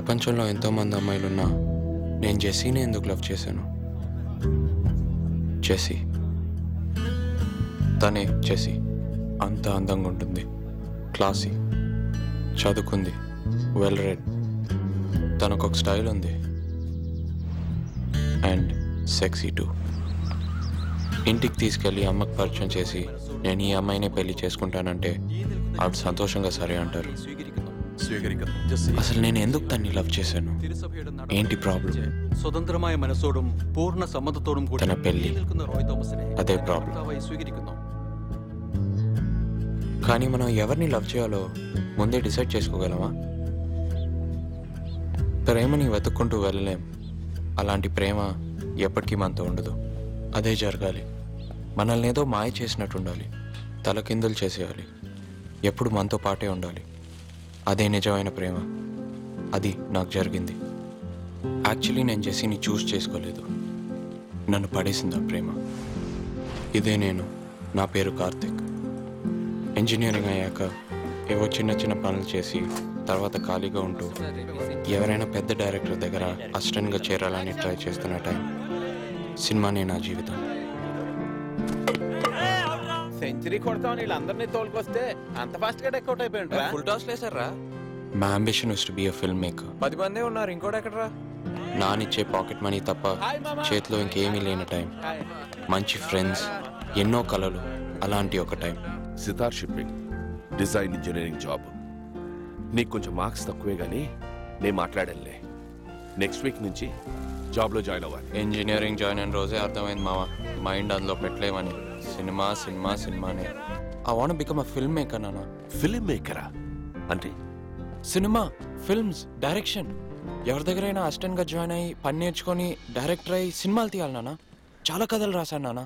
ప్రపంచంలో ఎంతోమంది అమ్మాయిలున్నా నేను జెస్సీని ఎందుకు లవ్ చేశాను? జెస్సీ, తనే జెస్సీ. అంత అందంగా ఉంటుంది, క్లాసీ, చదువుకుంది, వెల్ రెడ్, తనకొక స్టైల్ ఉంది, అండ్ సెక్సీ టూ. ఇంటికి తీసుకెళ్ళి అమ్మకు పరిచయం చేసి నేను ఈ అమ్మాయినే పెళ్లి చేసుకుంటానంటే ఆవిడ సంతోషంగా సరే అంటారు. అసలు నేను ఎందుకు తన్ని లవ్ చేశాను? ఏంటి ప్రాబ్లం? తన పెళ్లి, అదే ప్రాబ్లం. కానీ మనం ఎవరిని లవ్ చేయాలో ముందే డిసైడ్ చేసుకోగలమా? ప్రేమని వెతుక్కుంటూ వెళ్ళలేం. అలాంటి ప్రేమ ఎప్పటికీ మనతో ఉండదు. అదే జరగాలి. మనల్ని ఏదో మాయ చేసినట్టు ఉండాలి, తలకిందులు చేసేయాలి, ఎప్పుడు మనతో పాటే ఉండాలి. అదే నిజమైన ప్రేమ. అది నాకు జరిగింది. యాక్చువల్లీ నేను జెస్సీని చూస్ చేసుకోలేదు, నన్ను పడేసింది ఆ ప్రేమ. ఇదే నేను. నా పేరు కార్తిక్. ఇంజనీరింగ్ అయ్యాక ఏవో చిన్న చిన్న పనులు చేసి తర్వాత ఖాళీగా ఉంటూ ఎవరైనా పెద్ద డైరెక్టర్ దగ్గర అసిస్టెంట్గా చేరాలని ట్రై చేస్తున్న టైం సినిమానే నా జీవితం. సెంచరీ కొడతాం, వీళ్ళందరినీ తోలుకొస్తే అంత ఫాస్ట్ గా డెకౌట్ అయిపోయింటారా? ఫుల్ టాస్ లేసారా? My ambition is to be a film maker. 10 మందే ఉన్నారు, ఇంకోటి ఎక్కడరా? నానిచ్చే పాకెట్ మనీ తప్ప చేతిలో ఇంకేమీ లేని టైం, మంచి ఫ్రెండ్స్, ఎన్నో కళలు, అలాంటి ఒక టైం. సితార్ షిప్పింగ్, డిజైన్ ఇంజనీరింగ్ జాబ్. నీకు కొంచెం మార్క్స్ తక్కువే కానీ నేను మాట్లాడానులే. నెక్స్ట్ వీక్ నుంచి జాబ్లో జాయిన్ అవ్వాలి. ఇంజనీరింగ్ జాయిన్ అయిన రోజే అర్థమైంది మావా మైండ్ అందులో పెట్టలేమని. సినిమా సినిమా సినిమానే. I want become a film maker. నాన్న ఫిల్మ్ మేకరా అంటే? Cinema, films, direction. ఎవరి దగ్గరైనా అసిస్టెంట్గా జాయిన్ అయ్యి పని నేర్చుకొని డైరెక్టర్ అయ్యి సినిమాలు తీయాలి నాన్న. చాలా కథలు రాశాను నాన్న.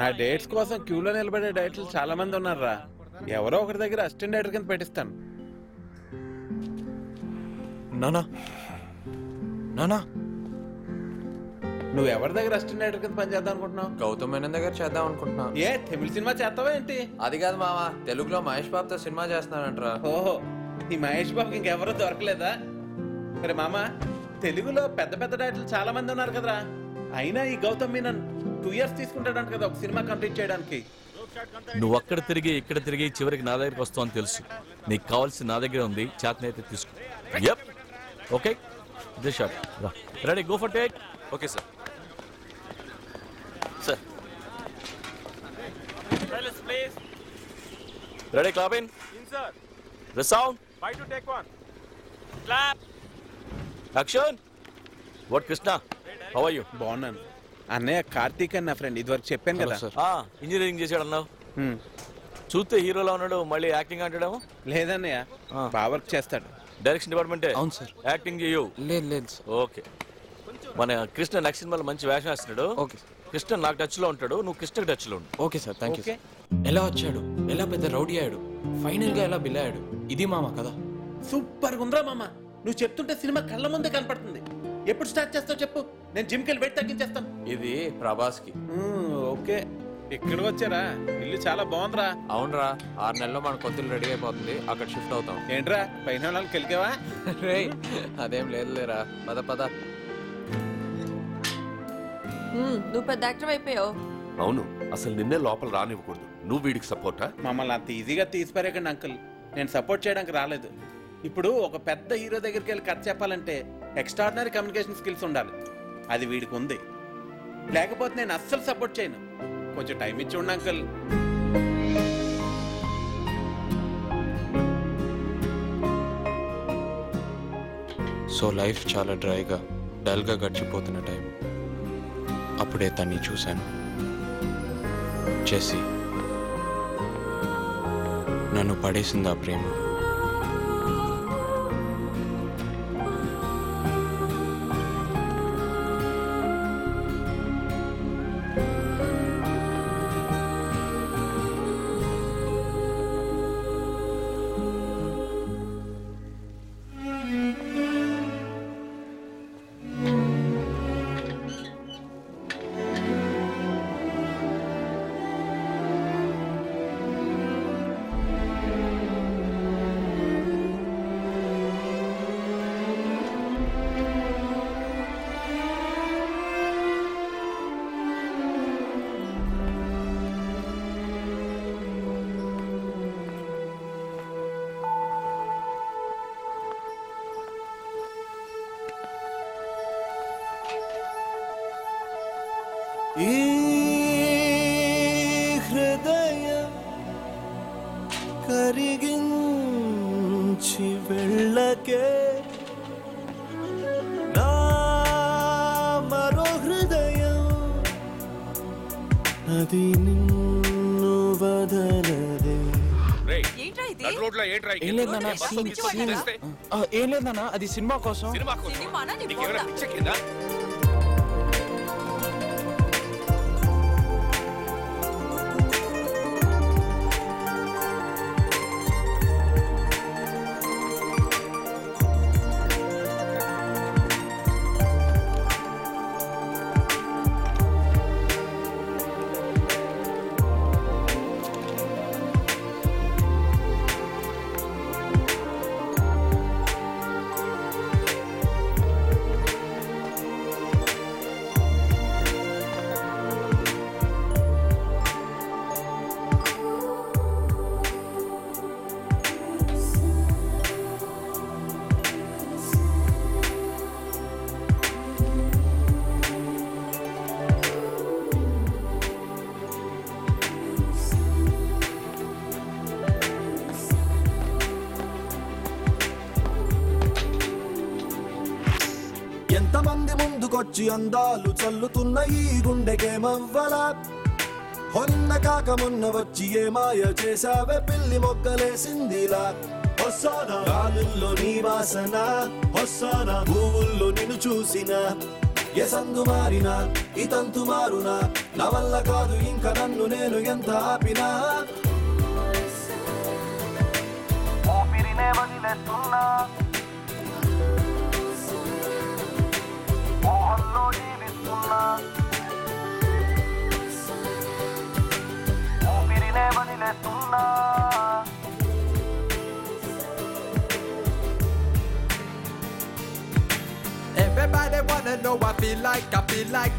నా డేట్స్ కోసం క్యూలో నిలబడే డైరెక్టర్లు చాలా మంది ఉన్నారా? ఎవరో ఒకరి దగ్గర అసిస్టెంట్ డైరెక్టర్ కింద పెట్టిస్తాను నాన్న. నానా, నువ్వు ఎవరి దగ్గర అసిస్టెంట్ డైరెక్టర్ కింద పని చేద్దాం అనుకుంటున్నావు? గౌతమ్ మేనన్ దగ్గర చేద్దాం అనుకుంటున్నా. ఏ తమిళ సినిమా చేస్తావా ఏంటి? అది కాదు మావా, తెలుగులో మహేష్ బాబుతో సినిమా చేస్తున్నానంటరా. ఓహో, ఈ మహేష్ బాబుకి ఇంకెవరో దొరకలేదా? మరి మామా, తెలుగులో పెద్ద పెద్ద డైరెక్టర్లు చాలా మంది ఉన్నారు కదరా. అయినా ఈ గౌతమ్ మీనన్ 2 years తీసుకుంటాడంట కదా ఒక సినిమా కంప్లీట్ చేయడానికి. నువ్వు అక్కడ తిరిగి ఇక్కడ తిరిగి చివరికి నా దగ్గరికి వస్తావు అని తెలుసు. నీకు కావాల్సి నా దగ్గర ఉంది, చేతనైతే తీసుకో. Yup, okay, this shot. Ready, go for take. Okay sir. Sir. Silence, please. Ready, clap in. In, sir. The sound. Five to take one. Clap. Action. What, Krishna? How are you? Bonan. Annaya Karthik and my friend. Idvaru cheppan kada. Ah, engineering chesadu annavu. Chutte hero la unnadu, malli acting antadamo? Ledannaya. Ba work chestadu. Direction department e? Avunu sir. Acting cheyu. Led, led sir. Okay. మన Krishna next సినిమాలో మంచి వేషం వేస్తున్నాడు. Okay, Krishna నాకు టచ్లో ఉంటాడు, నువ్వు కృష్ణకి టచ్లో ఉంటావు. Okay sir, thank you. ఎలా వచ్చాడు, ఎలా పెద్ద రౌడీ అయ్యాడు, ఫైనల్గా ఎలా బిల్ అయ్యాడు, ఇది మామ కదా. సూపర్ ఉందిరా మామ, నువ్వు చెప్తుంటే సినిమా కళ్ళ ముందే కనపడుతుంది. ఎప్పుడు స్టార్ట్ చేస్తావు చెప్పు, నేను జిమ్కి వెళ్ళి వెయిట్ తగ్గించేస్తాను. ఇది ప్రభాస్కి. ఓకే, ఇక్కడికి వచ్చారా? ఇల్లు చాలా బాగుందిరా. అవునరా, 6 నెలల్లో మన కొత్తిల్లు రెడీ అయిపోతుంది, అక్కడ షిఫ్ట్ అవుతాం. ఏంట్రా పైన వాళ్ళకి వెళ్ళావా? రే అదేం లేదులేరా, పద పద. నువ్వు పెద్ద యాక్టర్ అయిపోయావు. అవును, అసలు నిన్నే లోపల రానివ్వకూడదు. నువ్వు వీడికి సపోర్టా? మమ్మల్ని అంత ఈజీగా తీసిపారేకండి అంకుల్, నేను సపోర్ట్ చేయడానికి రాలేదు. ఇప్పుడు ఒక పెద్ద హీరో దగ్గరికి వెళ్ళి కథ చెప్పాలంటే ఎక్స్ట్రాడినరీ కమ్యూనికేషన్ స్కిల్స్ ఉండాలి, అది వీడికి ఉంది. లేకపోతే నేను అస్సలు సపోర్ట్ చేయను. కొంచెం టైం ఇచ్చి ఉండు అంకుల్. సో లైఫ్ చాలా డ్రైగా డల్గా గడిచిపోతున్న టైం, అప్పుడే తన్ని చూశాను. జెస్సీ, నన్ను పడేసింది ఆ ప్రేమ. కరిగించి వెళ్ళకే నా మరో హృదయం అది నిన్ను వదలదే. ఏం లేదన్నా, అది సినిమా కోసం. వచ్చి అందాలు చల్లుతున్న ఈ గుండెకేమవ్వలా హొన్న కాక మొన్న వచ్చి ఏ మాయ చేసావే పిల్లి మొక్కలేసిందిలా. వస్తానా గాలుల్లో నీ వాసన, వస్తానా భూవుల్లో నిన్ను చూసిన ఏ సందు మారినా ఈ తంతు మారునా నా వల్ల కాదు ఇంకా నన్ను నేను ఎంత ఆపినా everybody wanna know I feel like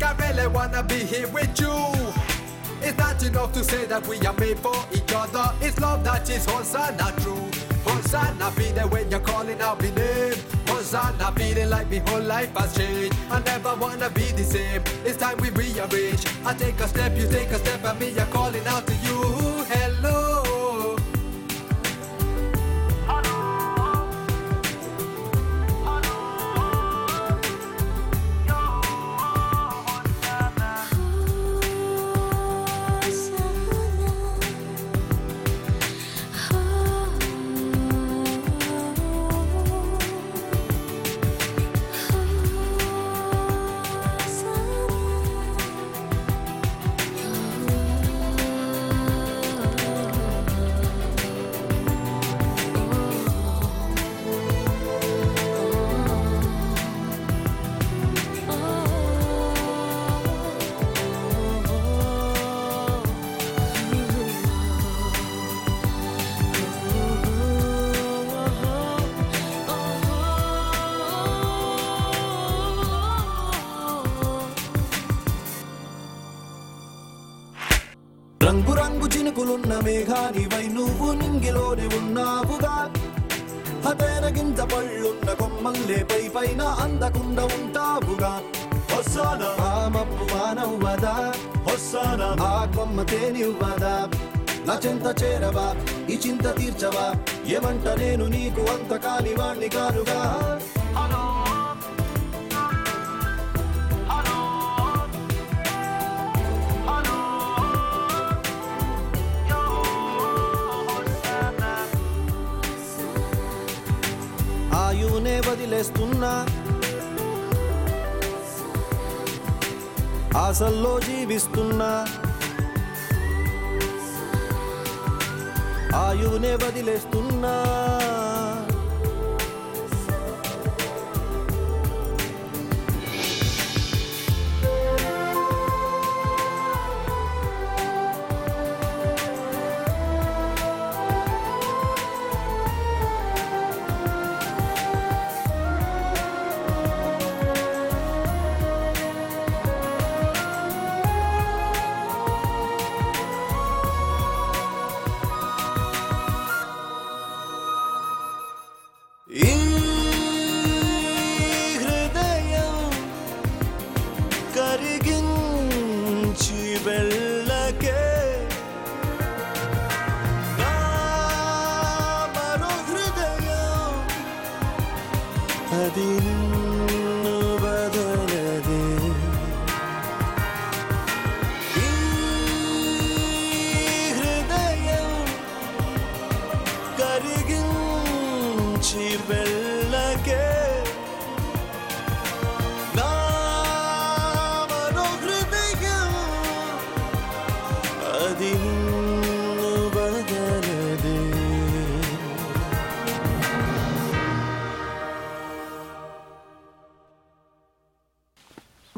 I really wanna be here with you. It's not enough to say that we are made for each other. It's love that is Hosanna true. Hosanna be there when you're calling out my name. Hosanna feeling like my whole life has changed. I never wanna be the same. It's time we rearrange. I take a step, you take a step, and me I'm calling out to you. Hello. Hello. రంగు రంగు చినుకులున్న మేఘానివై నువ్వు నింగిలోనే ఉన్నావుగా. హతేనగింత పళ్ళున్న కొమ్మల్లే పై పైన అందకుండా ఉంటావుగా. వస్తానా ఆ మప్పు వానవ్వదా, వస్తానా ఆ కొమ్మ తేనివ్వదా, నా చింత చేరవా ఈ చింత తీర్చవా, ఏమంట నేను నీకు అంత కాని వాణ్ణి కానుగా. ఆయువునే వదిలేస్తున్నా ఆశల్లో జీవిస్తున్నా, ఆయువునే వదిలేస్తున్నా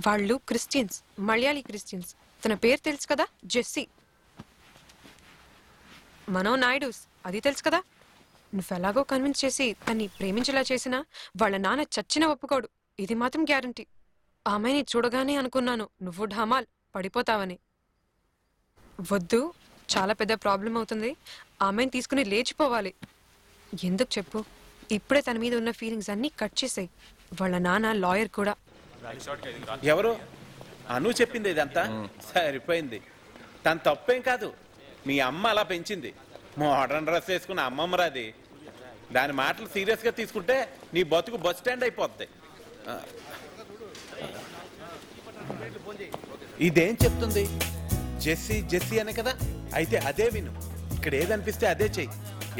వాళ్ళు క్రిస్టియన్స్, మలయాళీ క్రిస్టియన్స్. తన పేరు తెలుసు కదా, జెస్సీ. మనో నాయుడుస్, అది తెలుసు కదా. నువ్వు ఎలాగో కన్విన్స్ చేసి తన్ని ప్రేమించేలా చేసినా వాళ్ళ నాన్న చచ్చినా ఒప్పుకోడు, ఇది మాత్రం గ్యారంటీ. ఆమెని చూడగానే అనుకున్నాను నువ్వు ఢమాల్ పడిపోతావని. వద్దు, చాలా పెద్ద ప్రాబ్లం అవుతుంది. ఆమెను తీసుకుని లేచిపోవాలి. ఎందుకు చెప్పు, ఇప్పుడే తన మీద ఉన్న ఫీలింగ్స్ అన్నీ కట్ చేసాయి. వాళ్ళ నాన్న లాయర్ కూడా. ఎవరు అను చెప్పింది ఇదంతా? సరిపోయింది, తను తప్పేం కాదు. మీ అమ్మ అలా పెంచింది. మోడర్న్ డ్రెస్ వేసుకున్న అమ్మమ్మరాది. దాని మాటలు సీరియస్గా తీసుకుంటే నీ బతుకు బస్ స్టాండ్ అయిపోద్ది. ఇదేం చెప్తుంది? జెస్సీ జెస్సీ అనే కదా, అయితే అదే విను. ఇక్కడ ఏదనిపిస్తే అదే చెయ్యి,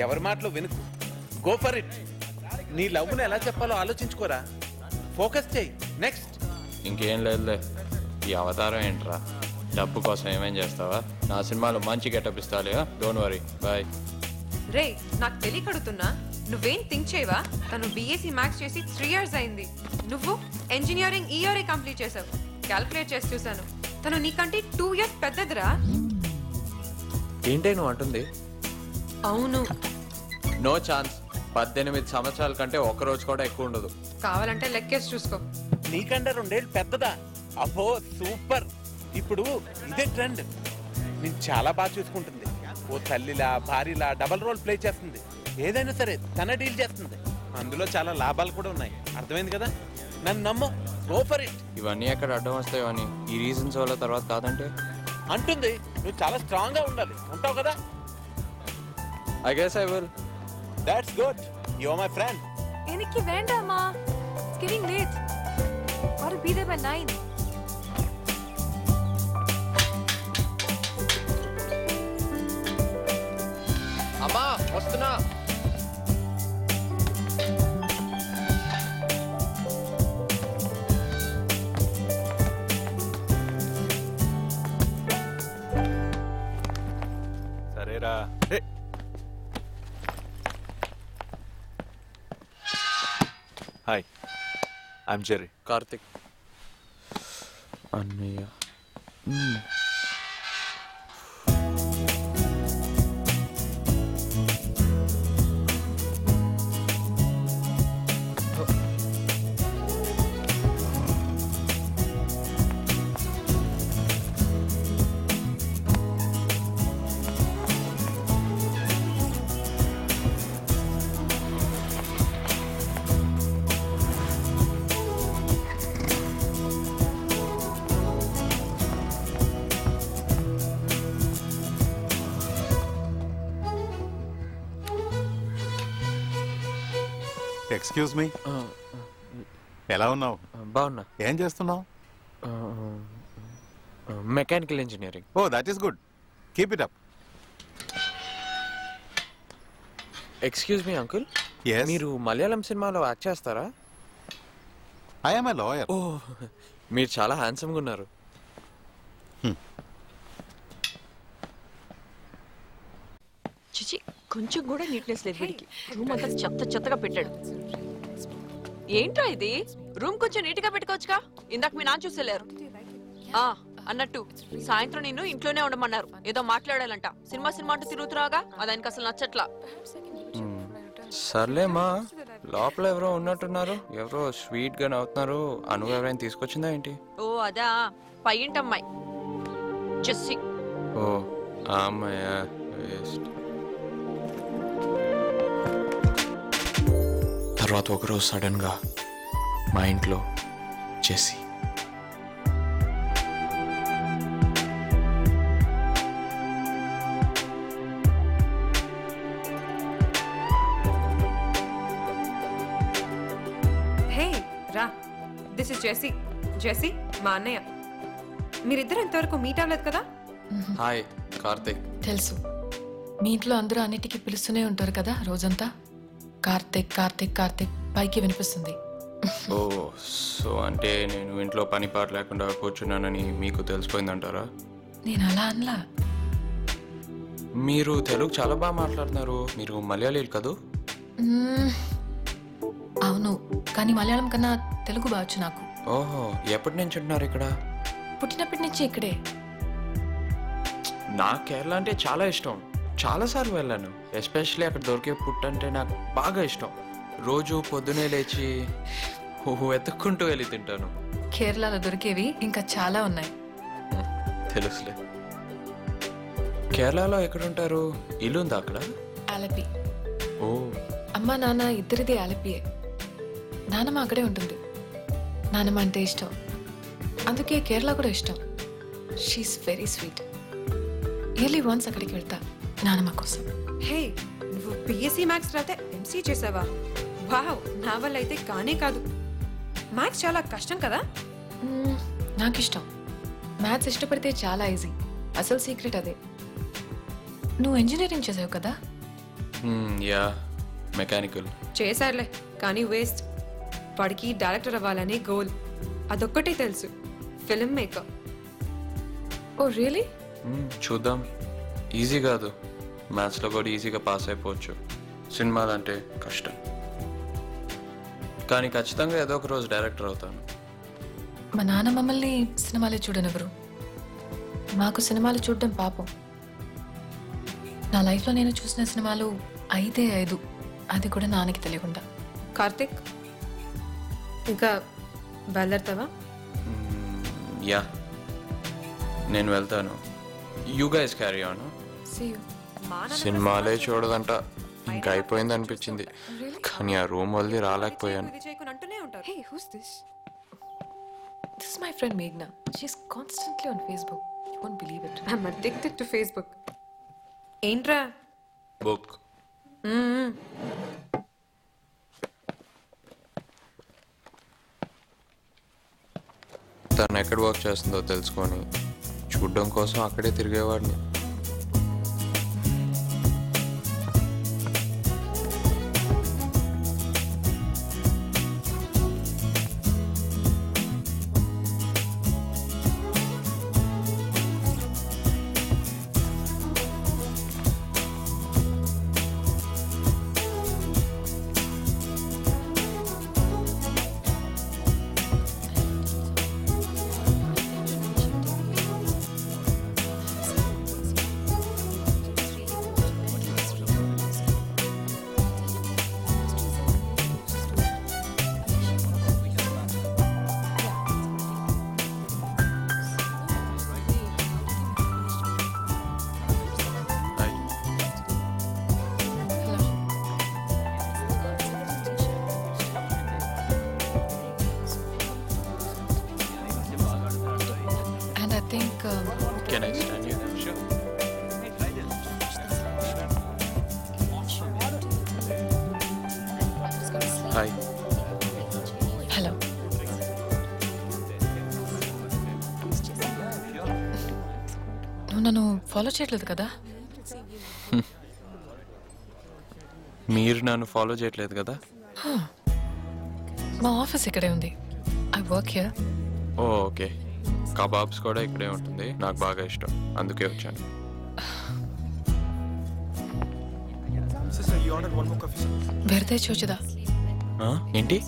ఎవరి మాటలు వినుకు. Go for it. నీ లవ్ను ఎలా చెప్పాలో ఆలోచించుకోరా, ఫోకస్ చెయ్యి. నెక్స్ట్ ఇంకేం లేదులే. ఈ అవతారం ఏంట్రా, డబ్బు కోసం ఏమేం చేస్తావా? నా సినిమాలో మంచి గెటప్ ఇస్తాలే, డోంట్ వరీ. బాయ్ రే, నాకు తెలియకడుతున్నా, నువ్వేం థింక్ చేయవా? తను బీఎస్సీ మ్యాథ్స్ చేసి 3 years అయింది, నువ్వు ఇంజనీరింగ్ ఈ ఇయరే కంప్లీట్ చేసావు. క్యాల్కులేట్ చేసి చూశాను, తను నీకంటే 2 years పెద్దదిరా. ఏంటే నువ్వు అంటుంది? అవును. No chance. 18 సంవత్సరాల కంటే ఒక రోజు కూడా ఎక్కువ ఉండదు. కావాలంటే లెక్కేసి చూసుకో. నీకంటే 2 ఏళ్ళు పెద్దదా? అబ్బో సూపర్. ఇప్పుడు ఇదే ట్రెండ్. నేను చాలా బాగా చూసుకుంటుంది. ఓ తల్లిలా భార్యలా డబల్ రోల్ ప్లే చేస్తుంది. ఏదైనా సరే తనే డీల్ చేస్తుంది. అందులో చాలా లాభాలు కూడా ఉన్నాయి, అర్థమైంది కదా? నన్ను నమ్మో, గో ఫర్ ఇట్. ఇవన్నీ ఎక్కడ అడ్డం వస్తాయో అని ఈ రీజన్స్ వల్ల తర్వాత కాదంటే అంటుంది. నువ్వు చాలా స్ట్రాంగ్గా ఉండాలి, ఉంటావు కదా? I guess I will. That's good, you are my friend. ఎనికి వేండమ్మా, it's giving late. Are be there by 9. అమ్మా వస్తున్నా. సరేరా. Hi, I'm Jerry. కార్తిక్ అన్నయ్య. ఎక్స్క్యూజ్ మీ, ఎలా ఉన్నావు? బాగున్నా. ఏం చేస్తున్నావు? Mechanical engineering. Oh that is good, keep it up. Excuse me uncle, మీరు మలయాళం సినిమాలో యాక్ట్ చేస్తారా? I am a lawyer. Oh మీరు చాలా హ్యాండ్సమ్గా ఉన్నారు. చిచి, కొంచెం కూడా నీట్నెస్ లేదు వీడికి. రూమ్ అంతా చెత్తగా పెట్టాడు. ఏంట్రా ఇది? రూమ్ కొంచెం నీట్గా పెట్టుకోవచ్చుగా. ఇందాక మీ నాన్న చూసేలేరు. అన్నట్టు సాయంత్రం నిన్ను ఇంట్లోనే ఉండమన్నారు, ఏదో మాట్లాడాలంట. సినిమా అంటూ తిరుగుతున్నావుగా, అది ఆయనకి అసలు నచ్చట్లా. సర్లేమా, లోపల ఎవరో ఉన్నట్టున్నారు, ఎవరో స్వీట్ గా నవ్వుతున్నారు. అను ఎవరైనా తీసుకొచ్చిందా ఏంటి? ఓ అదా, పై ఇంటి అమ్మాయి జెస్సీ. ఓ ఆ అమ్మాయా? తర్వాత ఒకరోజు సడన్గా మా ఇంట్లో జెస్సీ. హే రా, దిస్ ఇస్ జెస్సీ. జెస్సీ మా అన్నయ్య. మీరిద్దరు ఇంతవరకు మీట్ అవ్వలేదు కదా? హాయ్ కార్తిక్. తెలుసు, మీ ఇంట్లో అందరూ అన్నిటికీ పిలుస్తూనే ఉంటారు కదా రోజంతా, కార్తిక్ కార్తిక్ కార్తిక్ పైకి వినిపిస్తుంది. ఓ సో అంటే నేను ఇంట్లో పని పాట లేకుండా కూర్చున్నానని మీకు తెలిసిపోయిందంటారా? నేను అలా అనలా. మీరు తెలుగు చాలా బాగా మాట్లాడుతున్నారు, మీరు మలయాళీలు కదూ? అవును, కానీ మలయాళం కన్నా తెలుగు బాగా వచ్చు నాకు. ఓహో, ఎప్పటి నుంచి ఉంటున్నారు ఇక్కడ? పుట్టినప్పటి నుంచి ఇక్కడే. నాకు కేరళ అంటే చాలా ఇష్టం, చాలాసార్లు వెళ్ళాను. ఎస్పెషలీ అక్కడ దొరికే పుట్ అంటే నాకు బాగా ఇష్టం. రోజు పొద్దునే లేచి వెతుక్కుంటూ వెళ్ళి తింటాను. కేరళలో దొరికేవి ఇంకా చాలా ఉన్నాయి. తెలుసులే. కేరళలో ఎక్కడుంటారు? ఇల్లు ఉందా అక్కడ? అలపి. ఓ, అమ్మ నాన్న ఇద్దరిది అలపియే. నానమ్మ అక్కడే ఉంటుంది. నానమ్మ అంటే ఇష్టం, అందుకే కేరళ కూడా ఇష్టం. She is very sweet. Yearly once అక్కడికి వెళ్తా నానమ్మ కోసం. హే, నువ్వు బీఎస్సీ మ్యాథ్స్ రాతే ఎంసీ చేసావా? వావ్, నా వల్ల అయితే కానే కాదు. మ్యాథ్స్ చాలా కష్టం కదా? నాకు ఇష్టం మ్యాథ్స్, ఇష్టపడితే చాలా ఈజీ. అసలు సీక్రెట్ అదే. నువ్వు ఇంజనీరింగ్ చేసావు కదా? యా, మెకానికల్ చేశారులే, కానీ వేస్ట్. వాడికి డైరెక్టర్ అవ్వాలనే గోల్, అదొక్కటే తెలుసు. Film maker. Oh really? చూద్దాం. ఈజీ కాదు, మ్యాథ్స్లో కూడా ఈజీగా పాస్ అయిపోవచ్చు. సినిమాలంటే కష్టం, కానీ ఖచ్చితంగా ఏదో ఒక రోజు డైరెక్టర్ అవుతాను. మా నాన్న మమ్మల్ని సినిమాలే చూడనివ్వరు. మాకు సినిమాలు చూడడం పాపం. నా లైఫ్లో నేను చూసిన సినిమాలు 5, అది కూడా నాన్నకి తెలియకుండా. కార్తిక్, ఇంకా బయలుదేరుతావా? యా, నేను వెళ్తాను. You guys carry on. సినిమాలే చూడదంట ఇంకా అయిపోయింది అనిపించింది, కానీ ఆ రూమ్ వదిలి రాలేకపోయాను. ఏంట్రా బుక్? తను ఎక్కడ వర్క్ చేస్తుందో తెలుసుకొని చూడడం కోసం అక్కడే తిరిగేవాడిని. నన్ను ఫాలో చేయట్లేదు కదా? మీరు నన్ను ఫాలో చేయట్లేదు కదా? మా ఆఫీస్ ఇక్కడే ఉంది. I work here. Okay. Kebabs కూడా ఇక్కడే ఉంటుంది, నాకు బాగా ఇష్టం, అందుకే వచ్చాను. బెర్తే చూచుదా? ఏంటి,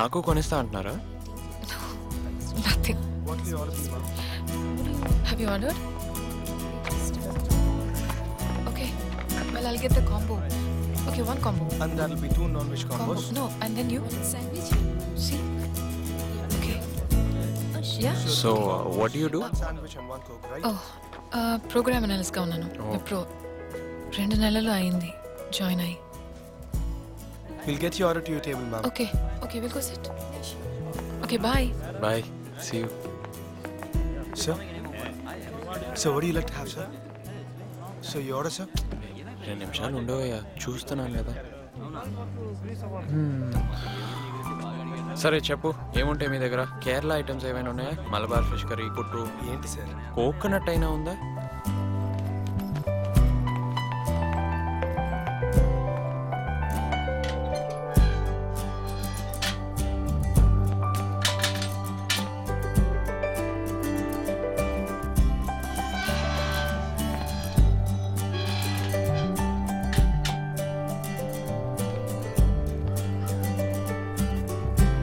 నాకు కొనిస్తా అంటున్నారా? Have you ordered? Okay. Well, I'll get the combo. Okay, one combo. And that'll be 2 non-veg combos. No, and then you sandwich. See? Okay. Yeah. So, what do you do? Sandwich and one coke, right? Oh, program analyst ga unnanu. Oh. Pro. 2 నెలలు అయ్యింది join అయ్యి. We'll get you order to your table, ma'am. Okay. Okay, we'll go sit. Okay, bye. Bye. See you. Sir? Sir, what do you like to have, sir? Sir, you order, sir? 2 నిమిషాలు ఉండవయ్యా, చూస్తున్నాను లేదా. సరే చెప్పు, ఏముంటాయి మీ దగ్గర? Kerala items ఏమైనా ఉన్నాయా? మలబార్ ఫిష్ కర్రీ, పుట్టు. ఏంటి సార్, కోకోనట్ అయినా ఉందా?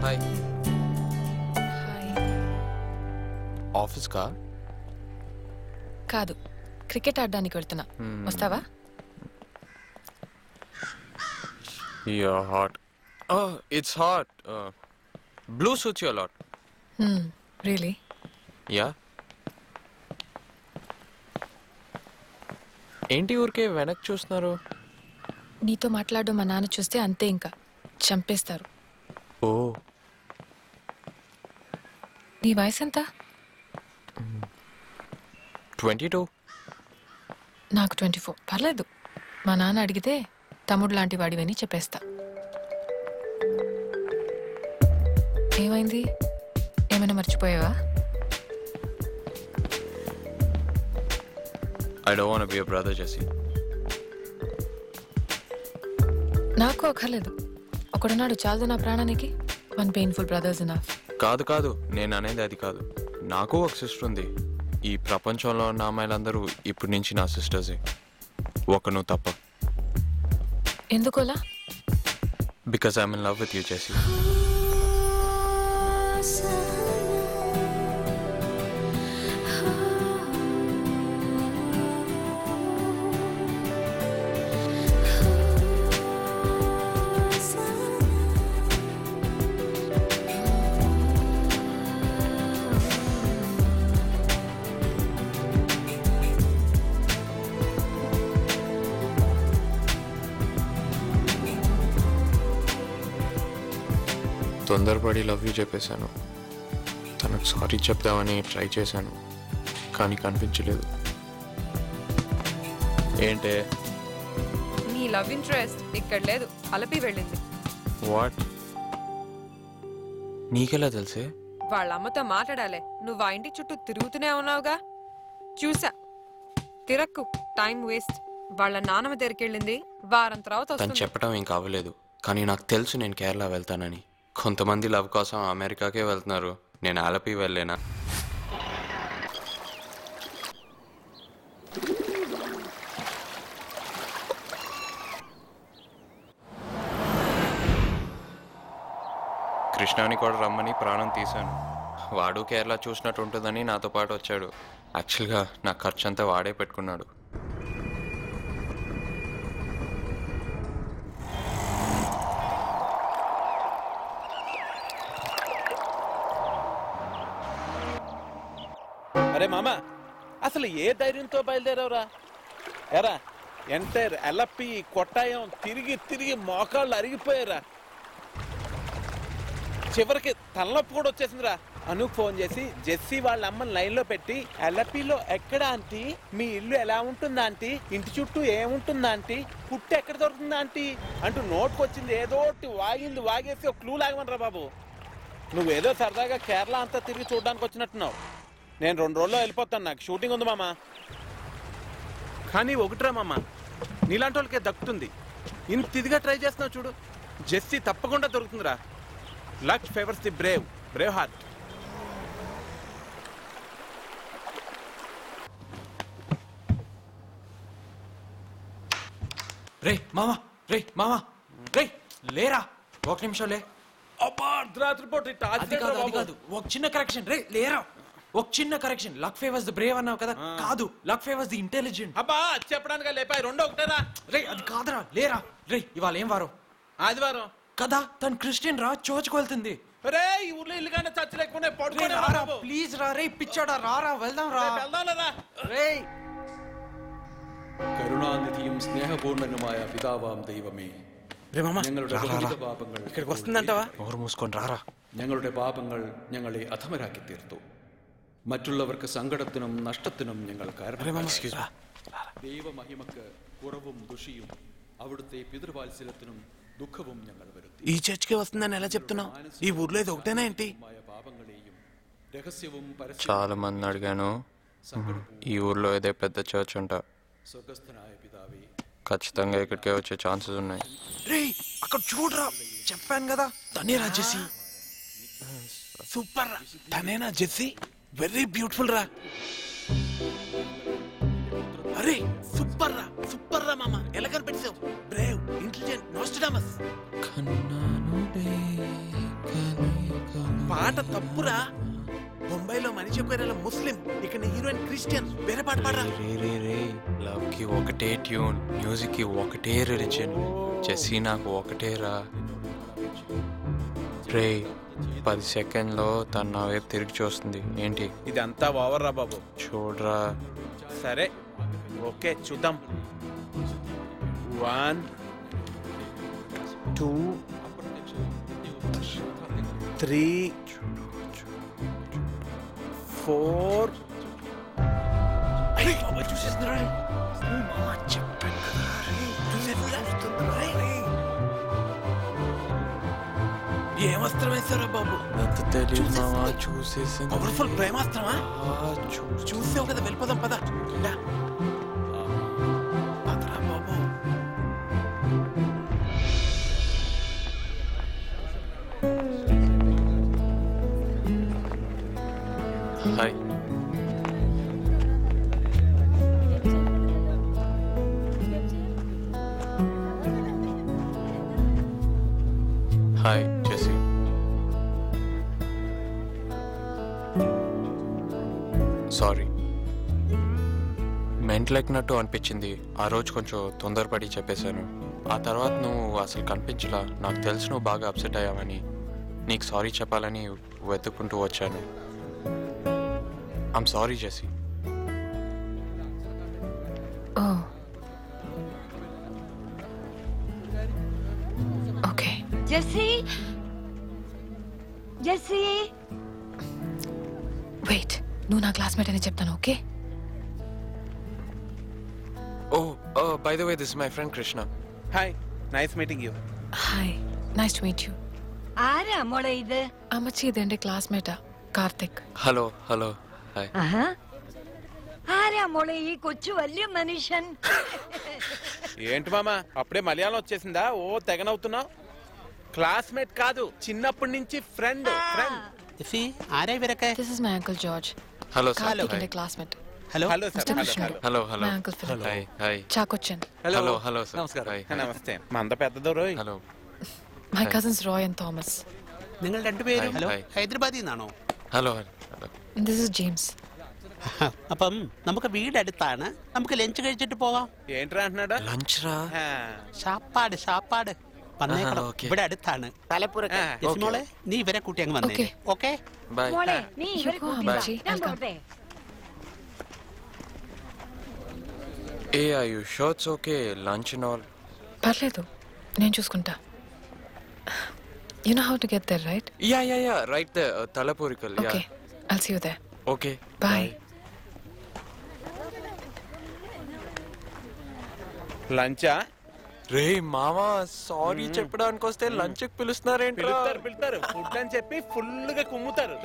हाय ఆఫీస్ కా కాదు క్రికెట్ ఆడడానికి వెళ్తున్నా వస్తావా yeah hot ah it's hot blue suits you a lot really yeah ఏంటి ఊరికే వెనక్కి చూస్తున్నారు నీతో మాట్లాడడం మా నాన్న చూస్తే అంతే ఇంకా చంపేస్తారు ఓ నీ వయసు ఎంత 22 నాకు 24 పర్లేదు మా నాన్న అడిగితే తమ్ముడు లాంటి వాడివని చెప్పేస్తా ఏమైంది ఏమైనా మర్చిపోయావా I don't want be your brother Jessie నాకు అక్కర్లేదు ఒకడున్నాడు చాలదు నా ప్రాణానికి వన్ పెయిన్ఫుల్ బ్రదర్స్ ఎనఫ్ కాదు కాదు నేను అనేది అది కాదు నాకు ఒక సిస్టర్ ఉంది ఈ ప్రపంచంలో ఉన్న అమ్మాయిలందరూ ఇప్పటి నుంచి నా సిస్టర్సే ఒకను తప్ప ఎందుకోలా because I'm in love with you Jessie తొందరపడి లవ్ యూ చెప్పేశాను తనకు సారీ చెప్దామని ట్రై చేశాను కానీ కనిపించలేదు ఏంటే నీ లవ్ ఇంట్రెస్ట్ ఇక్కడ లేదు అలపి వెళ్ళింది వాట్ నీకెలా తెలుసే వాళ్ళ అమ్మతో మాట్లాడాలి నువ్వు ఆ ఇంటి చుట్టూ తిరుగుతూనే ఉన్నావుగా చూసా తిరక్కు టైం వేస్ట్ వాళ్ళ నాన్నమ్మ దగ్గరికి వెళ్ళింది వారం తర్వాత తను చెప్పడం ఇంకా అవ్వలేదు కానీ నాకు తెలుసు నేను కేరళ వెళ్తానని కొంతమంది లవ్ కోసం అమెరికాకే వెళ్తున్నారు నేను ఆలపి వెళ్ళలేనా కృష్ణాని కూడా రమ్మని ప్రాణం తీశాను వాడు కేరళ చూసినట్టు ఉంటుందని నాతో పాటు వచ్చాడు యాక్చువల్గా నా ఖర్చంతా వాడే పెట్టుకున్నాడు అరే మామ అసలు ఏ ధైర్యంతో బయలుదేరావురా ఎరా ఎంటైర్ ఎలప్పి కొట్టాయం తిరిగి తిరిగి మోకాళ్ళు అరిగిపోయారా చివరికి తలనొప్పి కూడా వచ్చేసిందిరా అనుకు ఫోన్ చేసి జెస్సీ వాళ్ళ అమ్మని లైన్లో పెట్టి ఎలపిలో ఎక్కడ ఆంటీ మీ ఇల్లు ఎలా ఉంటుందా ఆంటీ ఇంటి చుట్టూ ఏముంటుందా ఆంటీ పుట్టు ఎక్కడ దొరుకుతుందా ఆంటీ అంటూ నోట్కి వచ్చింది ఏదోటి వాగింది వాగేసి ఒక క్లూ లాగమనరా బాబు నువ్వేదో సరదాగా కేరళ అంతా తిరిగి చూడడానికి వచ్చినట్టున్నావు నేను 2 రోజుల్లో వెళ్ళిపోతాను నాకు షూటింగ్ ఉంది మామ కానీ ఒకటిరా మామ నీలాంటి వాళ్ళకే దక్కుతుంది ఇంత ఇదిగా ట్రై చేస్తున్నావు చూడు జెస్సీ తప్పకుండా దొరుకుతుందిరా luck favours the brave brave heart రే మామ రే మామ రే లేరా ఒక నిమిషం లే అర్ధరాత్రి పూట ఒక చిన్న కరెక్షన్ రే లేరా ఒక చిన్న correction luck favours the brave అన్నావు కదా కాదు లక్ ఫేవర్స్ ది ఇంటెలిజెంట్ అబ్బా చెప్పడానికి లేపా రెండో ఒకటేరా రే అది కాదురా లేరా రే ఇవాళ ఏం వారం ఆదివారం కదా తను క్రిస్టియన్ రా చర్చ్కి వెళ్తుంది రే ఈ ఊర్లో ఇల్లుగానే చర్చ్ లేకుండా పడుకోనే రా ప్లీజ్ రా రే పిచ్చాడా రారా వెళ్దాం రా వెళ్దాంలేరా రే కరుణానిధియం స్నేహపూర్ణనుమాయ పితావాం దైవమే రే మామ రా పాపంగల్ ఇక్కడికి వస్తుందంటావా నోరు మూసుకొని రారా ഞങ്ങളുടെ പാപങ്ങൾ ഞങ്ങളെ അധമരാക്കി തീർത്തു മറ്റുള്ളവർക്ക് സങ്കടത്തിനും നഷ്ടത്തിനും ഞങ്ങൾ കാരണമാകുക ദൈവമഹിമക്ക് കുറവും ദുഷിയും അവിടുത്തെ പിതൃവാത്സല്യത്തിനും ദുഃഖവും ഞങ്ങൾ വരുത്തി ഈ ചർച്ചയ്ക്ക് വస్తుందని ఎలా చెప్తున్నావు ఈ ఊర్లో ఇది ఒకటేనా ఏంటి രഹസ്യവും പരസ്യവും చాలా మంది అడిగాను ఈ ఊర్లో ఏదో పెద్ద చర్చ్ ఉంటా స్వర్గస్థనాయ పితావే ఖచ్చితంగా ఇక్కడికే వచ్చే ఛాన్సెస్ ఉన్నాయి రేయ్ అక్కడ చూడరా చెప్పాను కదా తనే రా జెస్సీ సూపర్ తనే నా జెస్సీ వెరీ బ్యూటిఫుల్ రా అరే సూపర్ రా సూపర్ రా మామ ఎలా కనిపెట్టావు బ్రేవ్ ఇంటెలిజెంట్ నోస్టడామస్ కన్నాను పాట తప్పురా. ముంబైలో మనిషి ఒకరేలా ముస్లిం, ఇక్కడ హీరోయిన్ క్రిస్టియన్. వేరే పాట పాడరా. లవ్ కి ఒకటే ట్యూన్, మ్యూజిక్ కి ఒకటే రిలీజన్, జెస్సీ నాకు ఒకటేరా. రే 10 సెకండ్లో తను నా వైపు తిరిగి చూస్తుంది. ఏంటి ఇదంతా? ఓవర్ రా బాబు. చూడరా. సరే ఓకే చూద్దాం. 1 2 3 4 చూసేస్తున్నా. ఏమస్త్రమేశారా బాబు? చూసేసి పవర్ఫుల్ ప్రేమాస్త్రమా? చూసావు కదా, వెళ్ళిపోదాం పదా. Hi Jessie. సారీ, మెంటల్ ఎక్కినట్టు అనిపించింది. ఆ రోజు కొంచెం తొందరపడి చెప్పేశాను. ఆ తర్వాత నువ్వు అసలు కనిపించలా. నాకు తెలుసు నువ్వు బాగా అప్సెట్ అయ్యావని. నీకు సారీ చెప్పాలని వెతుక్కుంటూ వచ్చాను. I'm sorry Jessie. Jessie? Jessie? Wait, నువ్వు నా క్లాస్మేట్ అని చెప్తాను, okay? Oh, by the way, this is my friend Krishna. Hi, nice meeting you. Hi, nice to meet you. ఆరా మోడ ఇది? అమ్మచ్చి ఇదండి క్లాస్మేటా, కార్తిక్. Hello. Hi. ఆరా మోడ ఈ కొచ్చు వల్లి మనిషన్. ఏంటి మామా అప్పుడే మలయాళం వచ్చేసిందా? ఓ తెగనవుతున్నావు. క్లాస్మేట్ కాదు, చిన్నప్పటి నుంచి friend. This is my uncle George. Hello sir. Hello classmate. Hello sir. Hello. My uncle Philip. Hi. Chakuchan. Hello sir. Namaste. Manda pedda Roy. Hello. My cousins Roy and Thomas. Ningal rendu peru Hyderabad innano. Hello. This is James. അപ്പം നമുക്ക് വീട് അടുത്താണ്, നമുക്ക് lunch കഴിച്ചിട്ട് പോവാം. ఏంట్రా అన్నాడా? Lunch రా. ഷാപ്പാട് വന്നേക്കണം, ഇവിടെ അടുത്താണ്. തലപ്പുറക്കൽ മോളെ നീ ഇവരെ കൂട്ടി അങ്ങ് വന്നേ. Okay bye. മോളെ നീ ഇവരെ കൂട്ടി വാ, ഞാൻ പോട്ടെ. ഏ are you sure it's okay lunch and all? പർలేదు, ഞാൻ చూసుకుంటా. You know how to get there, right? Yeah, right there, Talapurical. Yeah. Okay, I'll see you there. Okay, bye. Lunch ఆ? రే మామా సారీ చెప్పడానికి వస్తే లంచ్ కి పిలుస్తున్నారేంట్రా? పిలుస్తారు ఫుడ్ అని చెప్పి ఫుల్ గా కుమ్ముతారు.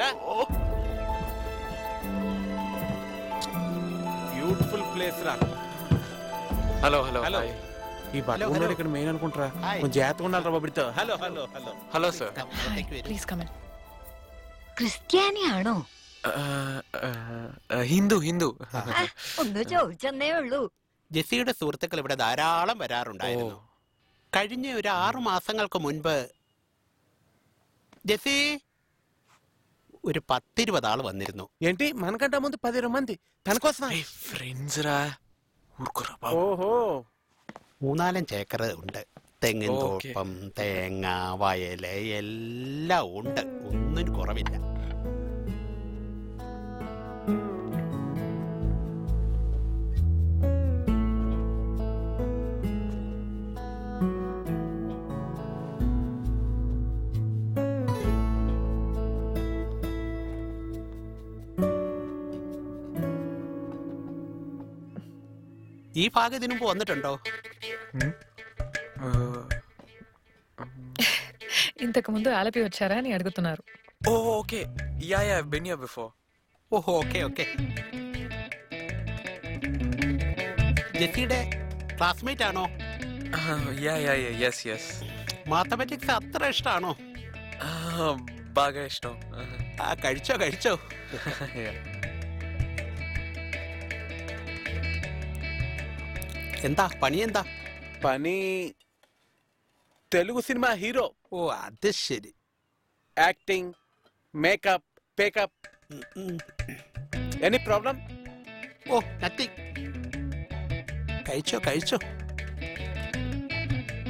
బ్యూటిఫుల్ ప్లేస్ రా. హలో ఈ బాగున్నాడు ఇక్కడ మెయిన్ అనుకుంటారా? కొంచెం జాగ్రత్తగా ఉండాలిరా బాబుడితో. Hello sir, please come in. క్రిస్టియాని ఆడో హిందూ ഒന്ന് ചോദിച്ചെന്നേ ഉള്ളൂ. ജെസ്സിയുടെ സുഹൃത്തുക്കൾ ഇവിടെ ധാരാളം വരാറുണ്ടായിരുന്നു. കഴിഞ്ഞ ഒരു 6 മാസങ്ങൾക്ക് മുൻപ് ജെസ്സി ഒരു 10-20 ആൾ വന്നിരുന്നു. ఏంటి మనకంట ముందు 10-20 మంది తనకోసం ఫ్రెండ్స్ రా. ఓహో 3-4 ഏക്കർ ഉണ്ട്. തെങ്ങിൻ തോട്ടം, തേങ്ങ, വയല് എല്ലാം ഉണ്ട്, ഒന്നിനും കുറവില്ല. ഈ ഭാഗം ഇതിനു വന്നിട്ടുണ്ടോ? ఇంతకు ముందు ఆలపి వచ్చారా అని అడుగుతున్నారు. Okay yeah been here before. Okay ജെസ്സിയുടെ ക്ലാസ്മേറ്റ് ആണോ? Yeah yes. മാത്തമാറ്റിക്സ് അത്ര ഇഷ്ടാണോ? బాగా ఇష్టం. കഴിച്ചോ? എന്താ പണി? Telugu cinema hero. అది సరి acting Makeup, pickup. Any problem? Oh, nothing. Kaicho.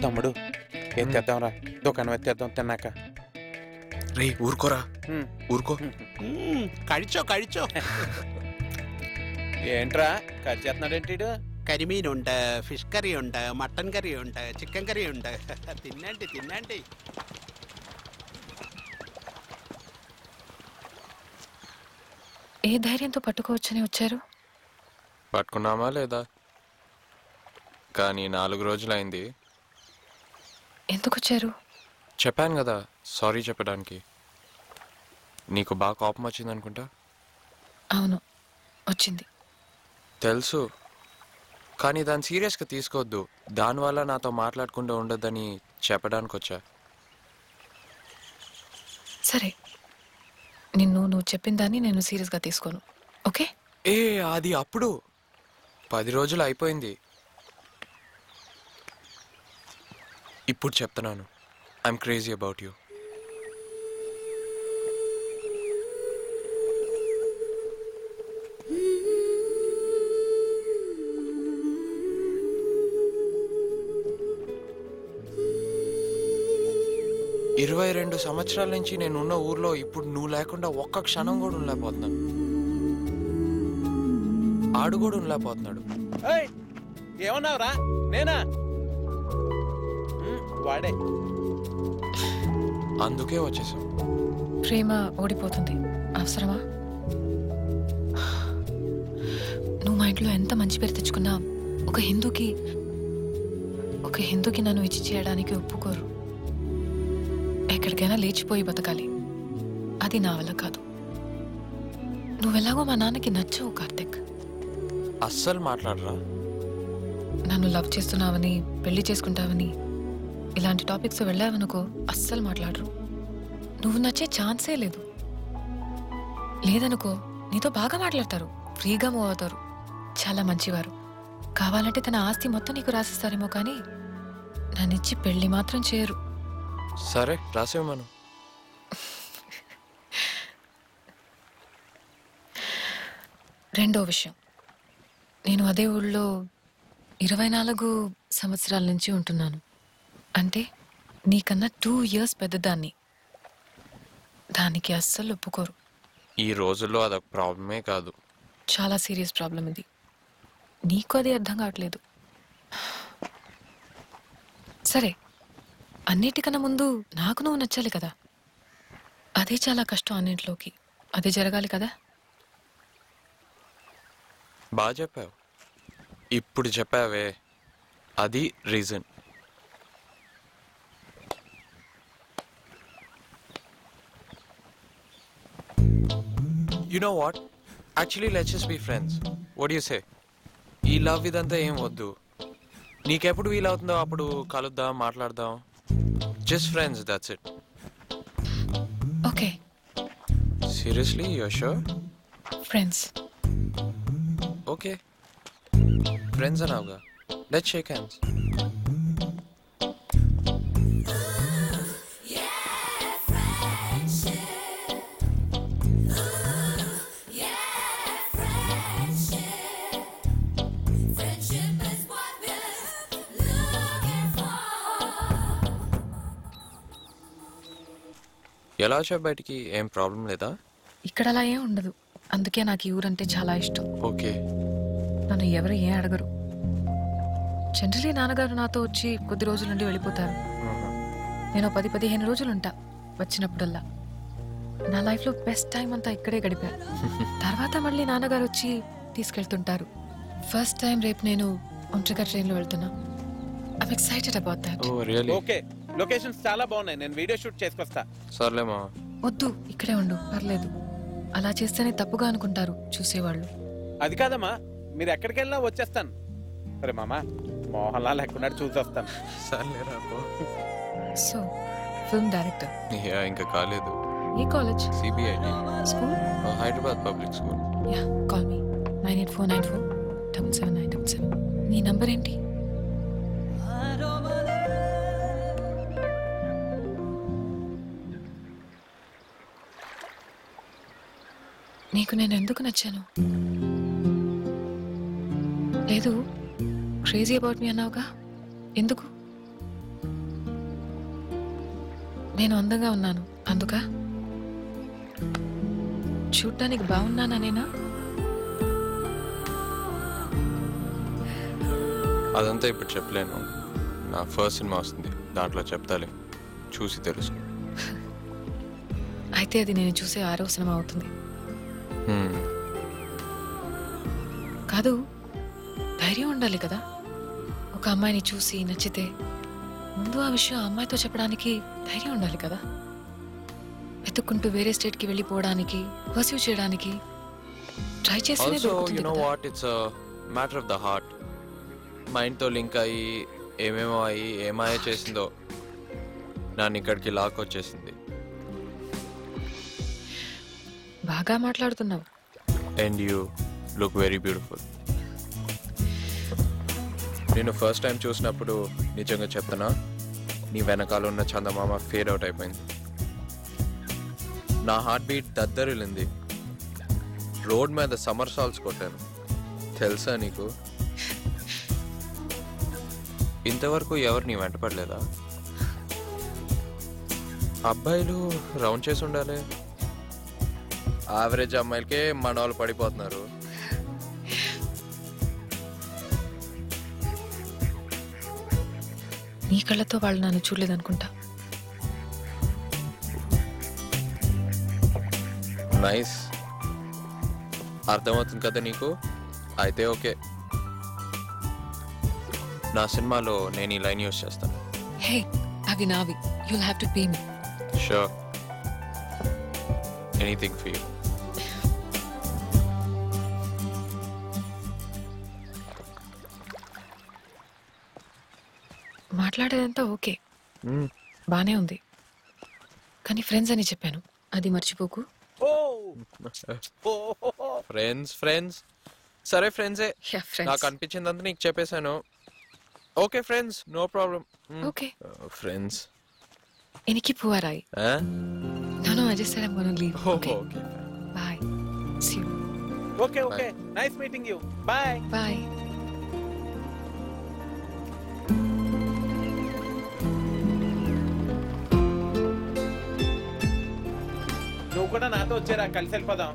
Tamudu, etheddamra. Dukanam etheddam tinnaka. Rey, urkora. Urko. Kaicho. Entra, kachatna dentido. కరిమీను ఉంట, ఫిష్ కర్రీ ఉంట, మటన్ కర్రీ ఉంట, చికెన్ కర్రీ ఉంట. తినండి. ఏ ధైర్యంతో పట్టుకోవచ్చని వచ్చారు? పట్టుకున్నామా లేదా? కానీ 4 రోజులైంది. ఎందుకు వచ్చారు? చెప్పాను కదా, సారీ చెప్పడానికి. నీకు బాగా కోపం వచ్చింది అనుకుంటా. అవును, వచ్చింది తెలుసు. కానీ దాన్ని సీరియస్గా తీసుకోవద్దు. దానివల్ల నాతో మాట్లాడకుండా ఉండొద్దని చెప్పడానికి వచ్చా. సరే, నువ్వు చెప్పిన దాన్ని నేను సీరియస్గా తీసుకోను. ఓకే? ఏ అది అప్పుడు 10 రోజులు అయిపోయింది. ఇప్పుడు చెప్తున్నాను, ఐఎమ్ క్రేజీ అబౌట్ యూ. సంవత్సరాల నుంచి నేనున్న ఊర్లో ఇప్పుడు నువ్వు లేకుండా ఒక్క క్షణం కూడా ఉండలేకపోతున్నాను. ఆడు కూడా ఉండలేకపోతున్నాడు. ఏమన్నావురా? నేనా? వాడే. అందుకే వచ్చేసాం. ప్రేమ ఓడిపోతుంది అవసరమా? నువ్వు మా ఇంట్లో ఎంత మంచి పేరు తెచ్చుకున్నా ఒక హిందూకి నన్ను ఇచ్చి చేయడానికి ఒప్పుకోరు. ఎక్కడికైనా లేచిపోయి బతకాలి, అది నా వల్ల కాదు. నువ్వెలాగో మా నాన్నకి నచ్చవు కార్తిక్. అస్సలు మాట్లాడరా. నన్ను లవ్ చేస్తున్నావని, పెళ్లి చేసుకుంటావని ఇలాంటి టాపిక్స్ వెళ్ళావనుకో అస్సలు మాట్లాడరు. నువ్వు నచ్చే ఛాన్సే లేదనుకో నీతో బాగా మాట్లాడతారు, ఫ్రీగా మూవ్ అవుతారు. చాలా మంచివారు. కావాలంటే తన ఆస్తి మొత్తం నీకు రాసిస్తారేమో కానీ నన్నిచ్చి పెళ్లి మాత్రం చేయరు. సరే రాసే మనం. రెండో విషయం, నేను అదే ఊళ్ళో 24 సంవత్సరాల నుంచి ఉంటున్నాను. అంటే నీకన్నా 2 years పెద్దదాన్ని. దానికి అస్సలు ఒప్పుకోరు. ఈ రోజుల్లో అదొక ప్రాబ్లమే కాదు, చాలా సీరియస్ ప్రాబ్లం ఇది. నీకు అది అర్థం కావట్లేదు. సరే, అన్నిటికన్నా ముందు నాకు నువ్వు నచ్చాలి కదా. అదే చాలా కష్టం అన్నింటిలోకి. అదే జరగాలి కదా. బాగా చెప్పావు. ఇప్పుడు చెప్పావే, అది reason. You know what, actually let's just be friends. What you say? ఈ లవ్ ఇదంతా ఏం వద్దు. నీకెప్పుడు వీలవుతుందో అప్పుడు కలుద్దాం, మాట్లాడదాం. Just friends, that's it. Okay. Seriously, you're sure? Friends. Okay. Friends are now. Let's shake hands. ఎలా వచ్చావు బయటికి? ఏం ప్రాబ్లం లేదా? ఇక్కడ అలా ఏం ఉండదు. అందుకే నాకు ఈ ఊరంటే చాలా ఇష్టం. ఓకే. నన్ను ఎవరు ఏం అడగరు. జనరలీ నాన్నగారు నాతో వచ్చి కొద్ది రోజుల నుండి వెళ్ళిపోతారు. నేను 10-15 రోజులు ఉంటా వచ్చినప్పుడల్లా. నా లైఫ్లో బెస్ట్ టైం అంతా ఇక్కడే గడిపా. తర్వాత మళ్ళీ నాన్నగారు వచ్చి తీసుకెళ్తుంటారు. ఫస్ట్ టైం రేపు నేను ఒంటరిగా ట్రైన్లో వెళ్తున్నా. I'm excited about that. Oh really? Okay. Locations చాలా బాగున్నాయి, నేను వీడియో షూట్ చేసుకొస్తా. సర్లేమా. వద్దు, ఇక్కడే ఉండు, పర్లేదు. అలా చేస్తేనే తప్పుగా అనుకుంటారు చూసేవాళ్ళు. అది కాదమ్మా, మీరు ఎక్కడికి వెళ్ళినా వచ్చేస్తాను. సరే మామా, మోహన్లా లేకుండా చూసేస్తాను. సర్లేరా. సో ఫిల్మ్ డైరెక్టర్ ఇంకా కాలేదు. ఏ college? CBI school, Hyderabad public school. Yeah, call me 98494797. నీ నంబర్ ఏంటి? నీకు నేనెందుకు నచ్చాను? లేదు, క్రేజీ అబౌట్ మీ అన్నావుగా, ఎందుకు? నేను అందంగా ఉన్నాను అందుకా? చూడ్డానికి బాగున్నానా నేనా? అదంతా ఇప్పుడు చెప్పలేను. నా ఫస్ట్ సినిమా వస్తుంది, దాంట్లో చెప్తాలే, చూసి తెలుసు. అయితే అది నేను చూసే 6వ సినిమా అవుతుంది. కాదు, ధైర్యం ఉండాలి కదా. ఒక అమ్మాయిని చూసి నచ్చితే ముందు ఆ విషయం అమ్మాయితో చెప్పడానికి ధైర్యం ఉండాలి కదా. వెతుక్కుంటూ వేరే స్టేట్కి వెళ్ళిపోవడానికి, పర్స్యూ చేయడానికి ట్రై చేస్తేనే దొరుకుతుంది. You know what, it's a matter of the heart. మైండ్తో లింక్ అయ్యి ఏమేమో అయ్యి ఏమాయ చేసిందో నన్ను ఇక్కడికి లాక్ వచ్చేసింది. బాగా మాట్లాడుతున్నావు. And you look very beautiful. నేను ఫస్ట్ టైం చూసినప్పుడు నిజంగా చెప్తున్నా, నీ వెనకాల ఉన్న చందమామ ఫేడ్ అవుట్ అయిపోయింది. నా హార్ట్ బీట్ దద్దరిల్లింది. రోడ్ మీద సమ్మర్ సాల్స్ కొట్టాను, తెలుసా నీకు? ఇంతవరకు ఎవరిని వెంట పడలేదా? అబ్బాయిలు రౌండ్ చేసి ఉండాలి. యావరేజ్ అమ్మాయిలకే మన వాళ్ళు పడిపోతున్నారు. నీ కళ్ళతో వాళ్ళు నన్ను చూడలేదనుకుంటా. నైస్, అర్థమవుతుంది కదా నీకు? అయితే ఓకే, నా సినిమాలో నేను ఈ లైన్ యూస్ చేస్తాను. హే, అవి నావి. You'll have to pay me. Sure. Anything for you. మాట్లాడేదంతా ఓకే, బానే ఉంది. కానీ ఫ్రెండ్స్ అని చెప్పాను, అది మర్చిపోకు. ఫ్రెండ్స్ ఫ్రెండ్స్ సరే, ఫ్రెండ్సే. నాకు అనిపించిందంతా నీకు చెప్పేశాను. Okay friends, no problem. Okay friends. എനിക്ക് പോവാറായി. No I just am gonna leave. Okay okay, bye, see you. Okay okay, nice meeting you, bye bye. లోకడ నాతో వచ్చేరా, కలిసి వెళ్ళిపోదాం.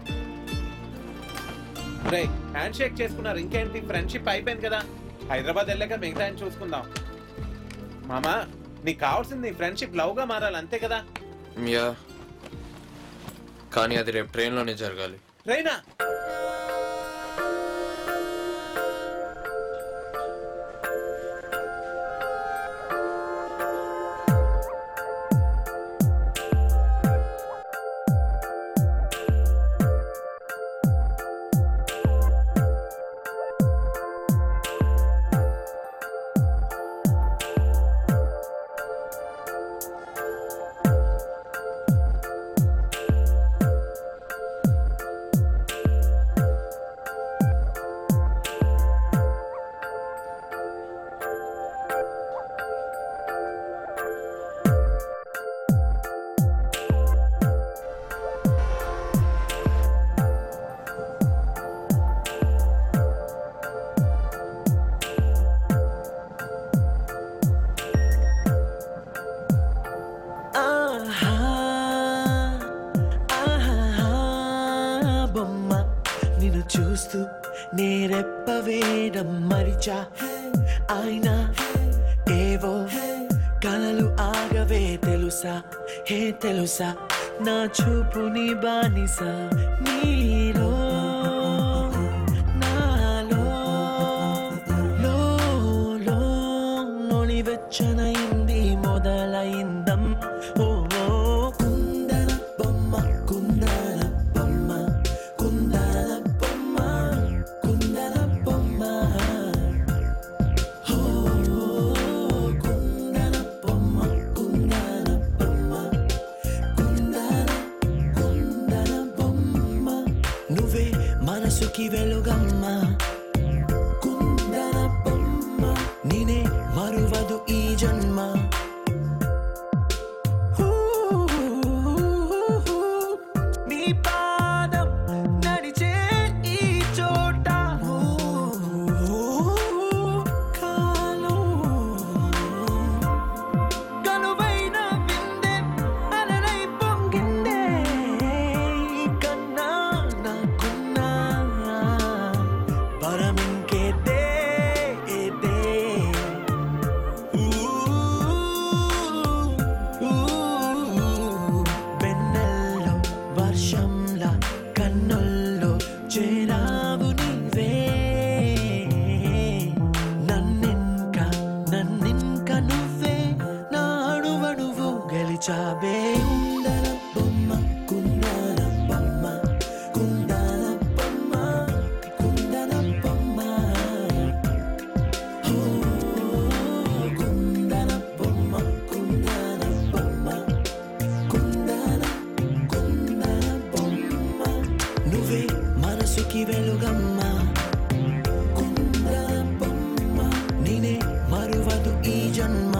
రే, హ్యాండ్ షేక్ చేసుకున్నారు, ఇంకేంటి? ఫ్రెండ్షిప్ అయిపోయింది కదా. హైదరాబాద్ వెళ్ళాక మిగతా అని చూసుకుందాం. మామా, నీకు కావాల్సింది ఫ్రెండ్షిప్ లవ్ గా మారాలి, అంతే కదా? కానీ అది రేపు ట్రైన్ లోనే జరగాలి. ట్రైనా? తెలుసా నా చూపుని బానిసా, నీలో నాలో లోని వెచ్చనైంది మొదలైందం. ఓ కుందన బొమ్మ కుందన బొమ్మ కుందన బొమ్మ కుందన బొమ్మ, ఓ కుందన బొమ్మ కుందన బొమ్మ కుందన కుందన బొమ్మ, నువ్వే మనసుకి వెలుగమ్మ కుందన బొమ్మ, నేనే మరువదు ఈ జన్మ. నీ పాదం చాబే ఉండల బొమ్మ కుందల బొమ్మ కుందల బొమ్మ కుందల బొమ్మ ఓ కుందల బొమ్మ కుందల బొమ్మ కుందల కుందల బొమ్మ నువ్వే మనసుకి వెలుగమ్మ కుందల బొమ్మ నినే మరువదు ఈ జన్మ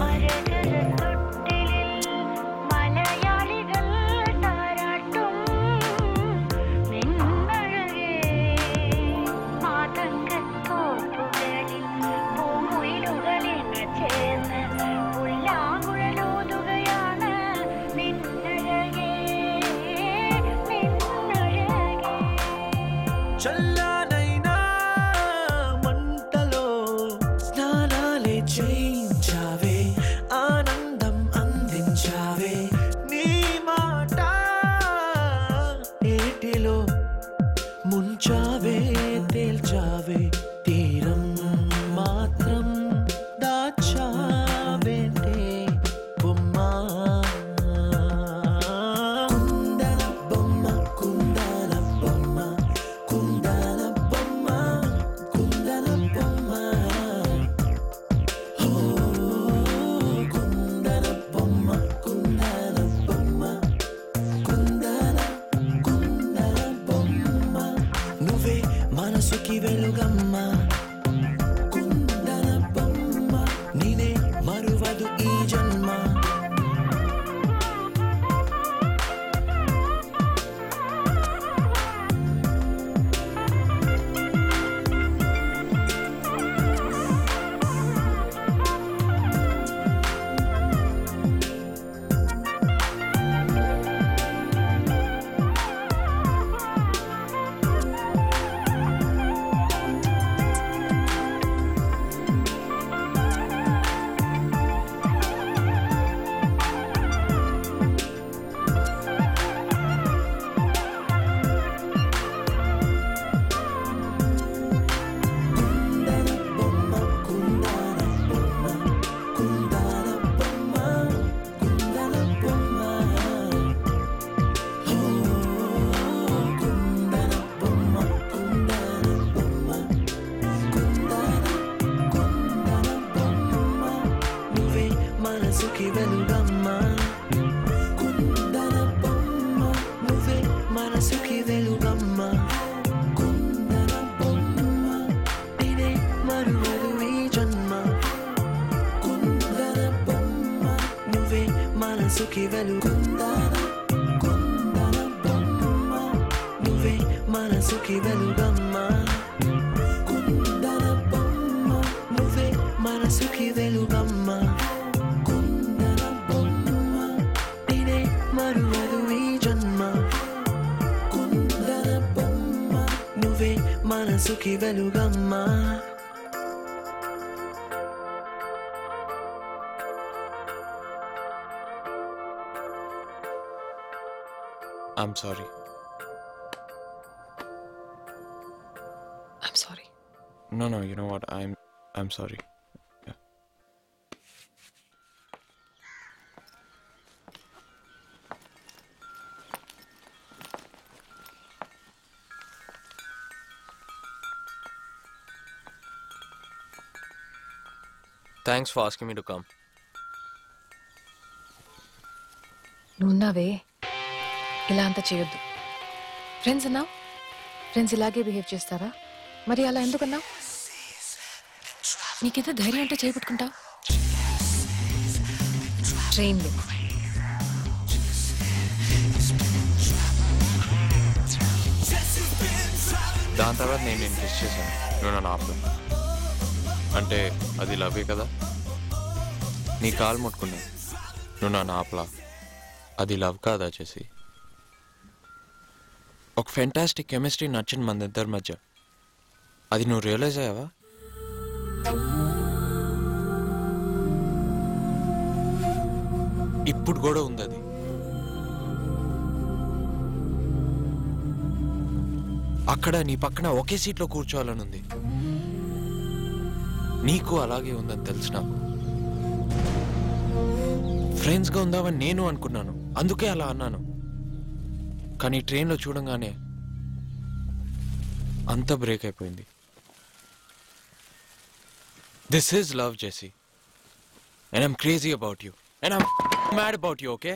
I'm sorry. No, you know what? I'm sorry. Yeah. Thanks for asking me to come. Nunnave ఇలా అంతా చేయొద్దు. ఫ్రెండ్స్ అన్నావు, ఫ్రెండ్స్ ఇలాగే బిహేవ్ చేస్తారా? మరి అలా ఎందుకన్నావు? నీకేదో ధైర్యం అంటే చేపెట్టుకుంటావు. ట్రైన్లో దాని తర్వాత నేను టెస్ట్ చేశాను. నువ్వు నన్ను ఆపు అంటే అది లవ్వే కదా. నీ కాలు ముట్టుకున్నావు, నువ్వు నన్ను ఆపలా. అది లవ్ కాదా చేసి? ఒక ఫెంటాస్టిక్ కెమిస్ట్రీ నచ్చింది మన ఇద్దరి మధ్య. అది నువ్వు రియలైజ్ అయ్యావా? ఇప్పుడు కూడా ఉంది అది. అక్కడ నీ పక్కన ఒకే సీట్లో కూర్చోవాలనుంది. నీకు అలాగే ఉందని తెలిసినావు. ఫ్రెండ్స్గా ఉందామని నేను అనుకున్నాను, అందుకే అలా అన్నాను. కానీ ట్రైన్లో చూడంగానే అంత బ్రేక్ అయిపోయింది. This is love Jessie, and I'm crazy about you, and I'm mad about you. Okay,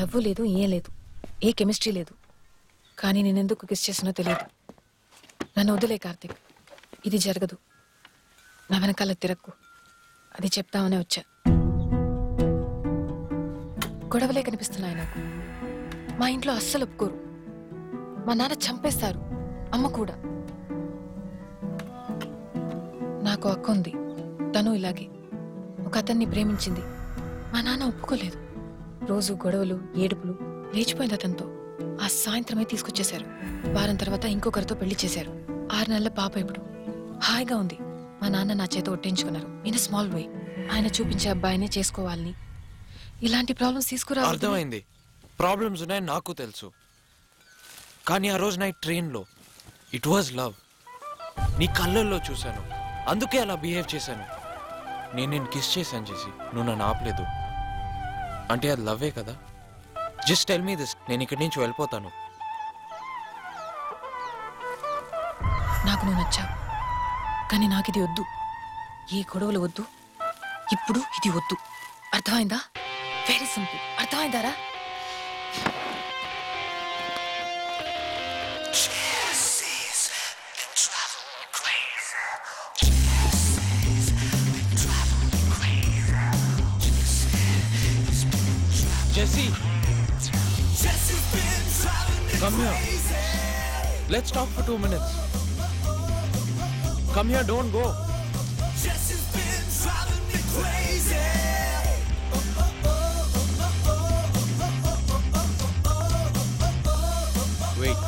love లేదు, ఏం లేదు, ఏ కెమిస్ట్రీ లేదు. కానీ నేనెందుకు కిస్ చేసినో తెలియదు. నన్ను వదిలే కార్తిక్, ఇది జరగదు. నా వెనకాల తిరక్కు, అది చెప్తామనే వచ్చా. గొడవలే కనిపిస్తున్నాయి నాకు. మా ఇంట్లో అస్సలు ఒప్పుకోరు. మా నాన్న చంపేస్తారు, అమ్మ కూడా. నాకు అక్క ఉంది, తను ఇలాగే ఒక అతన్ని ప్రేమించింది. మా నాన్న ఒప్పుకోలేదు. రోజు గొడవలు, ఏడుపులు. లేచిపోయింది అతనితో. ఆ సాయంత్రమే తీసుకొచ్చేశారు. వారం తర్వాత ఇంకొకరితో పెళ్లి చేశారు. 6 నెలల పాప ఇప్పుడు హాయిగా ఉంది. మా నాన్న నా చేత ఒట్టించుకున్నారు. ఇన్ ఎ స్మాల్ వే ఆయన చూపించే అబ్బాయినే చేసుకోవాలని. ఇలాంటి ప్రాబ్లమ్స్ తీసుకురావాలి. అర్థమైంది, ప్రాబ్లమ్స్ ఉన్నాయని నాకు తెలుసు. కానీ ఆ రోజు నైట్ ట్రైన్లో ఇట్ వాజ్ లవ్. నీ కళ్ళల్లో చూశాను, అందుకే అలా బిహేవ్ చేశాను. నేను కిస్ చేశాను చేసి, నువ్వు నన్ను ఆపలేదు. అంటే అది లవ్వే కదా? Just tell me this. నేను ఇక్కడి నుంచి వెళ్ళిపోతాను. నాకు నువ్వు నచ్చావు, కానీ నాకు ఇది వద్దు. ఈ గొడవలు వద్దు, ఇప్పుడు ఇది వద్దు. అర్థమైందా? Very simple. అర్థమైందారా? Jessie, come here. Let's talk for 2 minutes. Come here, don't go. Jessie's been driving me crazy. Wait.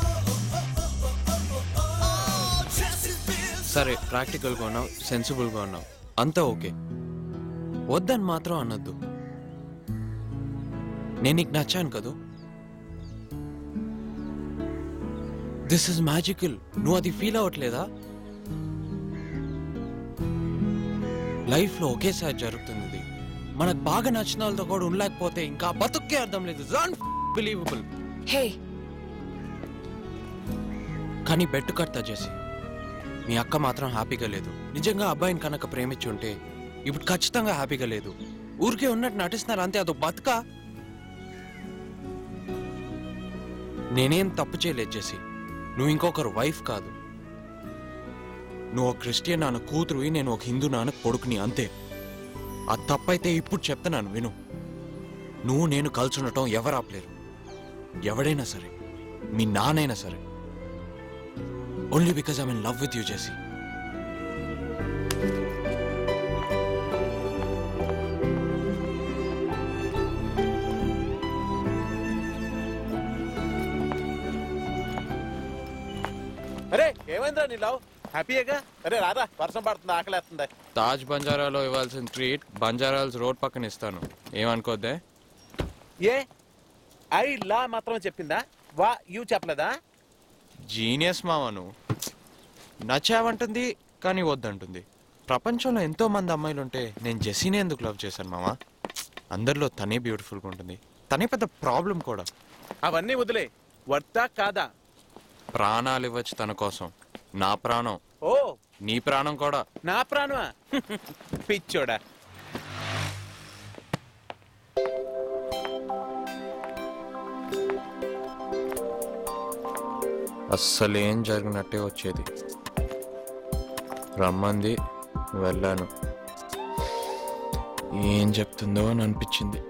Sorry, practical go now, sensible go now. Anta okay. Vaddan matram anaddu. నేను నీకు నచ్చాను కదూ. This is magical. నువ్వు అది feel అవ్వట్లేదా? లైఫ్లో ఒకేసారి జరుగుతుంది. మనకు బాగా నచ్చిన వాళ్ళతో కూడా ఉండలేకపోతే ఇంకా బతుక్కే అర్థం లేదు. అన్బిలీవబుల్. హే, కానీ బెట్టు కడతా జెస్సీ, మీ అక్క మాత్రం హ్యాపీగా లేదు. నిజంగా అబ్బాయిని కనుక ప్రేమించి ఉంటే ఇప్పుడు ఖచ్చితంగా హ్యాపీగా లేదు. ఊరికే ఉన్నట్టు నటిస్తున్నారు అంతే. అదో బతుకా? నేనేం తప్పు చేయలేదు జెస్సీ. నువ్వు ఇంకొకరు వైఫ్ కాదు. నువ్వు ఒక క్రిస్టియన్ నాన్న కూతురువి, నేను ఒక హిందూ నాన్న కొడుకుని, అంతే. ఆ తప్పైతే ఇప్పుడు చెప్తున్నాను విను. నువ్వు నేను కలిసి ఉండటం ఎవరు ఆపలేరు. ఎవడైనా సరే, మీ నాన్నైనా సరే. Only because I mean love with you Jessie. Taj బంజారాలో ఇవ్వాల్సిన ట్రీట్ బంజారాల్స్ రోడ్ పక్కన ఇస్తాను, ఏమనుకోద్దే? ఏ ఐ లా మాత్రం చెప్పిందా? వా యూ చెప్పలేదా? జీనియస్ మావా నువ్వు. నచ్చావంటుంది కానీ వద్దంటుంది. ప్రపంచంలో ఎంతో మంది అమ్మాయిలుంటే నేను జెస్సీని ఎందుకు లవ్ చేశాను మావా? అందరిలో తనే బ్యూటిఫుల్గా ఉంటుంది. తనే పెద్ద ప్రాబ్లం కూడా. అవన్నీ వదిలే, వద్దా కాదా? ప్రాణాలు ఇవ్వచ్చు తన కోసం. నా ప్రాణం. ఓ, నీ ప్రాణం కూడా. నా ప్రాణమా? పిచ్చోడా. అస్సలేం జరిగినట్టే వచ్చేది. రమ్మంది, వెళ్ళాను. ఏం చెప్తుందో అని అనిపించింది.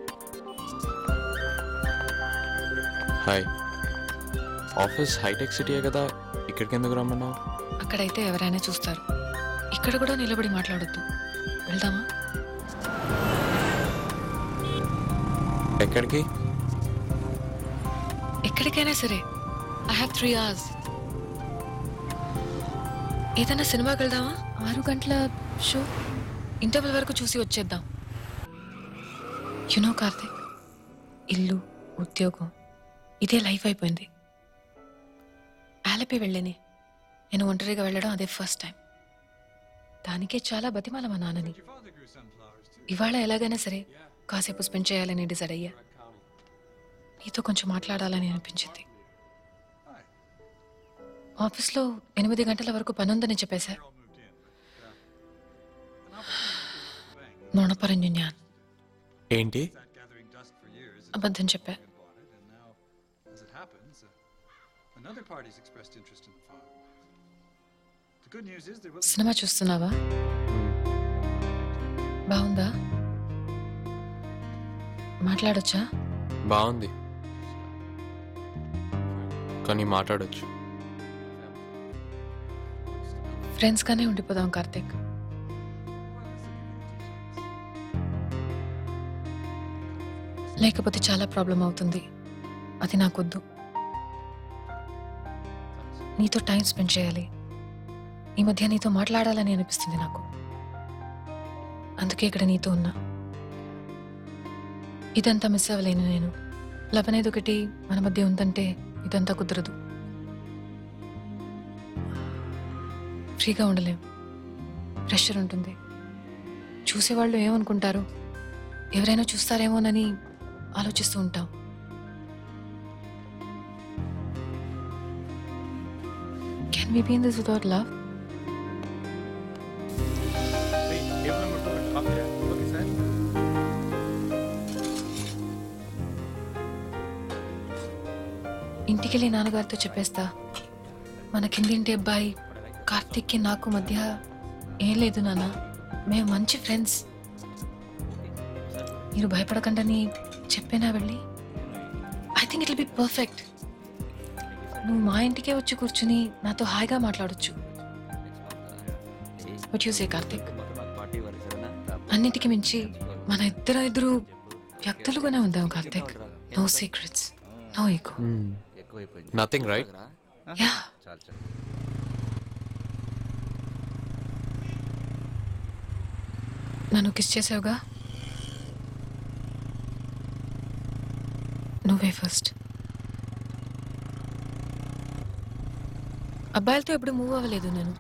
హాయ్, ఆఫీస్ హైటెక్ సిటీయే కదా, ఇక్కడికి ఎందుకు రమ్మన్నావు? అక్కడైతే ఎవరైనా చూస్తారు, ఇక్కడ కూడా నిలబడి మాట్లాడొద్దు. వెళ్దామా? ఎక్కడికి? ఎక్కడికైనా సరే. I have 3 hours. ఏదైనా సినిమాకి వెళ్దామా? 6 గంటల షో. ఇంటర్వెల్ వరకు చూసి వచ్చేద్దాం. యునో కార్తిక్, ఇల్లు, ఉద్యోగం, ఇదే లైఫ్ అయిపోయింది. ఆలపి వెళ్ళని నేను ఒంటరిగా వెళ్ళడం అదే ఫస్ట్ టైం. దానికే చాలా బతిమాల మా నాన్నని. ఇవాళ ఎలాగైనా సరే కాసేపు స్పెండ్ చేయాలని డిసైడ్ అయ్యా. నీతో కొంచెం మాట్లాడాలని అనిపించింది. ఆఫీస్లో 8 గంటల వరకు పనుందని చెప్పేశా. నోణపరంజున్యాన్ ఏంటి అబద్ధం చెప్పా. సినిమా చూస్తున్నావా? బాగుందా? మాట్లాడొచ్చా? బాగుంది కానీ మాట్లాడొచ్చు. ఫ్రెండ్స్గానే ఉండిపోదాం కార్తిక్. లేకపోతే చాలా ప్రాబ్లం అవుతుంది, అది నాకొద్దు. నీతో టైం స్పెండ్ చేయాలి. ఈ మధ్య నీతో మాట్లాడాలని అనిపిస్తుంది నాకు. అందుకే ఇక్కడ నీతో ఉన్నా. ఇదంతా మిస్ అవ్వలేను నేను. లవ్ అనేది ఒకటి మన మధ్య ఉందంటే ఇదంతా కుదరదు. ఫ్రీగా ఉండలేం, ప్రెషర్ ఉంటుంది. చూసేవాళ్ళు ఏమనుకుంటారు, ఎవరైనా చూస్తారేమోనని ఆలోచిస్తూ ఉంటాం. Can we be in this without love? ఇంటికెళ్ళి నాన్నగారితో చెప్పేస్తా, మన కిందింటి అబ్బాయి కార్తిక్కి నాకు మధ్య ఏం లేదు నాన్న, మేము మంచి ఫ్రెండ్స్, మీరు భయపడకండి చెప్పేనా వెళ్ళి. I think it will be perfect. నువ్వు మా ఇంటికే వచ్చి కూర్చుని నాతో హాయిగా మాట్లాడొచ్చు. What you say Karthik? అన్నిటికీ మించి మన ఇద్దరు వ్యక్తులుగానే ఉందాం Karthik. No secrets, no ego. Nothing, right? Yeah. నన్ను కిస్ చేసావుగా, నువ్వే ఫస్ట్. అబ్బాయిలతో ఎప్పుడు మూవ్ అవ్వలేదు నేను.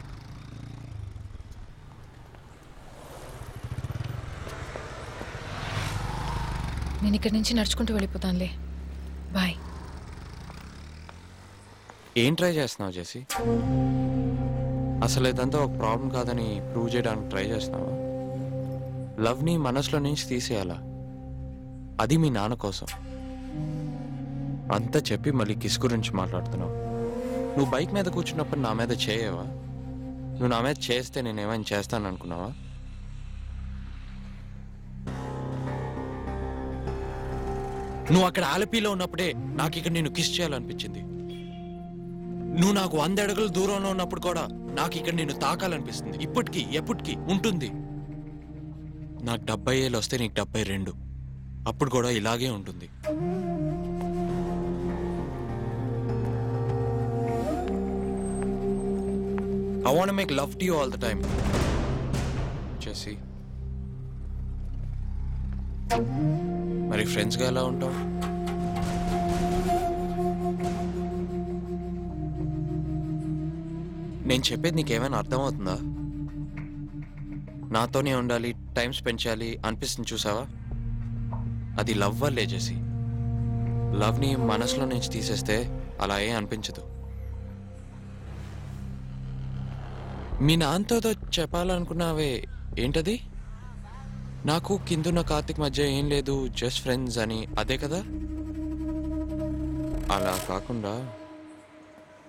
నేను ఇక్కడి నుంచి నడుచుకుంటూ వెళ్ళిపోతానులే, బాయ్. ఏం ట్రై చేస్తున్నావు జెస్సీ? అసలు ఇదంతా ఒక ప్రాబ్లం కాదని ప్రూవ్ చేయడానికి ట్రై చేస్తున్నావా? లవ్ని మనసులో నుంచి తీసేయాలా? అది మీ నాన్న కోసం. అంతా చెప్పి మళ్ళీ కిస్ గురించి మాట్లాడుతున్నావు. నువ్వు బైక్ మీద కూర్చున్నప్పుడు నా మీద చేయవా? నువ్వు నా మీద చేస్తే నేనేమైనా చేస్తాను అనుకున్నావా? నువ్వు అక్కడ ఆలపిలో ఉన్నప్పుడే నాకు ఇక్కడ నేను కిస్ చేయాలనిపించింది. నువ్వు నాకు 100 అడుగుల దూరంలో ఉన్నప్పుడు కూడా నాకు ఇక్కడ నేను తాకాలనిపిస్తుంది. ఇప్పటికీ ఎప్పటికీ ఉంటుంది. నాకు 70 ఏళ్ళు వస్తే నీకు 72. అప్పుడు కూడా ఇలాగే ఉంటుంది. I want to make love to you all the time, Jessie. Mari friends ga ela untav? Nen cheppedi nike emaina artham avutunda? Naatone undali, time spend cheyali anpistundi chusava? Adi love valle Jessie. Love ni manasulo nunchi teeseste ala em anpinchadu. మీ నాన్నతో చెప్పాలనుకున్నావే ఏంటది? నాకు కిందున్న కార్తిక్ మధ్య ఏం లేదు, just friends అని, అదే కదా? అలా కాకుండా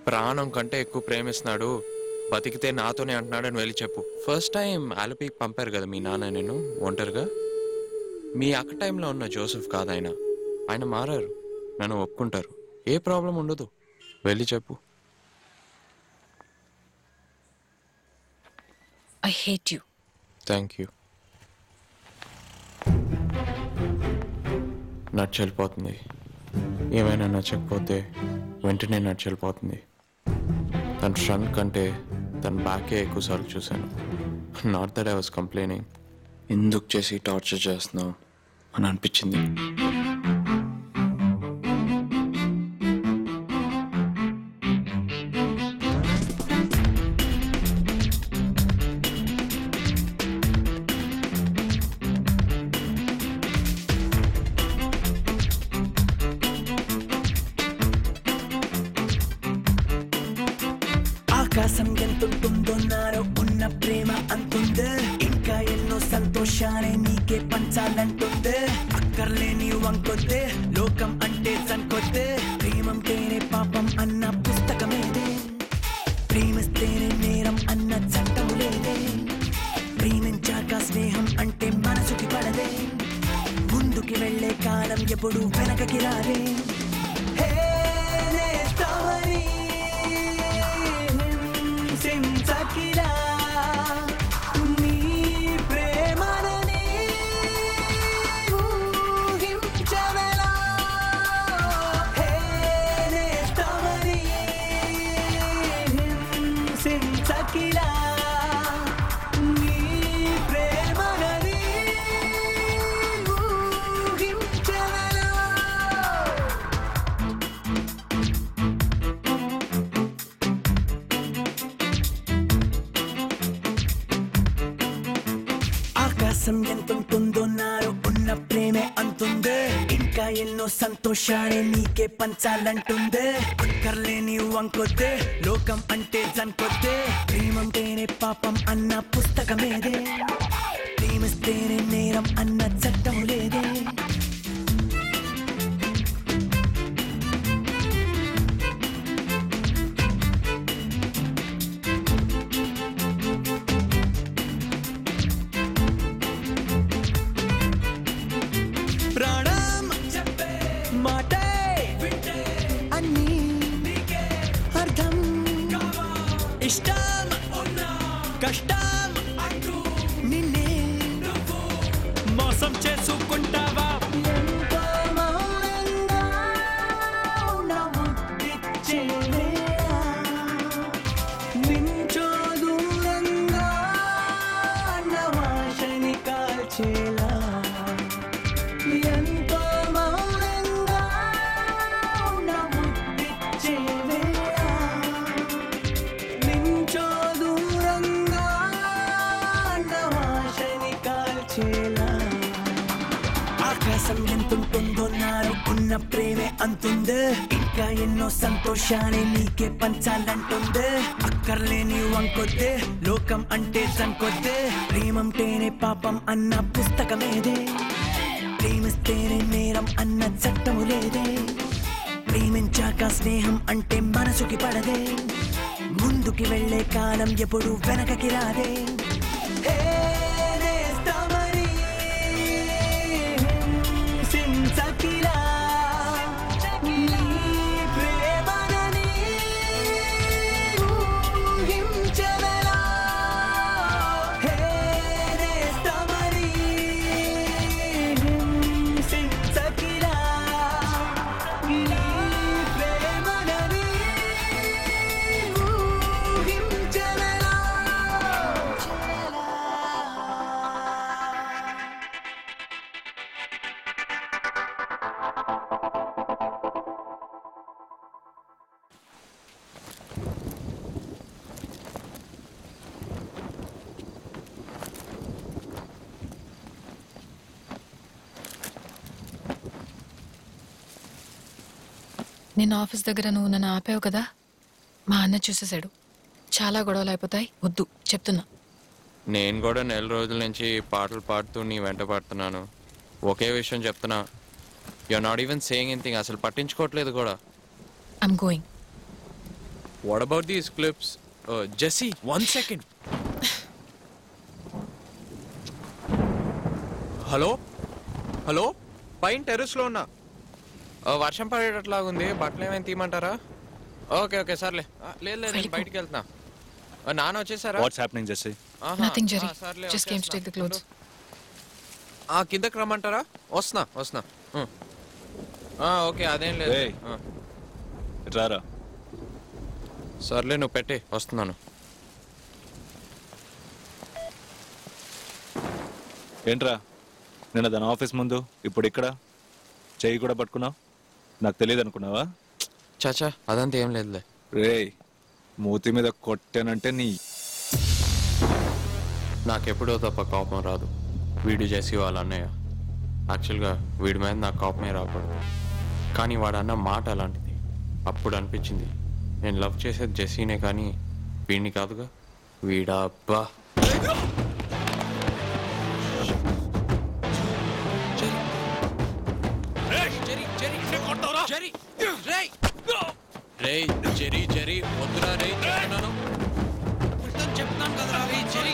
ప్రాణం కంటే ఎక్కువ ప్రేమిస్తున్నాడు, బతికితే నాతోనే అంటున్నాడు అని వెళ్ళి చెప్పు. ఫస్ట్ టైం ఆలపీకి పంపారు కదా మీ నాన్న నేను ఒంటరిగా. మీ అక్క టైంలో ఉన్న జోసెఫ్ కాదు ఆయన. ఆయన మారారు, నన్ను ఒప్పుకుంటారు, ఏ ప్రాబ్లం ఉండదు. వెళ్ళి చెప్పు. I hate you. Thank you. నచ్చలిపోతుంది. ఏమైనా నచ్చకపోతే వెంటనే నచ్చలిపోతుంది. తన ఫ్రంట్ కంటే తన బ్యాకే ఎక్కువసార్లు చూశాను. Not that I was complaining. ఎందుకు చేసి టార్చర్ చేస్తున్నావు అని అనిపించింది. ఆకాశం ఎంతుంటుందో నాలో ఉన్న ప్రేమ అంతుంది. ఇంకా ఎన్నో సంతోషాలే నీకే పంచాలంటుంది. అక్కర్లేని వంకొద్దే లోకం అంటే సంకొద్దే. ప్రేమంటేనే పాపం అన్న పుస్తకమేదే. ప్రేమిస్తేనే నేరం అన్న చట్టం లేదే. ప్రేమించాక స్నేహం అంటే మనసుకి పడదే. ముందుకి వెళ్లే కాలం ఎప్పుడు వెనకకి రాదే. సంతోషాన్ని నీకే పంచాలంటుంది. అక్కర్లేని వంకొద్దే లోకం అంటే జన్కొద్దే. ప్రేమంటేనే పాపం అన్న పుస్తకమేదే. ప్రేమిస్తేనే నేరం అన్న చట్టం లేదే. సంతోషాన్ని నీకే పంచాలంటుంది. అక్కర్లేని వంకొద్దే లోకం అంటే సంకొద్దే. ప్రేమంటేనే పాపం అన్న పుస్తకమేదే. ప్రేమిస్తేనే నేరం అన్న చట్టం లేదే. ప్రేమించాక స్నేహం అంటే మనసుకి పడదే. ముందుకి వెళ్లే కాలం ఎప్పుడు వెనకకి రాదే. నేను ఆఫీస్ దగ్గర నువ్వు నన్ను ఆపావు కదా, మా అన్న చూసేశాడు. చాలా గొడవలు అయిపోతాయి, వద్దు చెప్తున్నా. నేను కూడా నెల రోజుల నుంచి పాటలు పాడుతూ నీ వెంట పడుతున్నాను. ఒకే విషయం చెప్తున్నా, you are not even saying anything. అసలు పట్టించుకోవట్లేదు కూడా. I'm going. What about these clips? Jessie, one second. Hello hello, పైన టెర్రస్లో ఉన్నా. వర్షం పడేటట్లాగుంది, బట్టలు ఏమైనా తీయమంటారా? ఓకే ఓకే, సర్లే. లేదు లేదు, నేను బయటికి వెళ్తున్నా. నాన్న వచ్చేసారా? కిందకి రమ్మంటారా? వస్తున్నా వస్తున్నా. ఓకే, అదేం లేదు. సర్లే, నువ్వు పెట్టే, వస్తున్నాను. ఏంట్రా నిన్న దాని ఆఫీస్ ముందు ఇప్పుడు ఇక్కడ చెయ్యి కూడా పట్టుకున్నావు, నాకు తెలియదు అనుకున్నావా? చాచా అదంతా ఏం లేదులే. రే మూతి మీద కొట్టానంటే నీ నాకెప్పుడో తప్ప కోపం రాదు. వీడు చేసి వాళ్ళ అన్నయ్య, యాక్చువల్గా వీడి మీద నాకు కోపమే రాకూడదు, కానీ వాడన్న మాట అలాంటిది. అప్పుడు అనిపించింది నేను లవ్ చేసేది జెస్సీనే కానీ వీడిని కాదుగా. వీడా అబ్బా రే జెరీ జెరీ వద్దురా రే చెప్తున్నాను చెప్తాను కదరా రే జెరీ.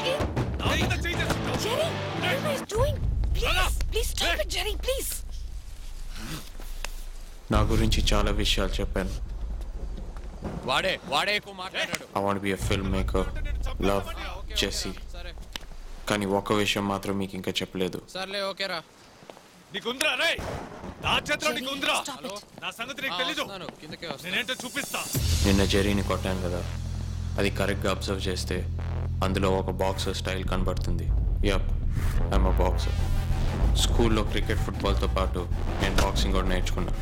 నా గురించి చాలా విషయాలు చెప్పాను. I want to be a filmmaker, love, Jessie. కానీ ఒక విషయం మాత్రం మీకు ఇంకా చెప్పలేదు. నిన్న జెర్రీని కొట్టాను కదా, అది కరెక్ట్ గా అబ్జర్వ్ చేస్తే అందులో ఒక బాక్సర్ స్టైల్ కనబడుతుంది. Yup, I'm a boxer. స్కూల్లో క్రికెట్, ఫుట్బాల్తో పాటు నేను బాక్సింగ్ కూడా నేర్చుకున్నాను.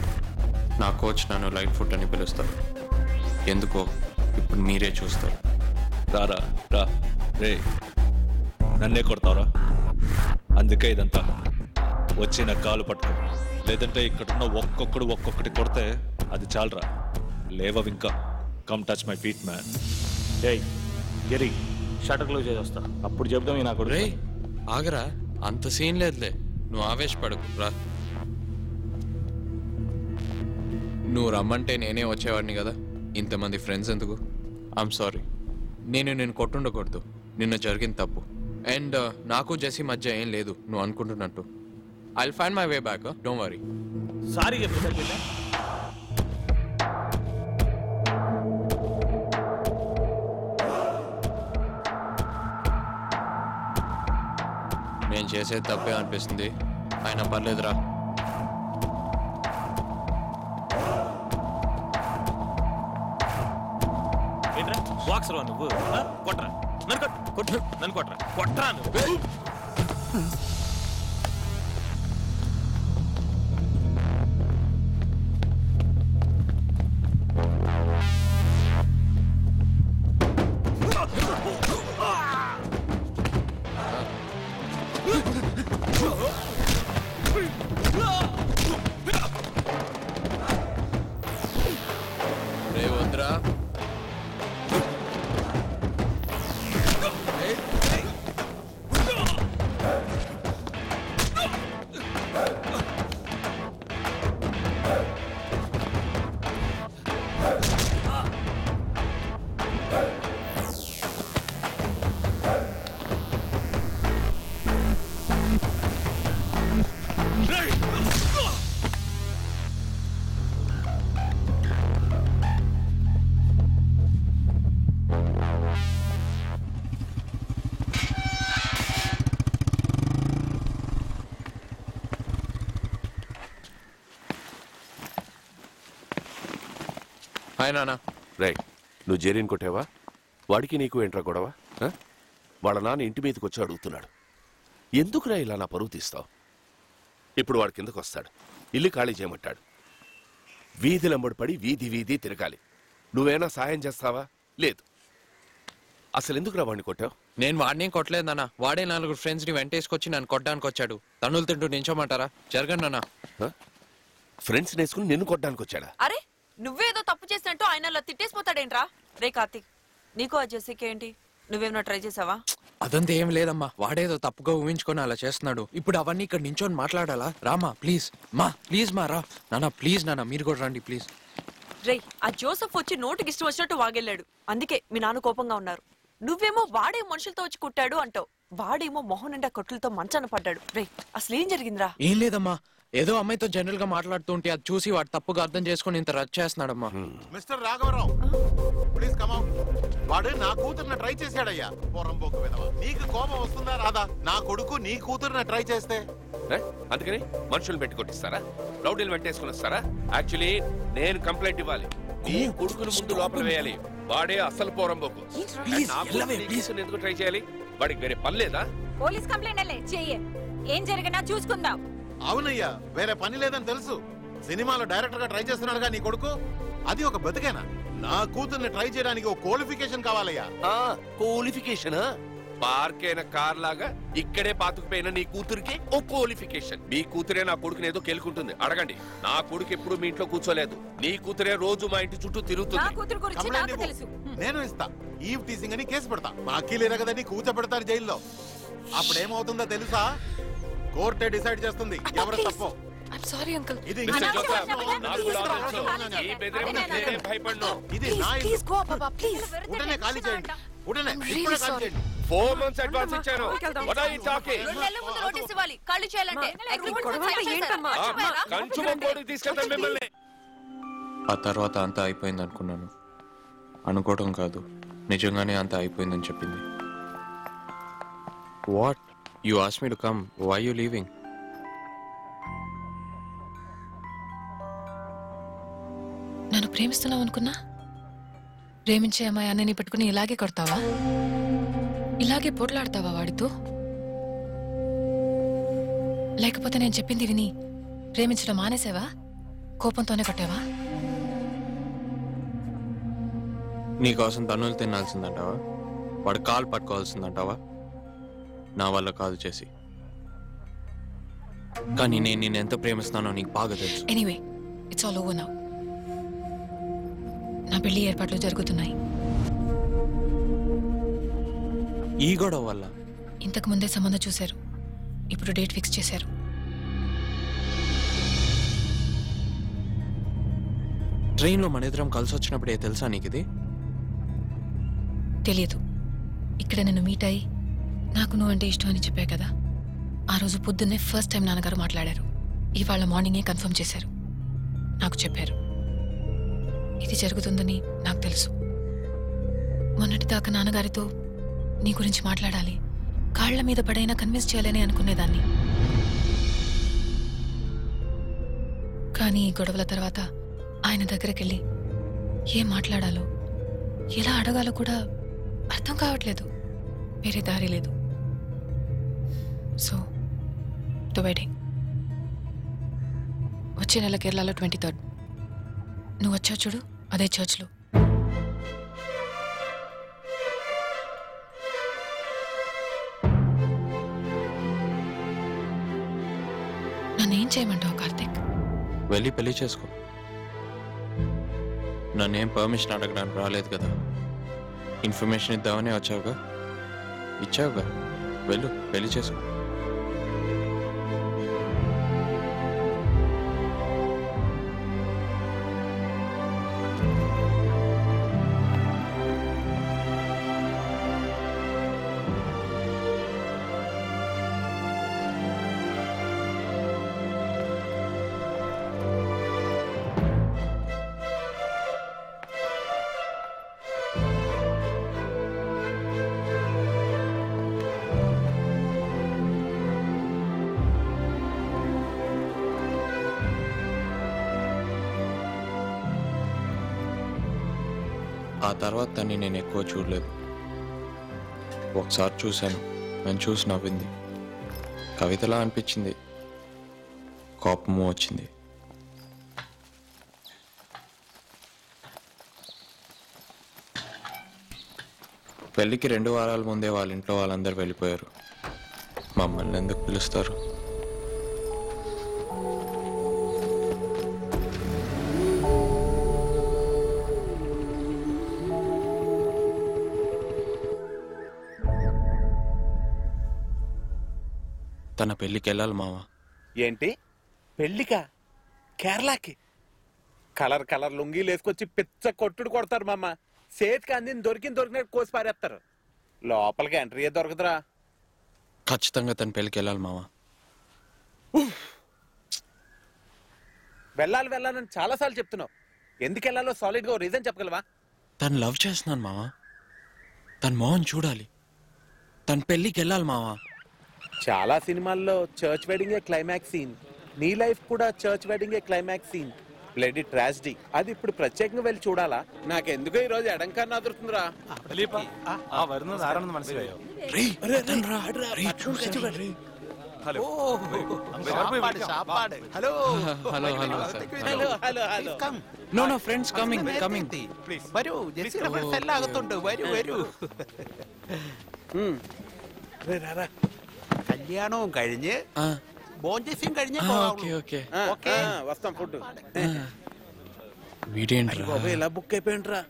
నా కోచ్ నన్ను లైట్ ఫుట్ అని పిలుస్తాను. ఎందుకో ఇప్పుడు మీరే చూస్తారు. రారా రా రే, నన్నే కొడతావురా, అందుకే ఇదంతా. వచ్చి నా కాలు పట్టుకో, లేదంటే ఇక్కడున్న ఒక్కొక్కడు ఒక్కొక్కటి కొడితే అది చాలరా. లేవవి ఇంకా. Come touch my feet man. ఏయ్ జెరీ, షటర్ క్లోజ్ చేసి వస్తా, అప్పుడు చెప్దాం. నాకు రే ఆగరా, అంత సీన్ లేదులే, నువ్వు ఆవేశపడకు రా. నువ్వు రమ్మంటే నేనే వచ్చేవాడిని కదా, ఇంతమంది ఫ్రెండ్స్ ఎందుకు? ఐఎమ్ సారీ, నేను కొట్టుండకూడదు. నిన్న జరిగిన తప్పు, అండ్ నాకు జెస్సీ మధ్య ఏం లేదు నువ్వు అనుకుంటున్నట్టు. I will find my way back, don't worry. Sorry చెప్పేసా బిడ్డా? నేను చేసేది తప్పే అనిపిస్తుంది, అయినా పర్లేదురా. బాక్సరా నువ్వు, కొట్రా నన్ను, కొట్టు నన్ను, కొట్రా కొట్రా నువ్వు. రైట్, నువ్వు జెరీని కొట్టావా? వాడికి నీకు ఏంట్రా గొడవ? వాళ్ళ నాన్న ఇంటి మీదకి వచ్చి అడుగుతున్నాడు, ఎందుకురా ఇలా నా పరువు తీస్తావు? ఇప్పుడు వాడి కిందకు వస్తాడు, ఇల్లు ఖాళీ చేయమంటాడు, వీధిలంబడి పడి వీధి వీధి తిరగాలి. నువ్వేనా సాయం చేస్తావా? లేదు. అసలు ఎందుకురా వాడిని కొట్టావు? నేను వాడిని కొట్టలేదు నాన్న, వాడే నలుగురు ఫ్రెండ్స్ని వెంటేసుకొచ్చి నన్ను కొట్టడానికి వచ్చాడు. తన్నులు తింటూ నించోమంటారా? జరగండి నాన్న. ఫ్రెండ్స్ నేసుకుని నిన్ను కొట్టడానికి వచ్చాడా? అరే నువ్వేదో తప్పు చేసినట్టు ఆయన అలా తిట్టేసిపోతాడేంట్రా? రే కార్తిక్, నీకు ఆ జెస్సీకి ఏంటి? నువ్వేమన్నా ట్రై చేసావా? అదంతా ఏం లేదమ్మా, వాడేదో తప్పుగా ఊహించుకొని అలా చేస్తున్నాడు. ఇప్పుడు అవన్నీ ఇక్కడ నించోని మాట్లాడాలా? రామా ప్లీజ్, మా ప్లీజ్ మా రా నాన్న, ప్లీజ్ నాన్న మీరు కూడా రండి ప్లీజ్. రే ఆ జోసెఫ్ వచ్చి నోటికి ఇష్టం వచ్చినట్టు వాగెళ్ళాడు, అందుకే మీ నాన్న కోపంగా ఉన్నారు. నువ్వేమో వాడే మనుషులతో వచ్చి కుట్టాడు అంటావు, వాడేమో మొహం నిండా కొట్లతో మంచాన పడ్డాడు. రే అసలు ఏం జరిగిందిరా? ఏం లేదమ్మా, ఏదో అమ్మాయితో జనరల్ గా మాట్లాడుతుంటే అది చూసి వాడు తప్పుగా అర్థం చేసుకుని ఇంత రచ్చ చేస్తున్నాడమ్మా. మిస్టర్ రాఘవరావు ప్లీజ్ కమ్ అవుట్. వాడు నా కూతురుని ట్రై చేశాడయ్యా, పొరంబోకు విధవా. నీకు కోపం వస్తుందా రాదా? నా కొడుకు నీ కూతురుని ట్రై చేస్తే అందుకని మనుషులు పెట్టి కొట్టిస్తారా? రౌడీలు పెట్టేసుకుని వస్తారా? యాక్చువల్లీ నేను కంప్లైంట్ ఇవ్వాలి, నీ కొడుకుని ముందు లోపల వేయాలి. వాడే అసలు పొరంబోకు. ఎందుకు ట్రై చేయాలి? వాడికి వేరే పని లేదా? పోలీస్ కంప్లైంట్ చేయే. ఏం జరిగినా చూసుకుందాం. అవునయ్యా, వేరే పని లేదని తెలుసు. సినిమాలో డైరెక్టర్ గా ట్రై చేస్తున్నాడుగా నీ కొడుకు, అది ఒక బతికేనా? నా కూతుర్ని ట్రై చేయడానికి ఒక క్వాలిఫికేషన్ కావాలయ్యా. క్వాలిఫికేషన్ పార్క్ అయిన కార్ లాగా ఇక్కడే పాతుకుపోయిన నీ కూతురికి ఓ క్వాలిఫికేషన్. మీ కూతురే నా కొడుకుని ఏదో కెలుకుంటుంది, అడగండి. నా కొడుకు ఎప్పుడు మీ ఇంట్లో కూర్చోలేదు, నీ కూతురే రోజు మా ఇంటి చుట్టూ తిరుగుతుంది. నేను ఇస్తా ఈవ్ టీసింగ్ అని కేసు పెడతా, బాకీ లేరా కదని కూర్చోబెడతారు జైల్లో. అప్పుడేమవుతుందో తెలుసా, కోర్టే డిసైడ్ చేస్తుంది ఎవరు తప్పు. ఆ తర్వాత అంతా అయిపోయింది అనుకున్నాను. అనుకోవటం కాదు, నిజంగానే అంతా అయిపోయిందని చెప్పింది. What you asked me to come, why you leaving? నన్ను ప్రేమిస్తున్నావు అనుకున్నా, ప్రేమించే అమ్మాయి అన్నని పట్టుకుని ఇలాగే కొడతావా, ఇలాగే పోట్లాడతావా వాడితో? లేకపోతే నేను చెప్పింది విని ప్రేమించడం మానేసావా, కోపంతోనే కొట్టావా? నీకోసం తన్నులు తినాల్సిందంటావా, వాడు కాలు పట్టుకోవాల్సిందంటావా? నా వల్ల కాదు చేసి, కానీ నేను నిన్ను ఎంత ప్రేమిస్తానో నీకు బాగా తెలుసు. Anyway it's all over now. నా పెళ్లి ఏర్పాట్లు జరుగుతున్నాయి. ఈ గొడవ వల్ల ఇంతకు ముందే సంబంధం చూశారు, ఇప్పుడు డేట్ ఫిక్స్ చేశారు. ట్రైన్లో మన ఇద్దరం కలిసి వచ్చినప్పుడే తెలుసా నీకు ఇది? తెలియదు. ఇక్కడ నేను మీట్ అయ్యి నాకు నువ్వు అంటే ఇష్టం అని చెప్పా కదా, ఆ రోజు పొద్దున్నే ఫస్ట్ టైం నాన్నగారు మాట్లాడారు. ఇవాళ మార్నింగే కన్ఫర్మ్ చేశారు, నాకు చెప్పారు. ఇది జరుగుతుందని నాకు తెలుసు. మొన్నటిదాకా నాన్నగారితో నీ గురించి మాట్లాడాలి, కాళ్ల మీద పడైనా కన్విన్స్ చేయాలని అనుకునేదాన్ని. కానీ ఈ గొడవల తర్వాత ఆయన దగ్గరకెళ్ళి ఏం మాట్లాడాలో ఎలా అడగాలో కూడా అర్థం కావట్లేదు. వేరే దారి లేదు. సో ద వెడ్డింగ్ వచ్చే నెల కేరళలో 23rd. నువ్వు వచ్చావు చూడు, అదే చర్చ్లో. నన్నేం చేయమంటావు కార్తిక్? వెళ్ళి పెళ్లి చేసుకో. నన్నేం పర్మిషన్ అడగడానికి రాలేదు కదా, ఇన్ఫర్మేషన్ ఇద్దామనే వచ్చావుగా, ఇచ్చావుగా. వెళ్ళు పెళ్లి చేసుకో. ఆ తర్వాత తన్ని నేను ఎక్కువ చూడలేదు. ఒకసారి చూశాను, నేను చూసి నవ్వింది. కవితలా అనిపించింది, కోపము వచ్చింది. పెళ్ళికి 2 వారాల ముందే వాళ్ళ ఇంట్లో వాళ్ళందరూ వెళ్ళిపోయారు. మమ్మల్ని ఎందుకు పిలుస్తారు? తన పెళ్ళికి వెళ్ళాలి మావా. ఏంటి పెళ్ళికా? కేరళకి కలర్ కలర్ లుంగీలు వేసుకొచ్చి పిచ్చ కొట్టుడు కొడతారు మామ. చేతికి అందిని దొరికినట్టు కోసి పారేస్తారు. లోపలికి ఎంట్రీ దొరకదురా. ఖచ్చితంగా తన పెళ్ళికి వెళ్ళాలి మావా. వెళ్ళాలి వెళ్ళాలని చాలాసార్లు చెప్తున్నావు, ఎందుకు వెళ్ళాలో సాలిడ్గా రీజన్ చెప్పగలవా? తను లవ్ చేస్తున్నాను మావా, తన మోహన్ చూడాలి, తన పెళ్ళికి వెళ్ళాలి మావా. చాలా సినిమాల్లో చర్చ్ వెడ్డింగే క్లైమాక్స్ సీన్, నీ లైఫ్ కూడా చర్చ్ వెడ్డింగే క్లైమాక్స్ సీన్, బ్లడీ ట్రాజడీ. అది ఇప్పుడు ప్రత్యేకంగా వెళ్ళి చూడాలా? నాకెందుకో ఈ రోజు ఎడంకన్నా అదురుతుందిరా. హలో సాపాడు సాపాడు hello hello hello hello hello come no no friends coming coming please వరు జెసి ఫ్రెండ్స్ ఎల్ల ఆగుతుండు వరు వరు రే రా రా కళ్యాణం കഴിഞ്ഞ് బోంజేసిం കഴിഞ്ഞ് ఓకే ఓకే ఓకే వస్తాం ఫుడ్ వీడేంట్రా బాబే ఇలా బుక్ అయిపోయింట్రా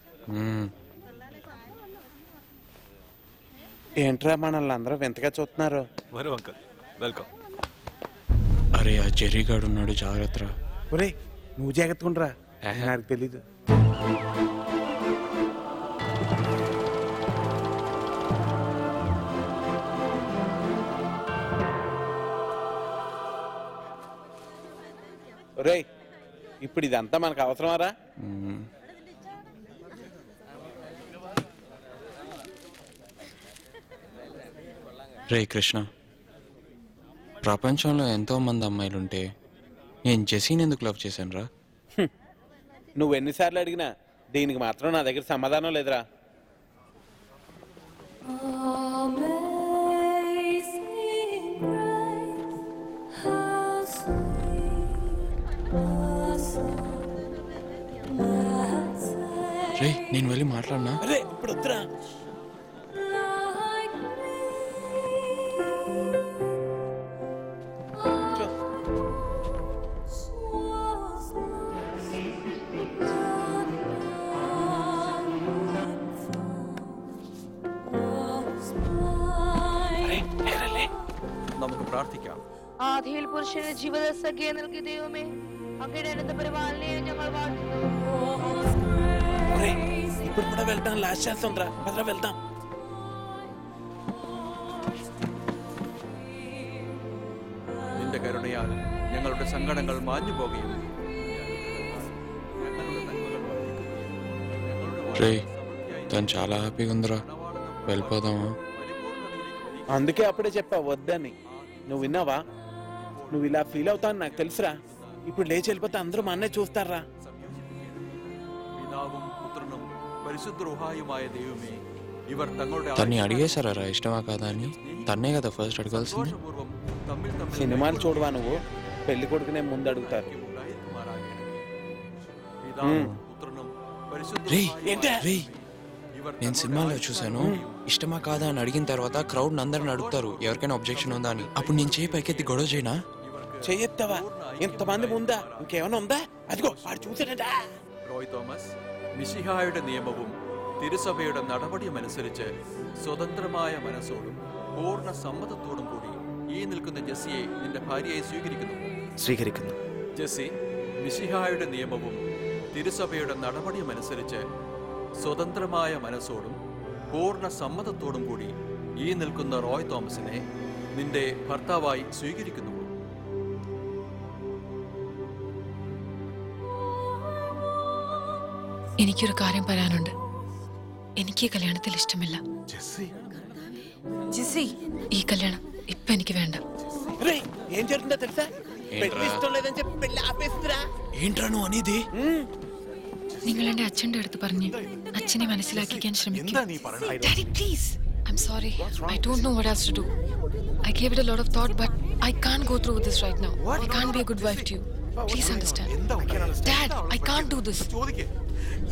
ఏంట్రా మనల్ని అందరూ వింతగా చూస్తున్నారు వరు అంకుల్ వెల్కమ్ అరే ఆ జెర్రీ గాడు ఉన్నాడు జాగ్రత్తరా ఒరే నువ్వు జాగ్రత్తకుండ్రా నాకు తెలీదు ఒరే ఇప్పుడు ఇదంతా మనకు అవసరమారా రే కృష్ణ ప్రపంచంలో ఎంతోమంది అమ్మాయిలుంటే నేను జెస్సీని ఎందుకు లవ్ చేశాను రా నువ్వు ఎన్నిసార్లు అడిగినా దీనికి మాత్రం నా దగ్గర సమాధానం లేదురా రే నేను వెళ్ళి మాట్లాడినా రే ఇప్పుడు వద్దురా आधेल पुरुषे ने जीवन सगे नल के देव में अगे रहने तो परिवार ने जंगलवाद अरे इपर पड़ा वेलता लास्ट चांस उंद्रा पदरा वेलता നിന്റെ കരുണയാൽ ഞങ്ങളുടെ സംഘടനകൾ മാഞ്ഞു പോകുകയാണ് రే తను చాలా హ్యాపీగా ఉందిరా వెళ్ళిపోదామా అందుకే అప్పుడే చెప్పా వద్దని నువ్వు విన్నావా నువ్వు ఇలా ఫీల్ అవుతా అని నాకు తెలుసురా ఇప్పుడు లేచి వెళ్ళిపోతే అందరూ మా అన్నే చూస్తారా తన్ని అడిగేశారా రా ఇష్టమా కాదా అని తన్నే కదా ఫస్ట్ అడగాల్సింది సినిమాలు చూడవా నువ్వు పెళ్లి కొడుకునే ముందు అడుగుతారు నేను సినిమాలో చూశాను ఇష్టమా కాదా అని అడిగిన తర్వాత క్రౌడ్ అందరిని అడుగుతారు ఎవరికైనా అబ్జెక్షన్ ఉందా అని అప్పుడు నేను చేయి పైకెత్తి గొడవ చేయనా చెయ్యెత్తావా ఇంతమంది ఉందా ఇంకేమైనా ఉందా అదిగో వాడు చూసాడట రోయ్ തോമസ് മിശിഹായുടെ നിയമവും തിരുസഭയുടെ നടപടിയും അനുസരിച്ച് സ്വതന്ത്രമായ മനസ്സോടും പൂർണ്ണ സമ്മതത്തോടും കൂടി ഈ നിൽക്കുന്ന ജെസ്സിയെ നിന്റെ ഭാര്യയായി സ്വീകരിക്കുന്നു ജെസ്സി മിശിഹായുടെ നിയമവും തിരുസഭയുടെ നടപടിയും അനുസരിച്ച് സ്വതന്ത്രമായ മനസ്സോടും പൂർണ്ണ സമ്മതത്തോടും കൂടി ഈ നിൽക്കുന്ന റോയ് തോമസിനെ നിന്റെ ഭർത്താവായി സ്വീകരിക്കുന്നു എനിക്കൊരു കാര്യം പറയാനുണ്ട് എനിക്ക് ഈ കല്യാണത്തിൽ ഇഷ്ടമില്ല ജിസി ഈ കല്യാണം ഇപ്പൊ എനിക്ക് വേണ്ട നിങ്ങൾ എന്റെ അച്ഛന്റെ അടുത്ത് പറഞ്ഞു അച്ഛനെ മനസ്സിലാക്കിക്കാൻ ശ്രമിക്കും daddy please I am sorry I don't know what else to do I gave it a lot of thought but I can't go through with this right now I can't be a good wife to you please understand dad I can't do this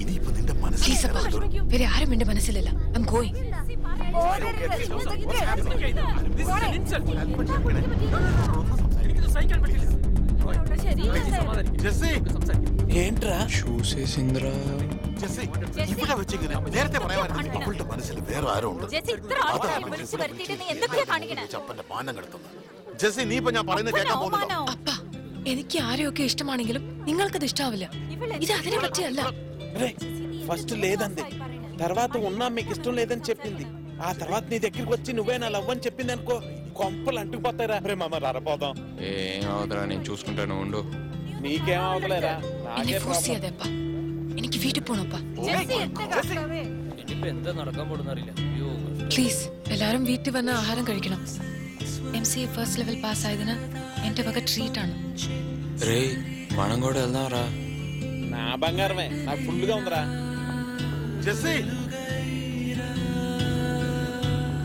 ഇനി ഇപ്പോ നിന്റെ മനസ്സിൽ please അപ്പ വേറെ ആരും എന്റെ മനസ്സിലല്ല I am going this is an insult എനിക്ക് സൈക്കിൾ പറ്റില്ല ఏంట్రా చూసేసింద్రా మనసులు వేరే ఆరో എനിക്ക് ആരെയൊക്കെ ഇഷ്ടമാണെങ്കിലും നിങ്ങൾക്കത് ഇഷ്ടാവില്ല ഇത് അതിനെ പറ്റിയല്ല ఫస్ట్ లేదంది తర్వాత ఉన్నా మీకు ఇష్టం లేదని చెప్పింది ఆ తర్వాత నీ దగ్గరికి వచ్చి నువ్వే నా లవ్ అని చెప్పింది అనుకో కొంపలు అంటుకుపోతారా రే మామ రారపోదాం ఏం అవదురా నేను చూసుకుంటాను ఉండు నీకేం అవదులేరా నాకే ప్రాబ్లం എനിക്ക് വീട്ടിൽ പോണപ്പാ ഇതിപ്പോ എന്താ നടക്കാൻ പോടുന്നറിയില്ല പ്ലീസ് എല്ലാരും വീട്ടിൽ വന്ന് ആഹാരം കഴിക്കണം എംസിഎ ഫസ്റ്റ് ലെവൽ പാസ് ആയതിന് എന്റെ വക ട്രീറ്റ് ആണ് రే మనం కూడా వెళ్దాంరా నా బంగారమే నాకు ఫుల్ గా ఉందరా జెస్సీ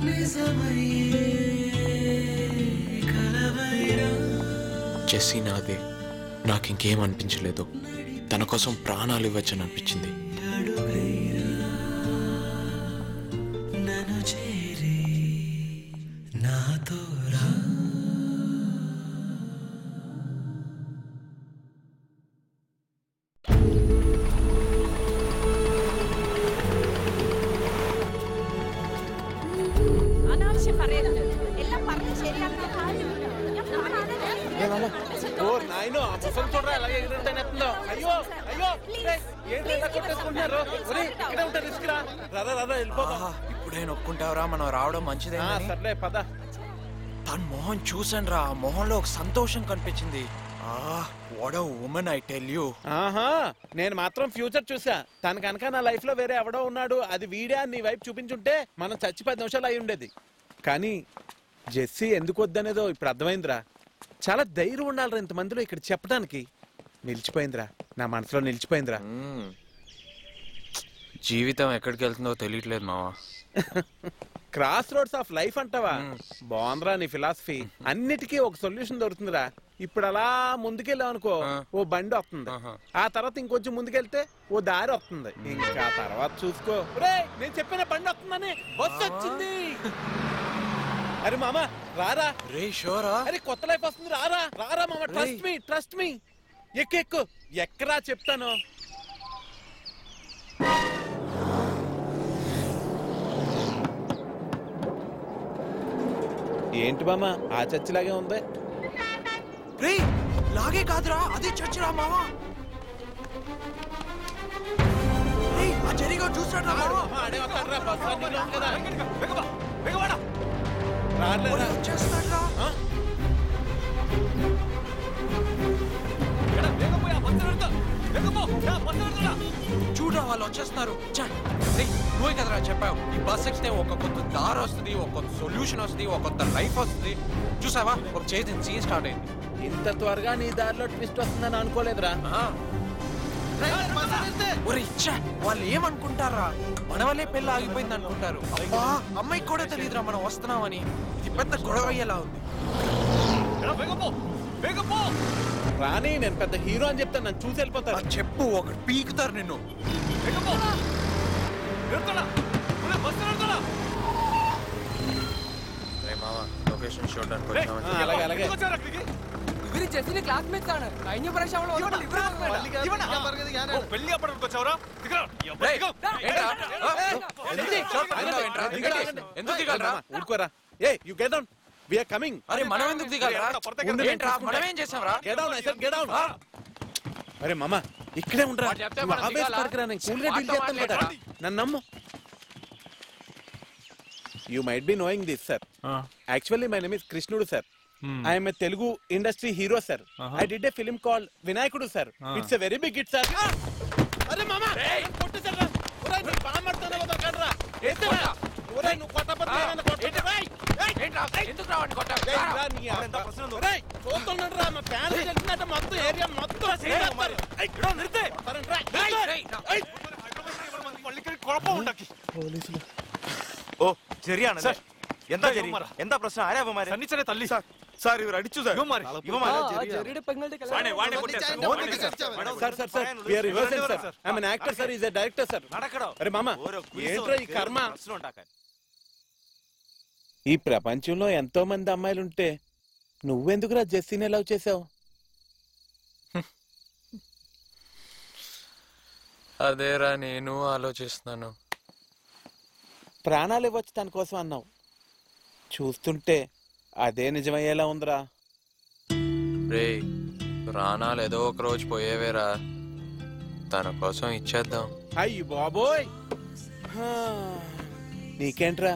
నిజమై karava జెస్సీ నాదే, నాకింకేం అనిపించలేదు. తన కోసం ప్రాణాలు ఇవ్వచ్చని అనిపించింది. తన మొహం చూసాను రా, మొహంలో ఒక సంతోషం కనిపించింది. నేను మాత్రం ఫ్యూచర్ చూసా. తను కనుక నా లైఫ్ లో వేరే ఎవడో ఉన్నాడు, అది వీడే నీ వైపు చూపించుంటే మనం చచ్చి 10 నిమిషాలు అయి ఉండేది. కానీ జెస్సీ ఎందుకు వద్దనేదో ఇప్పుడు అర్థమైందిరా. చాలా ధైర్యం ఉండాలిరా ఇంతమందిలో ఇక్కడ చెప్పడానికి. నిలిచిపోయిందిరా, నా మనసులో నిలిచిపోయిందిరా. జీవితం ఎక్కడికి వెళ్తుందో తెలియట్లేదు మావా. క్రాస్ రోడ్స్ ఆఫ్ లైఫ్ అంటావా? బాగుందిరా నీ ఫిలాసఫీ. అన్నిటికీ ఒక సొల్యూషన్ దొరుకుతుందిరా. ఇప్పుడు అలా ముందుకెళ్ళావు అనుకో, ఓ బండి వస్తుంది. ఆ తర్వాత ఇంకొంచెం ముందుకెళ్తే ఓ దారి వస్తుంది. ఇంకా తర్వాత చూసుకో. నేను చెప్పిన బండి వస్తుందని బస్సు వచ్చింది. అరే మామా రారా, అరే కొత్త లైఫ్ వస్తుంది రారా రారా మామా. Trust me, trust me. ఎక్కు ఎక్కరా చెప్తాను. ఏంటి మామా ఆ చర్చి లాగే ఉంది? రే లాగే కాదురా, అదే చర్చి రా మామా. చూడరా వాళ్ళు వచ్చేస్తున్నారు. నువ్వే కదరా చెప్పావు ఈ బస్ ఎక్కితే ఒక కొత్త దారి వస్తుంది, ఒక కొత్త సొల్యూషన్ వస్తుంది, ఒక కొత్త లైఫ్ వస్తుంది. చూసావా, ఒక చేసిన సీన్ స్టార్ట్ అయింది. ఇంత త్వరగా నీ దారిలో ట్విస్ట్ వస్తుందని అనుకోలేదురా. వాళ్ళు ఏమనుకుంటారా, మన వల్లే పెళ్లి ఆగిపోయింది అనుకుంటారు. అబ్బా అమ్మాయికి కూడా తెలియదురా మనం వస్తున్నామని. ఇది పెద్ద గొడవ అయ్యేలా ఉంది. రాని నేను పెద్ద హీరో అని చెప్తాను, నన్ను చూసి వెళ్ళిపోతాను. చెప్పు, ఒకటి పీకుతారు నిన్ను. ఊరుకోరా, hey you get down. We are coming. Are mana enduku digalra undu entra mana em chesamra get down sir get down. Are mama ikkade undra aave parkra nen cool ga deal chestam kada nan nammo. You might be knowing this sir. Actually my name is Krishnudu sir. I am a Telugu industry hero sir. I did a film called Vinayakudu sir. It's a very big hit sir. Are mama pottu sir ora ni bana martana kada kadra etara ora nu kotta patta kotta rai. ఈ ప్రపంచంలో ఎంతో మంది అమ్మాయిలుంటే నువ్వెందుకురా జెస్సీని love చేసావు? అదేరా నేను ఆలోచిస్తున్నాను. ప్రాణాలు ఇవ్వచ్చు తన కోసం అన్నావు, చూస్తుంటే అదే నిజమయ్యేలా ఉందిరా. రే ప్రాణాలు ఏదో ఒక రోజు పోయేవేరా, తన కోసం ఇచ్చేద్దాం. అయ్యి బాబోయ్ నీకేంట్రా,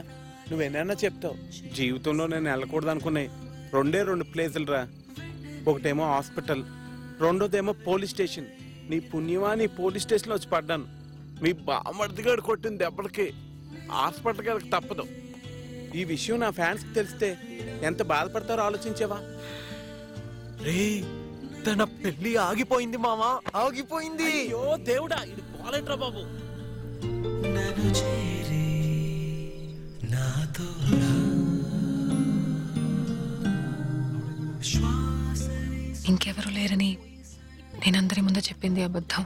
నువ్వెన్నా చెప్తావు. జీవితంలో నేను వెళ్ళకూడదు అనుకున్నాయి 2 ప్లేసులు రా. ఒకటేమో హాస్పిటల్, రెండోదేమో పోలీస్ స్టేషన్. నీ పుణ్యమా నీ పోలీస్ స్టేషన్లో వచ్చి పడ్డాను. మీ బామర్దిగాడు కొట్టిన దెబ్బలకి హాస్పిటల్కి వెళ్ళక తప్పదు. ఈ విషయం నా ఫ్యాన్స్కి తెలిస్తే ఎంత బాధపడతారో ఆలోచించేవా? రే తన పెళ్లి ఆగిపోయింది మామా, ఆగిపోయింది. అయ్యో దేవుడా, ఇది పోలేట్రా బాబు. ఎవరూ లేరని నేనందరి ముందు చెప్పింది అబద్ధం.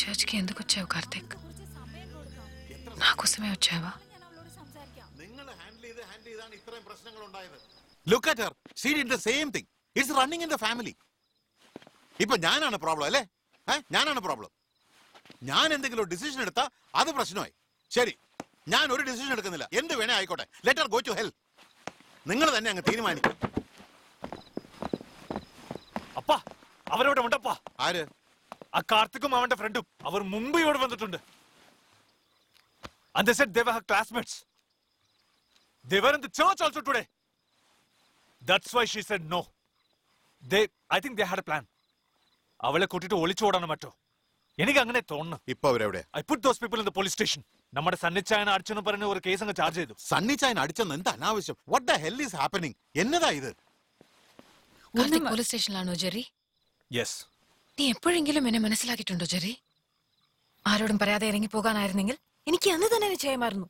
చర్చ్కి ఎందుకు వచ్చావు కార్తిక్? నా కోసమే వచ్చావా? Look at her. She did the same thing. It's running in the family. ഇപ്പോ ഞാനാണ് പ്രോബ്ലം അല്ലേ? ഞാനാണ് പ്രോബ്ലം. ഞാൻ എന്തെങ്കിലും ഡിസിഷൻ എടുത്താ അത് പ്രശ്നമായി. ശരി, ഞാൻ ഒരു ഡിസിഷൻ എടുക്കുന്നില്ല, എന്ത് വേണേ ആയിക്കോട്ടെ. Let her go to hell. നിങ്ങൾ തന്നെ അങ്ങ് തീരുമാനിക്ക്. അപ്പാ അവരോട് ഉണ്ടപ്പാ. ആര്? ആ കാർത്തിക്കും അവന്റെ ഫ്രണ്ടും. അവർ മുമ്പ് ഇവിടെ വന്നിട്ടുണ്ട്. And they said they were her classmates. They were in the church also today. That's why she said no. I think they had a plan. Avale kottittu olichoodana matto. Enikku angane thonnu. Ippa avare evade? I put those people in the police station. Nammada sannichayana adichenu paranu oru case anga charge chedu. Sannichayana adichenu entha anavashyam? What the hell is happening? Ennada idu? Karthik police station la no Jerry? Yes. Nee eppozhengilum enne manasilakittundo Jerry? Aarodum parayade irangi poganayirunengil എനിക്ക് അന്ന് തന്നെ നിശ്ചയമായിരുന്നു.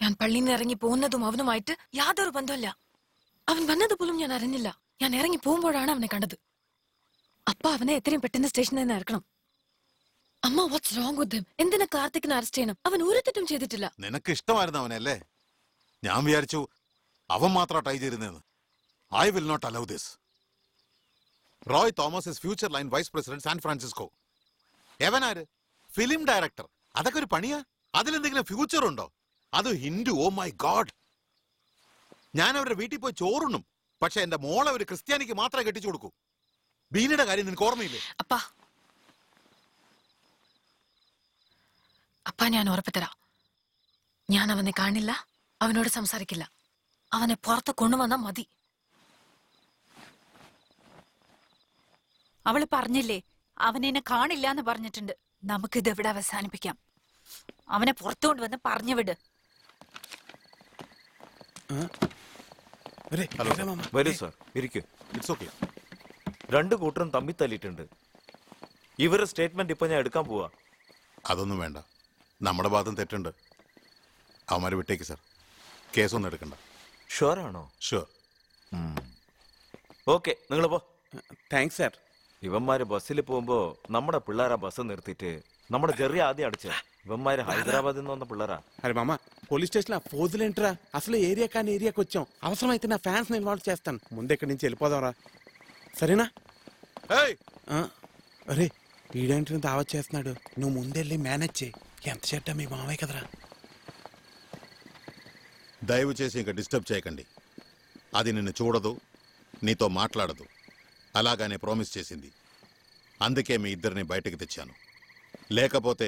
ഞാൻ പള്ളിയിൽ നിന്ന് ഇറങ്ങി പോകുന്നതും അവനുമായിട്ട് യാതൊരു ബന്ധമില്ല. അവൻ വന്നത് പോലും ഞാൻ അറിഞ്ഞില്ല. ഞാൻ ഇറങ്ങി പോകുമ്പോഴാണ് അവനെ കണ്ടത്. അപ്പ അവനെ എത്രയും പെട്ടെന്ന് സ്റ്റേഷനിൽ നിന്ന് ഇറക്കണം. അമ്മ, വാട്ട്സ് റോങ് വിത്ത് ഹിം? എന്തിനാ കാർത്തിക്കിനെ അറസ്റ്റ് ചെയ്യണം? അവൻ ഒരു തെറ്റും ചെയ്തിട്ടില്ല. നിനക്ക് ഇഷ്ടമായിരുന്നു അവനല്ലേ? ഞാൻ വിചാരിച്ചു അവൻ മാത്രം ട്രൈ ചെയ്തിരുന്നെന്ന്. I will not allow this. Roy Thomas is future line vice president San Francisco. എവനാര്? Film director. അതൊക്കെ ഒരു പണിയാ. അതിലെന്തെങ്കിലും ഫ്യൂച്ചർ ഉണ്ടോ? അത് ഹിന്ദു. Oh my God. ഞാൻ അവരുടെ വീട്ടിൽ പോയി ചോറുണ്ണും, പക്ഷെ എന്റെ മോളെ ഒരു ക്രിസ്ത്യാനിക്ക് മാത്രമേ കെട്ടിച്ചു കൊടുക്കൂ. ബീനയുടെ കാര്യം നിനക്ക് ഓർമ്മയില്ലേ? അപ്പാ അപ്പാ ഞാൻ ഉറപ്പ് തരാം, ഞാൻ അവനെ കാണില്ല, അവനോട് സംസാരിക്കില്ല. അവനെ പുറത്ത് കൊണ്ടുവന്നാ മതി. അവള് പറഞ്ഞില്ലേ അവനെന്നെ കാണില്ല എന്ന് പറഞ്ഞിട്ടുണ്ട്. നമുക്കിത് എവിടെ അവസാനിപ്പിക്കാം. അവനെ പുറത്തുകൊണ്ട് വന്ന് പറഞ്ഞു വിട്. രണ്ടു കൂട്ടരും തമ്മി തല്ലിയിട്ടുണ്ട്. ഇവരുടെ സ്റ്റേറ്റ്മെന്റ് ഇപ്പൊ ഞാൻ എടുക്കാൻ പോവാ. അതൊന്നും വേണ്ട, നമ്മുടെ ഭാഗത്തും തെറ്റുണ്ട്. അവന്മാരെ വിട്ടേക്ക് സാർ, കേസൊന്നും എടുക്കണ്ട. ഷുവർ ആണോ? ഷുവർ. ഓക്കെ, നിങ്ങൾ പോ. Thanks sir. ഇവന്മാര് ബസ്സിൽ പോകുമ്പോ നമ്മുടെ പിള്ളേരാ ബസ് നിർത്തിയിട്ട് നമ്മുടെ ജെറി ആദ്യം അടിച്ച. ఇవమ్మాయి హైదరాబాద్ నుండి వస్తున్న పిల్లరా. అరే మామ, పోలీస్ స్టేషన్ ఆ ఫోజులు ఏంట్రా? అసలు ఏరియా కాని ఏరియాకి వచ్చాం. అవసరమైతే నా ఫ్యాన్స్ ని ఇన్వాల్వ్ చేస్తాను. ముందు ఎక్కడి నుంచి వెళ్ళిపోదాంరా, సరేనా? ఏయ్ అరే, వీడేంటి దావత్ చేస్తున్నాడు? నువ్వు ముందెళ్ళి మేనేజ్ చేయి. ఎంత చెడ్డ మీ మామయ్య కదరా. దయచేసి ఇంకా డిస్టర్బ్ చేయకండి. అది నిన్ను చూడదు, నీతో మాట్లాడదు. అలాగానే ప్రామిస్ చేసింది. అందుకే మీ ఇద్దరిని బయటకు తెచ్చాను. లేకపోతే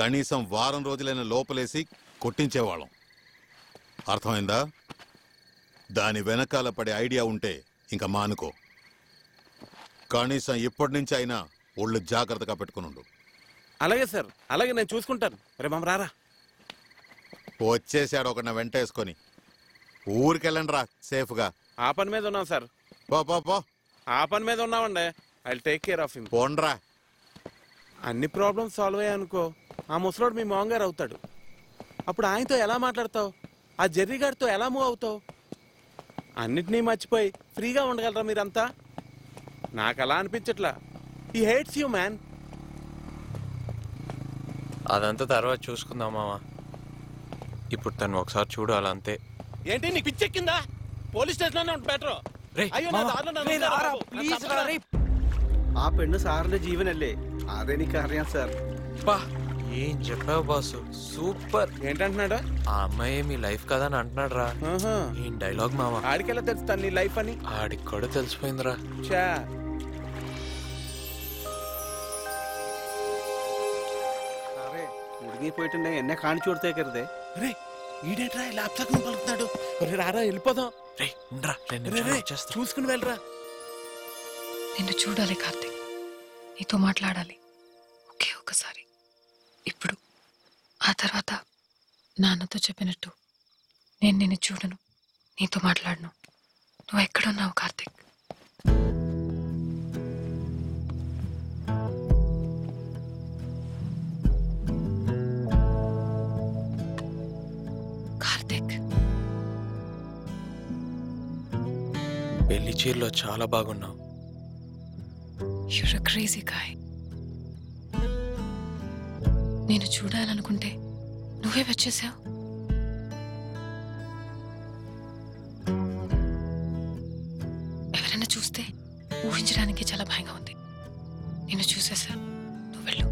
కనీసం వారం రోజులైన లోపలేసి కొట్టించేవాళ్ళం. అర్థమైందా? దాని వెనకాల పడే ఐడియా ఉంటే ఇంకా మానుకో. కనీసం ఇప్పటి నుంచి అయినా ఒళ్ళు జాగ్రత్తగా పెట్టుకుని. అలాగే సార్, అలాగే, నేను చూసుకుంటాను. రే మామ రారా. వచ్చేసాడు ఒకరిని వెంటేసుకొని. ఊరికెళ్ళండి రా సేఫ్గా. ఆ పని మీద ఉన్నాం సార్. పో. ఆ పని మీద ఉన్నామండి. I will take care of him. పోండ్రా. అన్ని ప్రాబ్లమ్స్ సాల్వ్ అయ్యాయి అనుకో, ఆ ముసలోడు మీ మామగారు అవుతాడు. అప్పుడు ఆయనతో ఎలా మాట్లాడతావు? ఆ జెర్రీ గారితో ఎలా మూవ్ అవుతావు? అన్నిటినీ మర్చిపోయి ఫ్రీగా ఉండగలరా మీరంతా? నాకు అలా అనిపించట్లా. He hates you man. అదంతా తర్వాత చూసుకుందాం మామ. ఇప్పుడు తను ఒకసారి చూడు, అలా అంతే. ఏంటి నీకు పిచ్చెక్కిందా? పోలీస్ స్టేషన్లోనే ఉంటే బెటర్. ആ പെണ്ണ് സാറിന്റെ ജീവനല്ലേ? അതെനിക്കറിയാം സാർ. ఏం చెప్పావు బాసు, సూపర్. ఏంటంటున్నాడా? ఆ అమ్మాయి మీ లైఫ్ కదా అని అంటున్నాడు రా. ఏం డైలాగ్ మావా. ఆడికెలా తెలుస్తాను నీ లైఫ్ అని? ఆడికి కూడా తెలిసిపోయిందిరా. ముడిగిపోయిట్టే ఎన్నే కాణించి కొడతాకరుదే. రే ఈడేట్రా ల్యాప్టాప్ ను పలుకుతాడు. రారా వెళ్ళిపోదాం. రే ఉండరా, చూసుకుని వెళ్ళరా. నిన్ను చూడాలి కార్తీక్, నీతో మాట్లాడాలి. ఓకే, ఒకసారి ఇప్పుడు. ఆ తర్వాత నాన్నతో చెప్పినట్టు నేను నిన్ను చూడను, నీతో మాట్లాడను. నువ్వు ఎక్కడున్నావు కార్తీక్? కార్తీక్ చీరలో చాలా బాగున్నావు. You're a crazy guy. నేను చూడాలనుకుంటే నువ్వే వచ్చేసావు. ఎవరైనా చూస్తే ఊహించడానికి చాలా భయంగా ఉంది. నేను చూసేసా, నువ్వు వెళ్ళు.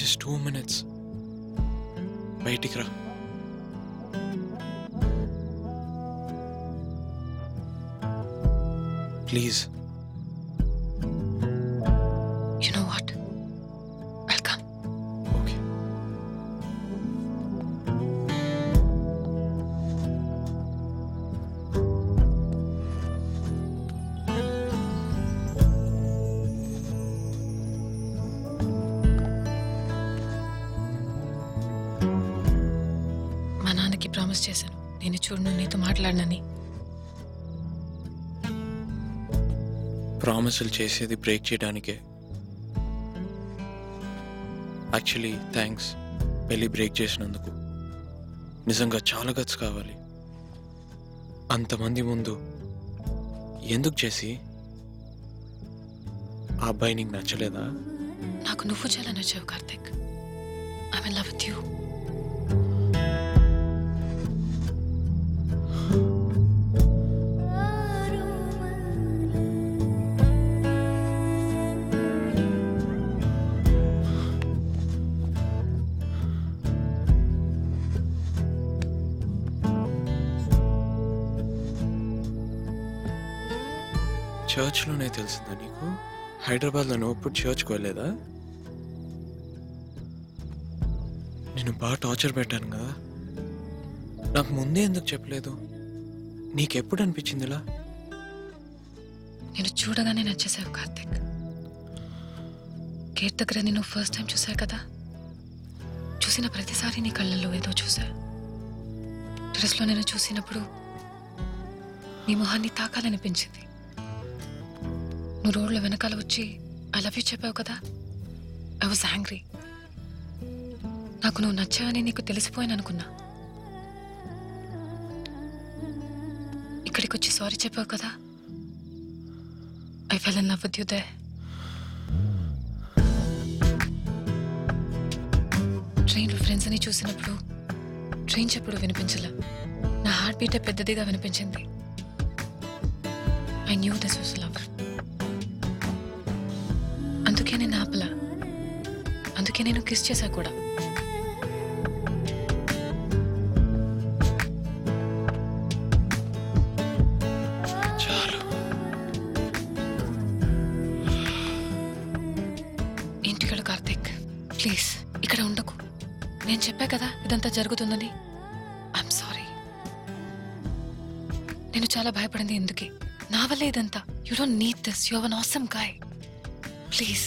Just 2 minutes. బయటికి రా. Please. You know what? I'll come. Okay. మా నాన్నకి ప్రామిస్ చేశాను, నేను చూడను, నీతో మాట్లాడనని. ప్రామిసులు చేసేది బ్రేక్ చేయడానికే. యాక్చువల్లీ థ్యాంక్స్ పెళ్ళి బ్రేక్ చేసినందుకు. నిజంగా చాలా గట్స్ కావాలి అంతమంది ముందు. ఎందుకు చేసి? ఆ అబ్బాయి నీకు నచ్చలేదా? నాకు నువ్వు చాలా నచ్చావు Karthik. I'm in love with you. చర్చ్లోనే తెలిసిందా నీకు? హైదరాబాద్లో నువ్వు ఇప్పుడు చర్చ్కి వెళ్ళలేదా? నేను బాగా టార్చర్ పెట్టాను కదా, నాకు ముందే ఎందుకు చెప్పలేదు? నీకెప్పుడు అనిపించింది ఇలా? నేను చూడగానే నచ్చేసావు కార్తిక్. గేట్ దగ్గర నేను ఫస్ట్ టైం చూసా కదా, చూసిన ప్రతిసారి నీ కళ్ళల్లో ఏదో చూసా. డ్రెస్లో నేను చూసినప్పుడు నీ మొహాన్ని తాకాలనిపించింది. నువ్వు రోడ్ల వెనకాల వచ్చి ఐ లవ్ యూ చెప్పావు కదా, ఐ వాజ్ యాంగ్రీ. నాకు నువ్వు నచ్చావని నీకు తెలిసిపోయాను అనుకున్నా. ఇక్కడికి వచ్చి సారీ చెప్పావు కదా, I fell in love with you there. ట్రైన్లో ఫ్రెండ్స్ని చూసినప్పుడు ట్రైన్ చప్పుడు వినిపించలే, నా హార్ట్ బీటే పెద్దదిగా వినిపించింది. I knew this was love. అందుకే నేను ఆపలా, అందుకే నేను కిస్ చేశా కూడా. చాలు. ఇంటికాడ కార్తిక్, ప్లీజ్ ఇక్కడ ఉండకు. నేను చెప్పా కదా ఇదంతా జరుగుతుందని. I'm sorry. నేను చాలా భయపడింది ఎందుకే, నా వల్లే ఇదంతా. You don't need this, you are an awesome guy. Please.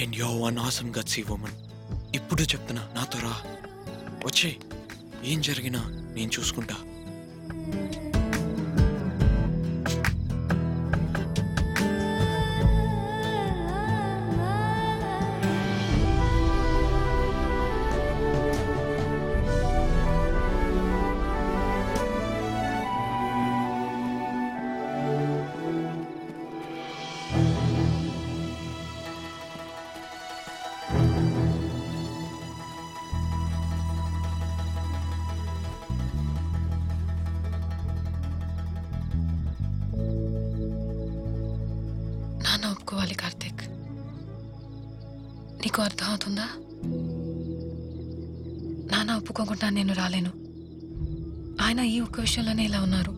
And you are one awesome gutsy woman. ఇప్పుడు చెప్తున్నా, నాతో రా, వచ్చే. ఏం జరిగినా నేను చూసుకుంటా. ఒప్పుకోవాలి కార్తిక్, నీకు అర్థం అవుతుందా? నాన్న ఒప్పుకోకుండా నేను రాలేను. ఆయన ఈ ఒక్క విషయంలోనే ఇలా ఉన్నారు,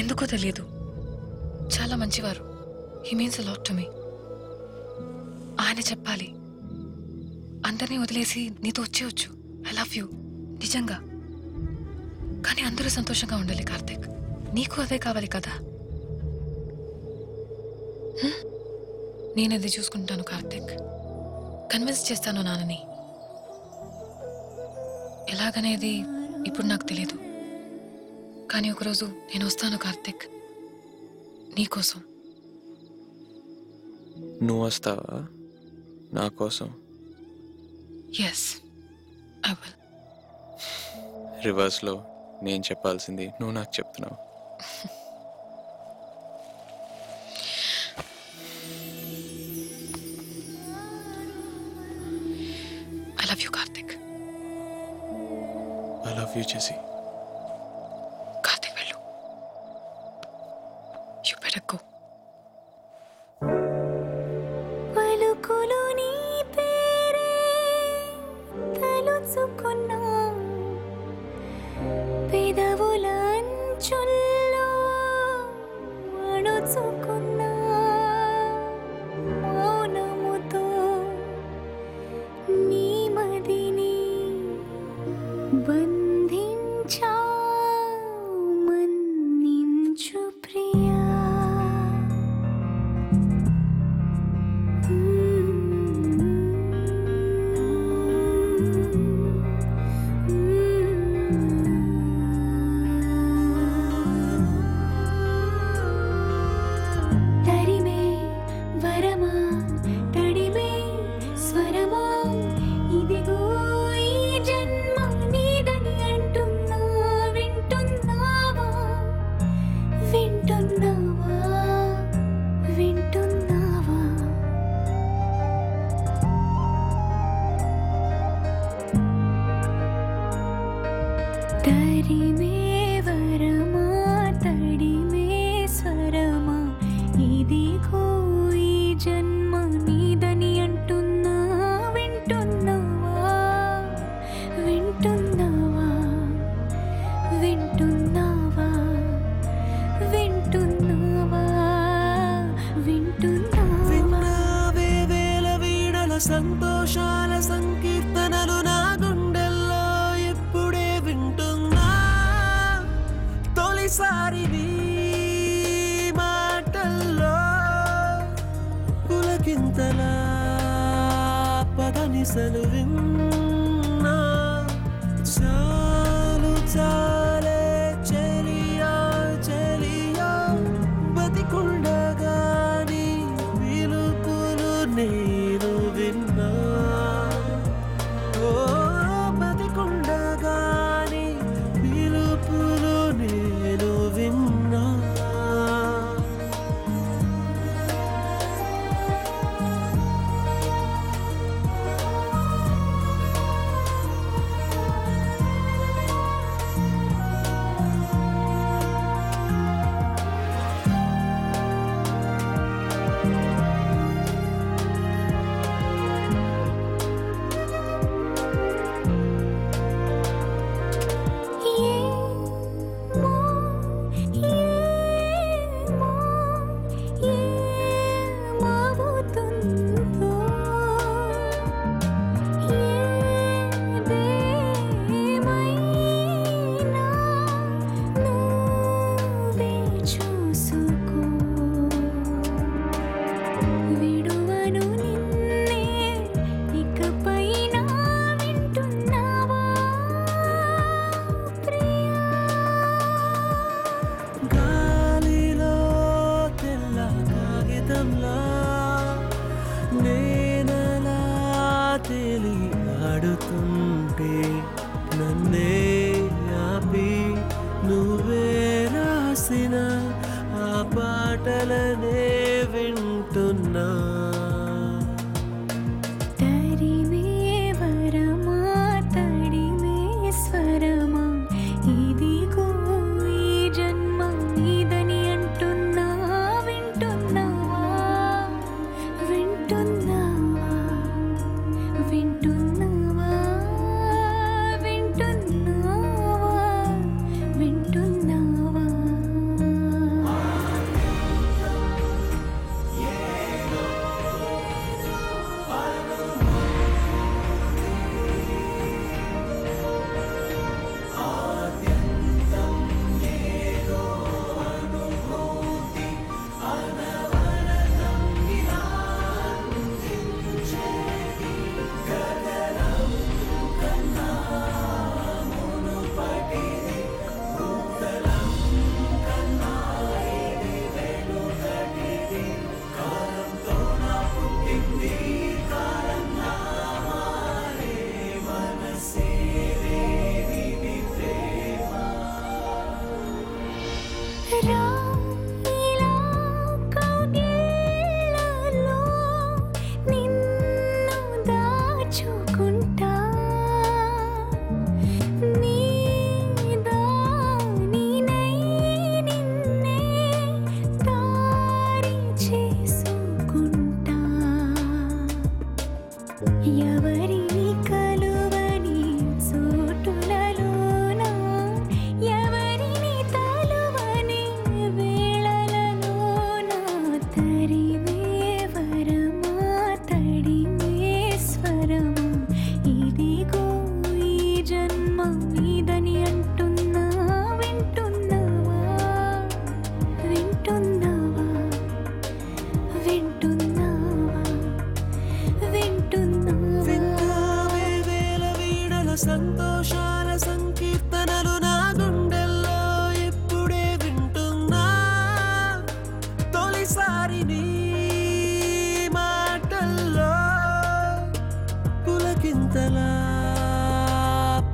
ఎందుకో తెలియదు. చాలా మంచివారు, he means a lot to me. ఆయన చెప్పాలి, అందరినీ వదిలేసి నీతో వచ్చేయచ్చు, ఐ లవ్ యూ నిజంగా, కానీ అందరూ సంతోషంగా ఉండాలి కార్తిక్. నీకు అదే కావాలి కదా. నేనది చూసుకుంటాను కార్తిక్. కన్విన్స్ చేస్తాను నాన్నని. ఎలాగనేది ఇప్పుడు నాకు తెలియదు, కానీ ఒకరోజు నేను వస్తాను కార్తిక్ నీకోసం. నువ్వు వస్తావా నా కోసం? Yes, I will. రివర్స్లో నేను చెప్పాల్సింది నువ్వు నాకు చెప్తున్నావు. I love you, Karthik. I love you, Jessie. Karthik, Velu. You better go. తలా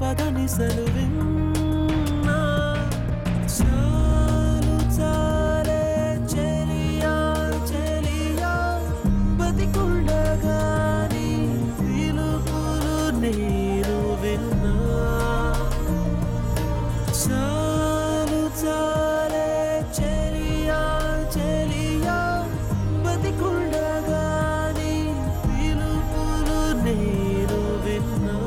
పదని సలువిన్నా చాలు చాలే చెలియా చెలియా బతికుండగాని విలుపులు నీరు విన్నా చాలు చాలే చెలియా చెలియా బతికుండగాని విలుపులు నీరు విన్నా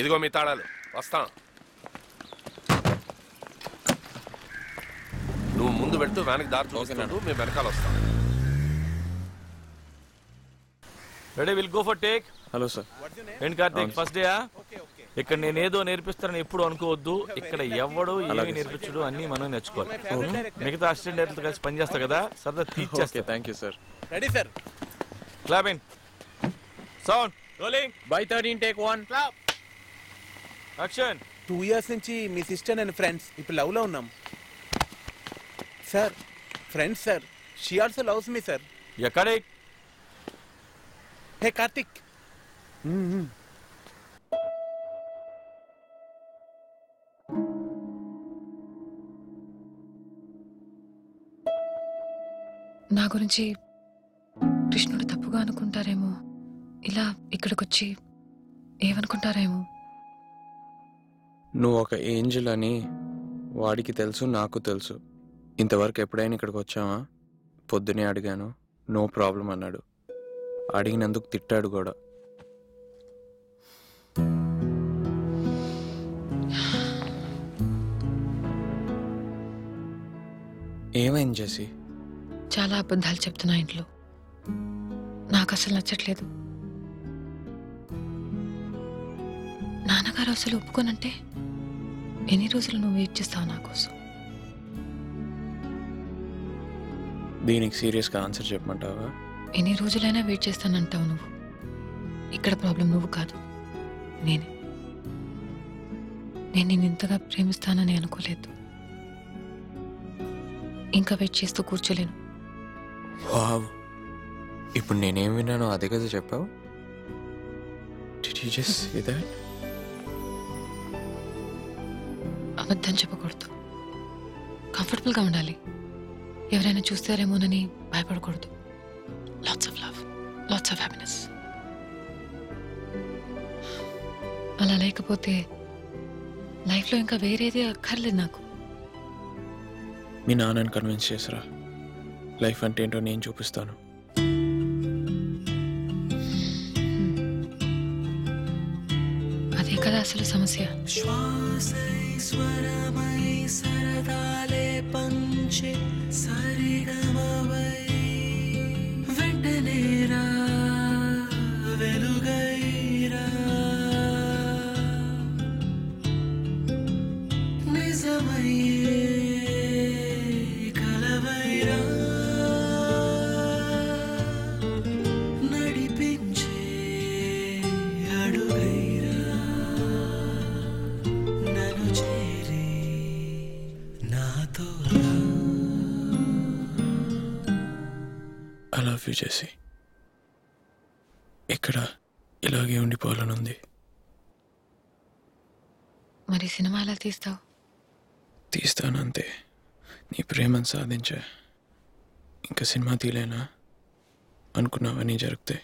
ఇదిగో మీ తాళాలు వస్తాం. నువ్వు ముందు వెళ్తూ వెనక్కి దారి చూసినట్టు మేము వెనకాల వస్తాం. Ready, will go for take. Hello sir, ఏంటి కార్తీక్ ఫస్ట్ డేయా? ఇక్కడ నేనేదో నేర్పిస్తానని ఎప్పుడు అనుకోవద్దు. ఇక్కడ ఎవడు ఏమి నేర్పించడు, అన్ని మనం నేర్చుకోవాలి. మిగతా అసిస్టెంట్లతో కలిసి పనిచేస్తా కదా, సరదా తీర్చేస్తా. Thank you sir. Ready sir, clap in sound rolling by 13 take 1 clap. Action. 2 years నుంచి మీ సిస్టర్ అండ్ ఫ్రెండ్స్, ఇప్పుడు లవ్లో ఉన్నాం sir. Friends sir, she also loves me sir. ఎక్కడే? హే కార్తిక్, నా గురించి కృష్ణుడు తప్పుగా అనుకుంటారేమో, ఇలా ఇక్కడికొచ్చి ఏమనుకుంటారేమో. నువ్వు ఒక ఏంజల్ అని వాడికి తెలుసు, నాకు తెలుసు. ఇంతవరకు ఎప్పుడైనా ఇక్కడికి వచ్చావా? పొద్దునే అడిగాను, నో ప్రాబ్లం అన్నాడు. అడిగినందుకు తిట్టాడు కూడా. ఏమైంది జెస్సీ? చాలా అబద్ధాలు చెప్తున్నా ఇంట్లో. నాకు అసలు నచ్చట్లేదు. నాన్నగారు అసలు ఒప్పుకోనంటే ఎన్ని రోజులు నువ్వు వెయిట్ చేస్తావు నా కోసం? దీనికి సీరియస్గా ఆన్సర్ చెప్పమంటావా? ఎన్ని రోజులైనా వెయిట్ చేస్తానంటావు నువ్వు. ఇక్కడ ప్రాబ్లం నువ్వు కాదు, నేనే. నేను నిన్ను ఇంతగా ప్రేమిస్తానని అనుకోలేదు. ఇంకా వెయిట్ చేస్తూ కూర్చోలేను. ఇప్పుడు నేనేం విన్నానో అదే కదా చెప్పావు. అబద్ధం చెప్పకూడదు, కంఫర్టబుల్గా ఉండాలి. ఎవరైనా చూస్తారేమోనని భయపడకూడదు. Lots of love, lots of happiness. అలా లేకపోతే లైఫ్లో ఇంకా వేరేది అక్కర్లేదు నాకు. మీ నాన్నని కన్విన్స్ చేసిరా, లైఫ్ అంటే ఏంటో నేను చూపిస్తాను. అదే కదా అసలు సమస్య. స్వరమై సరదాలే పంచే సరిగమవై వెంటనేరా వెలుగైరా నిజమయ్యే కలవైరా నడిపించే అడుగైరా నన్ను చేరి నాతో రా. I love you Jessie. ఇక్కడ ఇలాగే ఉండిపోవాలనుంది. మరి సినిమా ఎలా తీస్తావు? తీస్తానంతే. నీ ప్రేమను సాధించా, ఇంకా సినిమా తీలేనా అనుకున్నావన్నీ జరిగితే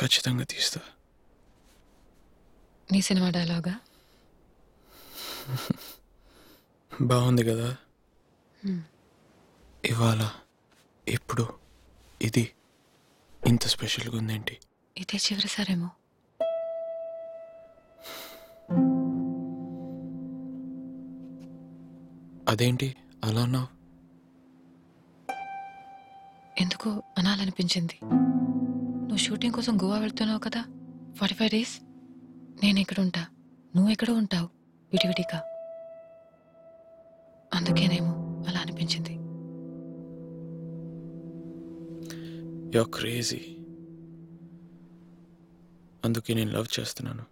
ఖచ్చితంగా తీస్తా. నీ సినిమా డైలాగా బాగుంది కదా. ఇవాళ ఇప్పుడు ఇది ఇంత స్పెషల్గా ఉందేంటి? ఇదే చివరిసారేమో. అదేంటి అలా అన్నావు? ఎందుకో అనాలనిపించింది. నువ్వు షూటింగ్ కోసం గోవా వెళ్తున్నావు కదా, 45 days నేను ఇక్కడుంటా, నువ్వు ఎక్కడో ఉంటావు విడివిడిగా. అందుకేనేమో అలా అనిపించింది. You are crazy. అందుకే నేను లవ్ చేస్తున్నాను.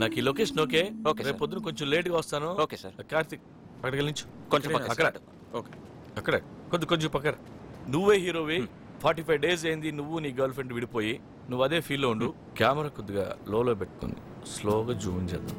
నాకు ఈ లొకేషన్ ఓకే. రేపు పొద్దున కొంచెం లేట్గా వస్తాను. Okay sir. కార్తిక్ అక్కడికి నుంచి కొంచెం అక్కడ ఓకే అక్కడ కొద్ది కొంచెం పక్కన. నువ్వే హీరోవి. 45 days అయింది నువ్వు నీ గర్ల్ ఫ్రెండ్ విడిపోయి. నువ్వు అదే ఫీల్లో ఉండు. కెమెరా కొద్దిగా లోలో పెట్టుకుంది, స్లోగా జూమ్ చేద్దాం.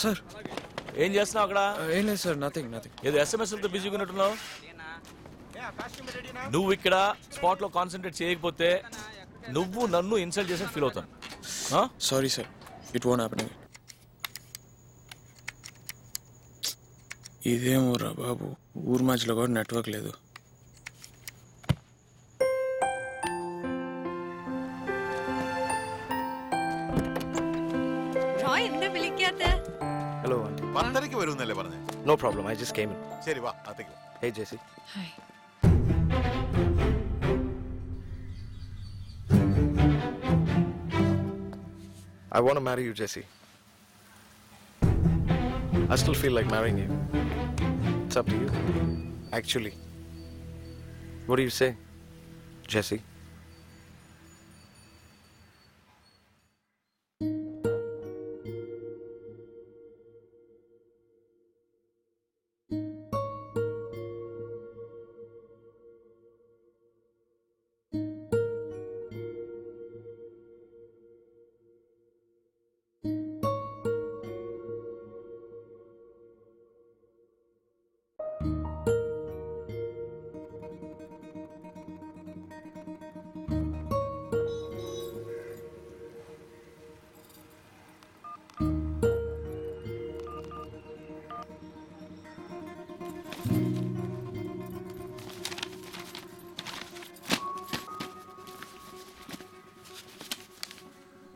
సార్ ఏం చేస్తున్నావు అక్కడ? ఏం లేదు సార్, నథింగ్ నథింగ్. ఏదో ఎస్ఎంఎస్లతో బిజీగా ఉన్నట్టున్నావు నువ్వు. ఇక్కడ స్పాట్ లో కాన్సన్ట్రేట్ చేయకపోతే నువ్వు నన్ను ఇన్సల్ట్ చేసి ఫీల్ అవుతాను. Sorry sir, it won't happen. ఇదేమో రా బాబు, ఊరు మధ్యలో కూడా నెట్వర్క్ లేదు. No problem. I just came in. Seri va, athik. Hey Jessie. Hi. I want to marry you, Jessie. I still feel like marrying you. It's up to you. Actually, what do you say, Jessie?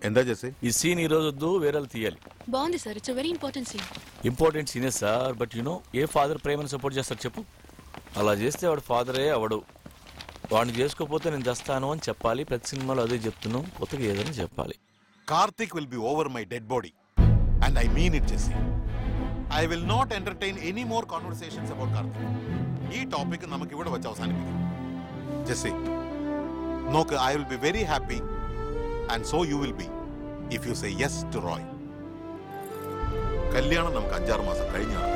ఎందా Jessie ఈ scene ఈ రోజు వద్దు వేరేలు తీయాలి. బాగుంది sir, it's very important scene. Important సీనే sir, but you know ఏ ఫాదర్ ప్రేమను సపోర్ట్ చేస్తారు చెప్పు? అలా చేస్తే వాడు ఫాదరే అవడు. వాడిని చేసుకోకపోతే నేను చేస్తాను అని చెప్పాలి. ప్రతి సినిమాలో అదే చెప్తున్నాం, కొత్తగా ఏదని చెప్పాలి. Karthik will be over my dead body and I mean it Jessie. I will not entertain any more conversations about Karthik. ఈ టాపిక్ నమకు ఇవ్వడం వచ్చే అవసరానికి జెస్సీ నోక్. I will be very happy and so you will be if you say yes to Roy. Kalyanam namukku 5-6 maasam kazhinja.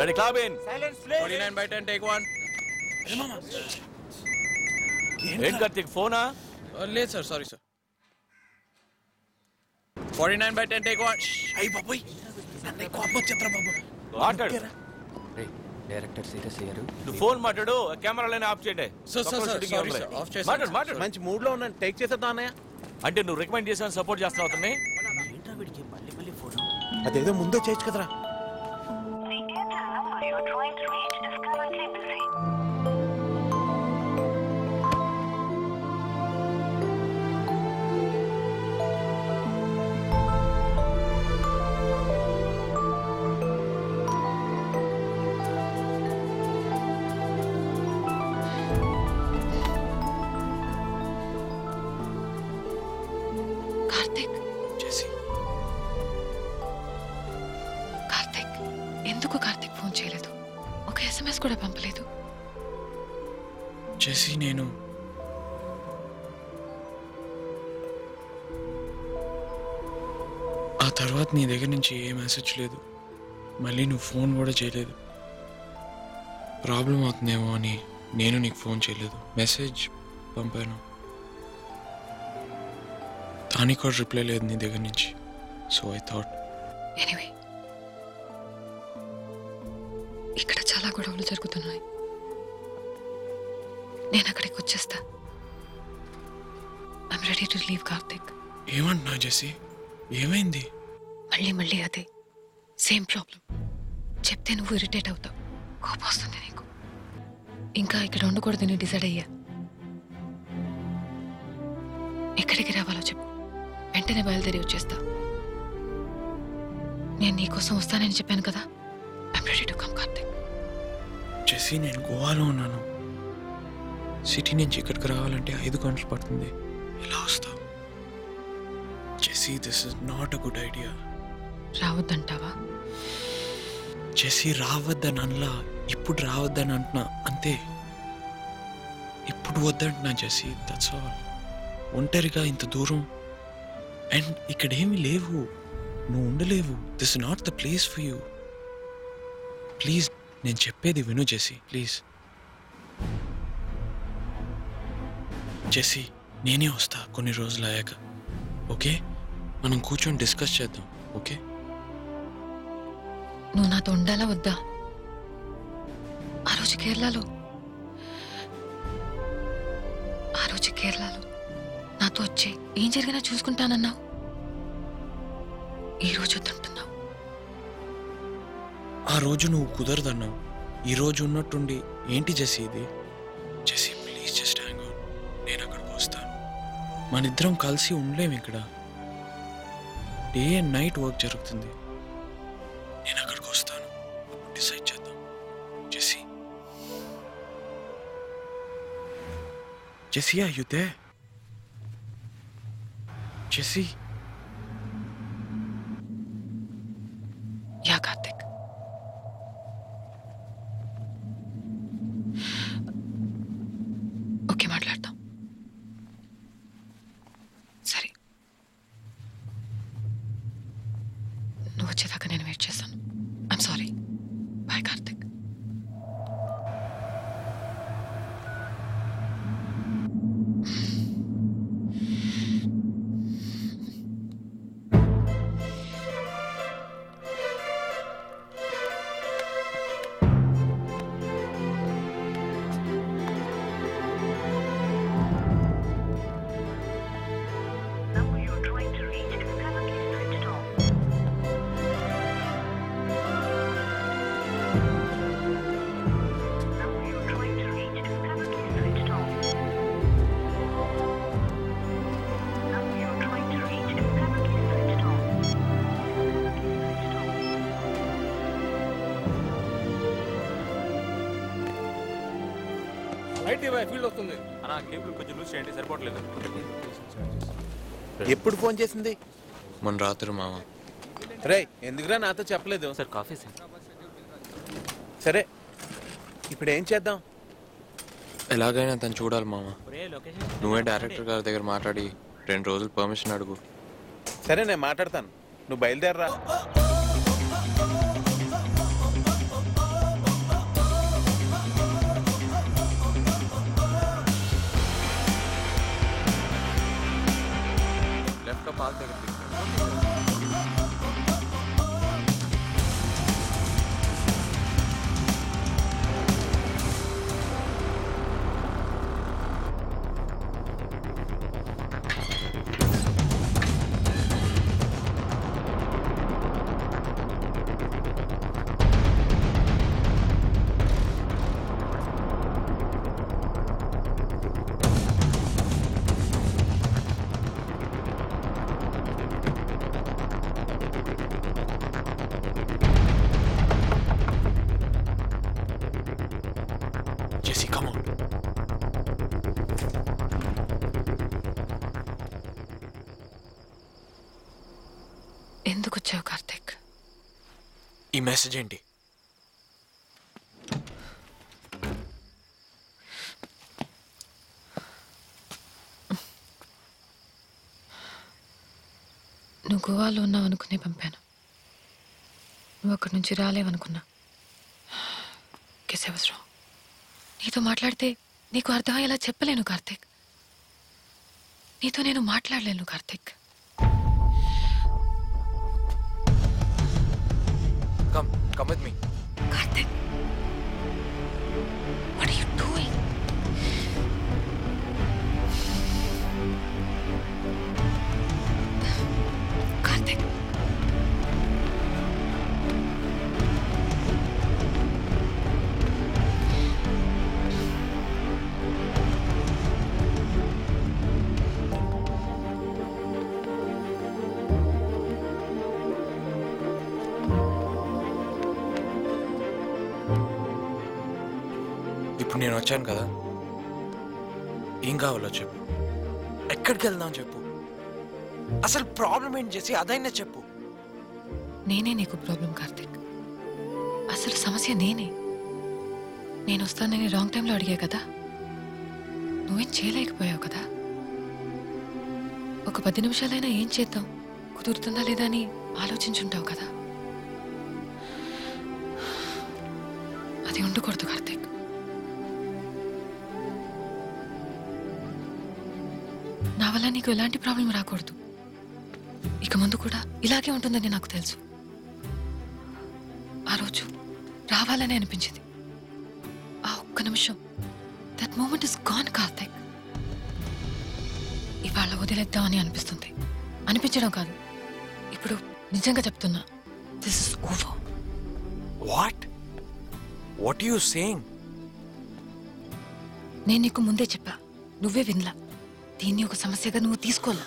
Ready, clap in. Silence, please. 49/10, take one. Hey, mama. Wait, Karthik, phone, ah? Late, sir. Sorry, sir. 49/10, take one. Hey, baboy. Nanni koppam chitra babu. Maatadu. Hey, director serious ayyaru. Lu phone maatadu, camera line off cheyandi. Sir, sorry, sir. Off cheyandi. Maatadu. Manchi mood lo unnanu take chesthadu annaya. Ante nu recommend chesanu support chestunavu athane. Entra vidiki malli phone. Ade edo munde cheyochu kadra. ఆ తర్వాత నీ దగ్గర నుంచి ఏ message లేదు, మళ్ళీ నువ్వు phone కూడా చేయలేదు. ప్రాబ్లం అవుతుందేమో అని నేను నీకు ఫోన్ చేయలేదు, మెసేజ్ పంపాను, దానికి కూడా రిప్లై లేదు నీ దగ్గర నుంచి. సో ఐ థాట్ ఎనీవే ఇక్కడ చాలా గొడవలు జరుగుతున్నాయి, నేను అక్కడికి వచ్చేస్తా. I am ready to leave Karthik. ఏమంటున్నావు జెస్సీ? ఏమైంది? మళ్ళీ అదే సేమ్ ప్రాబ్లం. చెప్తే నువ్వు ఇరిటేట్ అవుతావు, కోపం వస్తుంది నీకు. ఇంకా ఇక్కడ ఉండకూడదని డిసైడ్ అయ్యా. ఎక్కడికి రావాలో చెప్పు, వెంటనే బయలుదేరి వచ్చేస్తా. నేను నీకోసం వస్తానని చెప్పాను కదా. I'm ready to come Karthik. Jessie నేను గోవాలో ఉన్నాను, సిటీ నుంచి ఇక్కడికి రావాలంటే 5 గంటలు పడుతుంది, ఎలా వస్తావు? Jessie this is not a good idea. రావద్దంటావా? జెస్సీ రావద్దని అనలా, ఇప్పుడు రావద్దని అంటున్నా అంతే, ఇప్పుడు వద్దంటున్నా జెస్సీ, దట్స్ ఆల్. ఒంటరిగా ఇంత దూరం, అండ్ ఇక్కడేమీ లేవు, నువ్వు ఉండలేవు, this is not the place for you. Please నేను చెప్పేది విను జెస్సీ, ప్లీజ్. జెస్సీ నేనే వస్తా కొన్ని రోజులు అయ్యాక, ఓకే? మనం కూర్చొని డిస్కస్ చేద్దాం, ఓకే? నువ్వు నాతో ఉండాలా వద్దా? ఆ రోజు కేరళలో నాతో వచ్చే ఏం జరిగినా చూసుకుంటానన్నావు, ఈరోజు వద్దంటున్నావు. ఆ రోజు నువ్వు కుదరదన్నావు, ఈరోజు ఉన్నట్టుండి ఏంటి జెస్సీ ఇది? Jessie please just hang out, నేను అక్కడికి వస్తాను. మనిద్దరం కలిసి ఉండలేము, ఇక్కడ డే అండ్ నైట్ వర్క్ జరుగుతుంది. నేను అక్కడికి వస్తాను, డిసైడ్ చేద్దాం. Jessie are you there? Jessie ya Karthik, okay మాట్లాడతాం. వచ్చేదాకా నేను వెయిట్ చేశాను. I'm sorry, bye Karthik. ఎప్పుడు ఫోన్ చేసింది? మొన్న రాత్రి మామ. రే ఎందుకురా నాతో చెప్పలేదు? Sir coffee sir. సరే ఇప్పుడు ఏం చేద్దాం? ఎలాగైనా తను చూడాలి మామ. నువ్వే డైరెక్టర్ గారి దగ్గర మాట్లాడి 2 రోజులు పర్మిషన్ అడుగు. సరే నేను మాట్లాడతాను, నువ్వు బయలుదేరరా. ఈ మెసేజ్ ఏంటి? నువ్వు గోవాలో ఉన్నావు అనుకుని పంపాను, నువ్వు అక్కడి నుంచి రాలేవనుకున్నా. కేస్ అవసరం నీతో మాట్లాడితే నీకు అర్థమయ్యేలా చెప్పలేను కార్తిక్, నీతో నేను మాట్లాడలేను Karthik. Come with me. Karthik, what are you doing? Karthik. నేను వచ్చాను కదా, ఏం కావాలో చెప్పు, ఎక్కడికి వెళ్దాం చెప్పు, అసలు ప్రాబ్లం ఏంటి చేసి అదైనా చెప్పు. నేనే నీకు ప్రాబ్లం కార్తిక్, అసలు సమస్య నేనే. నేను వస్తానని రాంగ్ టైంలో అడిగా కదా, నువ్వేం చేయలేకపోయావు కదా. ఒక 10 నిమిషాలైనా ఏం చేద్దాం కుదురుతుందా లేదా అని ఆలోచించుంటావు కదా, అది ఉండకూడదు కార్తిక్. నా వల్ల నీకు ఎలాంటి ప్రాబ్లం రాకూడదు, ఇక ముందు కూడా ఇలాగే ఉంటుందని నాకు తెలుసు. ఆ రోజు రావాలని అనిపించింది, ఆ ఒక్క నిమిషం, that moment is gone Karthik. ఇవాళ వదిలేద్దామని అనిపిస్తుంది, అనిపించడం కాదు ఇప్పుడు నిజంగా చెప్తున్నా, this is over. What what you saying? నేను నీకు ముందే చెప్పా, నువ్వే వినలా. దీన్ని ఒక సమస్యగా నువ్వు తీసుకోలా.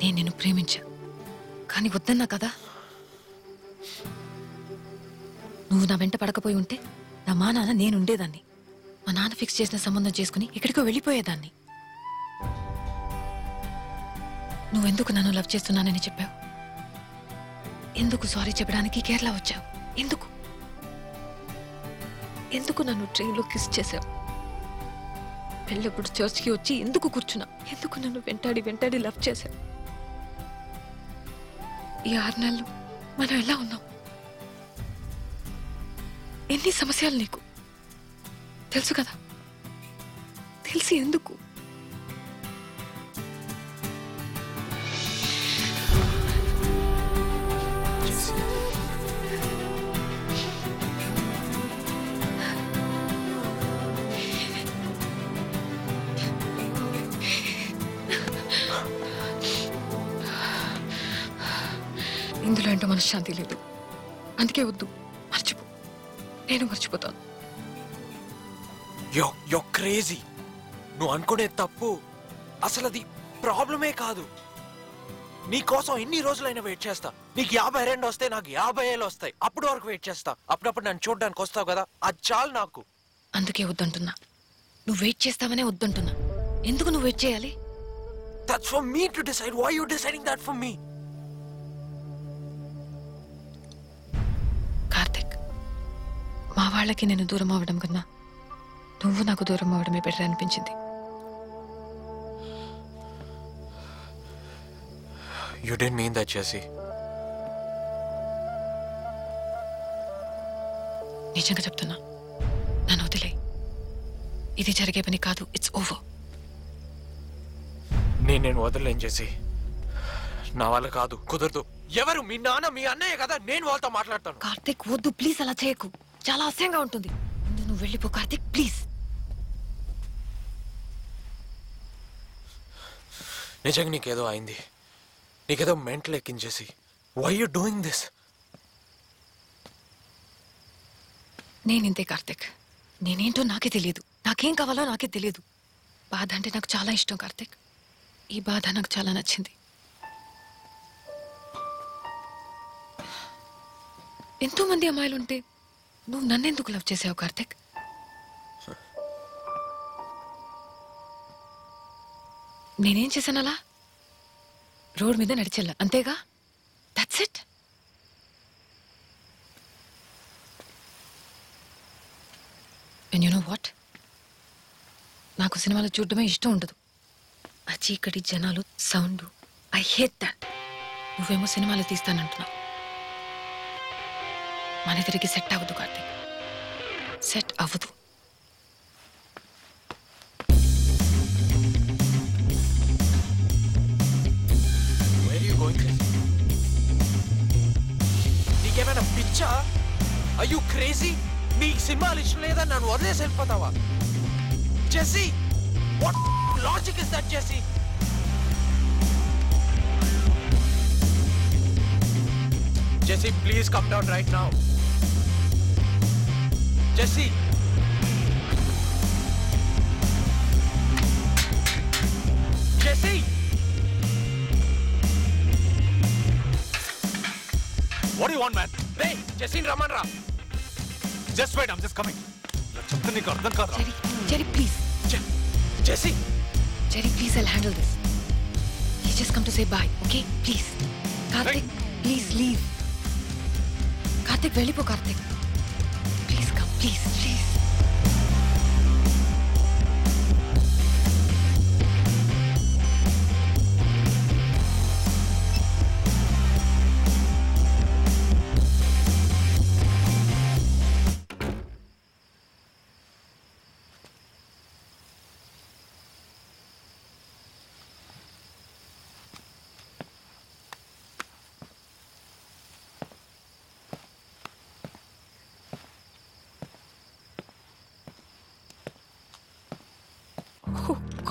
నేను నిన్ను ప్రేమించా, కానీ వద్దన్నా కదా. నువ్వు నా వెంట పడకపోయి ఉంటే నా మా నాన్న నేను ఉండేదాన్ని, మా నాన్న ఫిక్స్ చేసిన సంబంధం చేసుకుని ఎక్కడికో వెళ్ళిపోయేదాన్ని. నువ్వెందుకు నన్ను లవ్ చేస్తున్నానని చెప్పావు? ఎందుకు సారీ చెప్పడానికి కేరళ వచ్చావు? ఎందుకు ఎందుకు నన్ను ట్రైన్లో కిస్ చేశావు? వెళ్ళప్పుడు చర్చ్కి వచ్చి ఎందుకు కూర్చున్నా? ఎందుకు నన్ను వెంటాడి వెంటాడి లవ్ చేశావు? ఈ 6 నెలలు మనం ఎలా ఉన్నాం? ఎన్ని సమస్యలు నీకు తెలుసు కదా, తెలిసి ఎందుకు? ఇందులో ఏంటో మనశ్శాంతి లేదు, అందుకే వద్దు, మర్చిపో, నేను మర్చిపోతాను. You're crazy. నువ్వు అనుకునే తప్పు, అసలు అది ప్రాబ్లమే కాదు. నీకోసం ఎన్ని రోజులైనా వెయిట్ చేస్తా, నీకు 52 వస్తాయి, నాకు 50 ఏళ్ళు వస్తాయి, అప్పుడు వరకు వెయిట్ చేస్తా. అప్పుడప్పుడు నన్ను చూడడానికి వస్తావు కదా, అది చాలు నాకు. అందుకే వద్దంటున్నా. నువ్వు వెయిట్ చేస్తావనే వద్దంటున్నా. ఎందుకు నువ్వు వెయిట్ చేయాలి? That's for me to decide. Why are you deciding that for me? Karthik, మా వాళ్ళకి నేను దూరం అవ్వడం కన్నా నువ్వు నాకు దూరం అవ్వడమే బెటర్ అనిపించింది. You didn't mean that, Jessie. నిజంగా చెప్తున్నా, నన్ను వదిలే. ఇది జరిగే పని కాదు. It's over. నేను వదలలేం జెస్సీ. నా వల్ల కాదు, కుదరదు. ఎవరు? మీ నాన్న, మీ అన్నయ్య కదా. నేను వాళ్ళతో మాట్లాడతాను. కార్తీక్ వద్దు, ప్లీజ్ అలా చేయకు. చాలా అసహ్యంగా ఉంటుంది. నువ్వు వెళ్ళిపో కార్తీక్, ప్లీజ్. నిజంగా నీకేదో అయింది. నీకేదో మెంటల్ ఎక్కించేసి. Why you doing this? నేనింతే కార్తీక్. నేనేంటో నాకే తెలియదు. నాకేం కావాలో నాకే తెలియదు. బాధ అంటే నాకు చాలా ఇష్టం కార్తీక్. ఈ బాధ నాకు చాలా నచ్చింది. ఎంతోమంది అమ్మాయిలుంటే నువ్వు నన్నెందుకు లవ్ చేసావు కార్తీక్? నేనేం చేశాను? అలా రోడ్ మీద నడిచేలా అంతేగా. That's it. And you know what, నాకు సినిమాలు చూడటమే ఇష్టం ఉండదు. ఆ చీకటి జనాలు, సౌండ్, ఐ హేట్ దాట్. నువ్వేమో సినిమాలు తీస్తానంటున్నావు. మన ఇద్దరికి సెట్ అవ్వదు కార్తీక్, సెట్ అవ్వదు. నీకేమైనా పిచ్చా? Are you crazy? నీకు సినిమాలు ఇష్టం లేదా? నన్ను వదిలేసి వెళ్ళిపోతావా Jessie? What logic is that, Jessie? Jessie, please come down right now. Jessie. Jessie. What do you want, man? Hey, Jessie Ramanra. Just wait, I'm just coming. Chaptani ka ardhan ka. Jerry, Jerry, please. Jessie! Jerry, please, I'll handle this. He's just come to say bye, okay? Please. Karthik, right. Please leave. Karthik, velipo Karthik. Please come, please, please.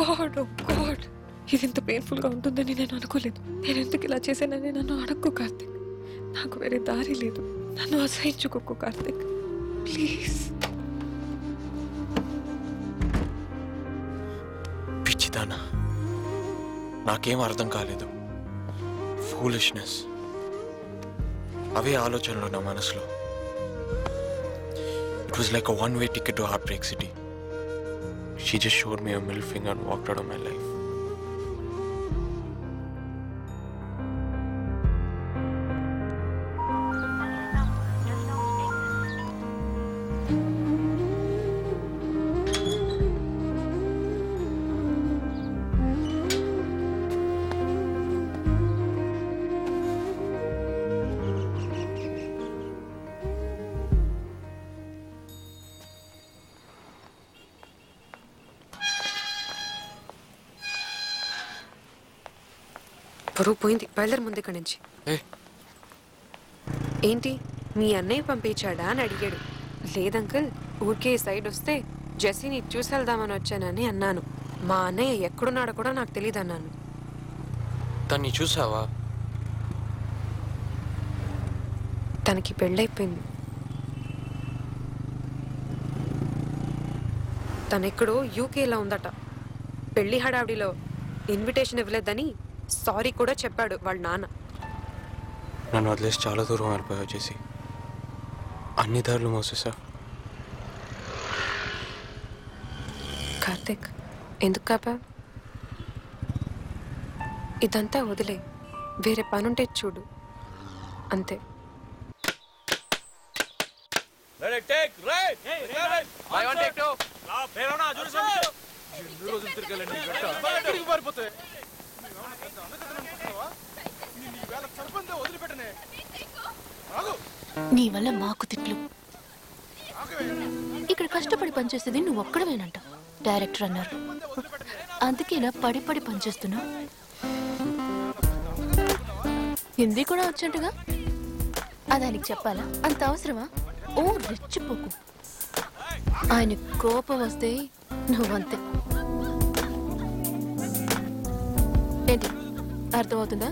God, oh God! ఇదింత పెయిన్ఫుల్గా ఉంటుందని నేను అనుకోలేదు. నేను ఎందుకు ఇలా చేశానని నన్ను అడక్కు కార్తీక్. నాకు వేరే దారి లేదు. నన్ను అసహించుకోకు కార్తీక్, ప్లీజ్. పిచ్చిదానా, నాకేం అర్థం కాలేదు. ఫూలిష్నెస్, అవే ఆలోచనలు నా మనసులో. It was like a one way ticket to heartbreak city. She just showed me her middle finger and walked out of my life. బరువు పోయింది. బయలుదేరి ముందు ఇక్కడి నుంచి. ఏంటి, మీ అన్నయ్య పంపించాడా అని అడిగాడు. లేదంకుల్, ఊరికే సైడ్ వస్తే జెస్సీని చూసి వెళ్దామని వచ్చానని అన్నాను. మా అన్నయ్య ఎక్కడున్నాడో కూడా నాకు తెలియదు అన్నాను. తన్ని చూసావా? తనకి పెళ్ళైపోయింది. తనెక్కడో యూకేలో ఉందట. పెళ్లి హడావిడిలో ఇన్విటేషన్ ఇవ్వలేదని సారీ కూడా చెప్పాడు వాళ్ళ నాన్న. నన్ను వదిలేసి చాలా దూరం వెళ్ళిపోయావు జెస్సీ. అన్ని దారులు మోసేసా. కార్తిక్ ఎందుకు కాపా? ఇదంతా వదిలే, వేరే పనుంటే చూడు అంతే. నీ వల్ల మాకు తిట్లు. ఇక్కడ కష్టపడి పనిచేసేది నువ్వు ఒక్కడవేనంట డైరెక్టర్ అన్నారు, అందుకే ఇలా పడి పడి పనిచేస్తున్నా. హిందీ కూడా వచ్చేట్టుగా అది ఆయనకి చెప్పాలా? అంత అవసరమా? ఓ రెచ్చిపోకు, ఆయన కోపం వస్తే నువ్వంతే. ఏంటి అర్థమవుతుందా?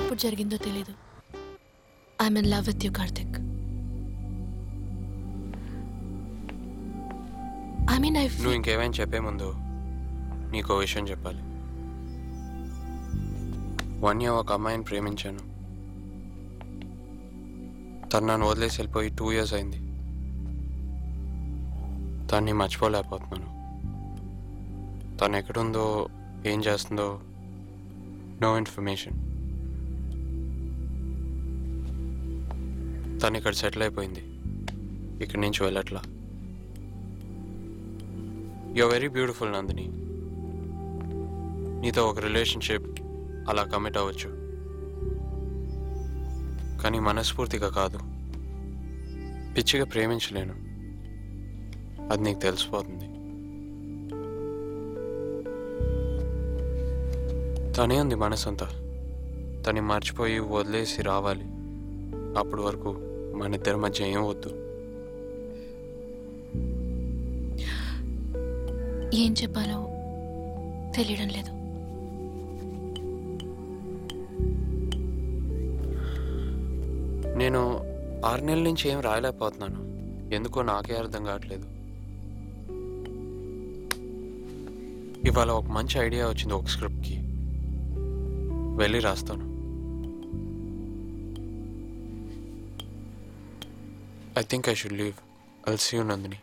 ఎప్పుడు జరిగిందో తెలీదు. I'm in love with you Karthik. నువ్వు ఇంకేమైనా చెప్పే ముందు నీకు విషయం చెప్పాలి. 1 year ఒక అమ్మాయిని ప్రేమించాను. తను నన్ను వదిలేసి వెళ్ళిపోయి 2 years అయింది. తన్ని మర్చిపోలేకపోతున్నాను. తను ఎక్కడుందో ఏం చేస్తుందో నో ఇన్ఫర్మేషన్. తను ఇక్కడ సెటిల్ అయిపోయింది, ఇక్కడి నుంచి వెళ్ళట్లా. You are very beautiful Nandini. నీతో ఒక రిలేషన్షిప్ అలా కమిట్ అవ్వచ్చు, కానీ మనస్ఫూర్తిగా కాదు. పిచ్చిగా ప్రేమించలేను, అది నీకు తెలిసిపోతుంది. తనే ఉంది మనసంతా, తను మర్చిపోయి వదిలేసి రావాలి. అప్పటి వరకు మన ఇద్దరి మధ్య ఏం వద్దు. ఏం చెప్పాలో తెలియడం లేదు. నేను 6 నెలల నుంచి ఏం రాయలేకపోతున్నాను, ఎందుకో నాకే అర్థం కావట్లేదు. ఇవాళ ఒక మంచి ఐడియా వచ్చింది, ఒక స్క్రిప్ట్కి వెళ్ళి రాస్తాను. I think I should leave. I'll see you, Nandini.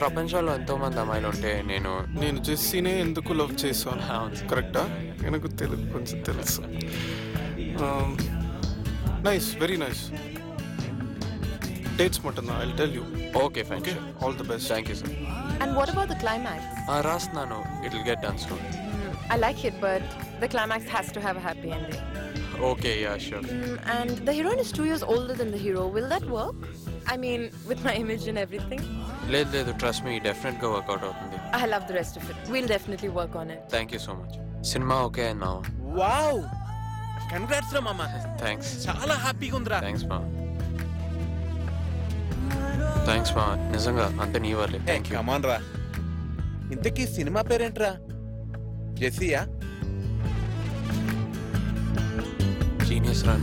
ప్రపంచంలో ఎంతోమంది అమ్మాయిలు ఉంటే నేను జెస్సీనే ఎందుకు లవ్ చేశాను, కరెక్టా? నాకు తెలుసు, కొంచెం తెలుసు. Nice, very nice. Dates matana, I'll tell you. Okay, fine. Okay, sure. All the best. Thank you, sir. And what about the climax? Rasnano, it'll get done soon. I like it, but the climax has to have a happy ending. Okay, yeah, sure. And the heroine is 2 years older than the hero. Will that work? I mean, with my image and everything? Ledu, trust me, definitely work out. I love the rest of it. We'll definitely work on it. Thank you so much. Cinema okay now. Wow! Congrats, Mama. Thanks. Chala happy Gundra. Thanks, Ma. Thanks, Ma. Nizanga, ante nee varle. Thank you. Come on, Ra. Intaki cinema parent Ra. Jessie, yeah? Genius, Ra.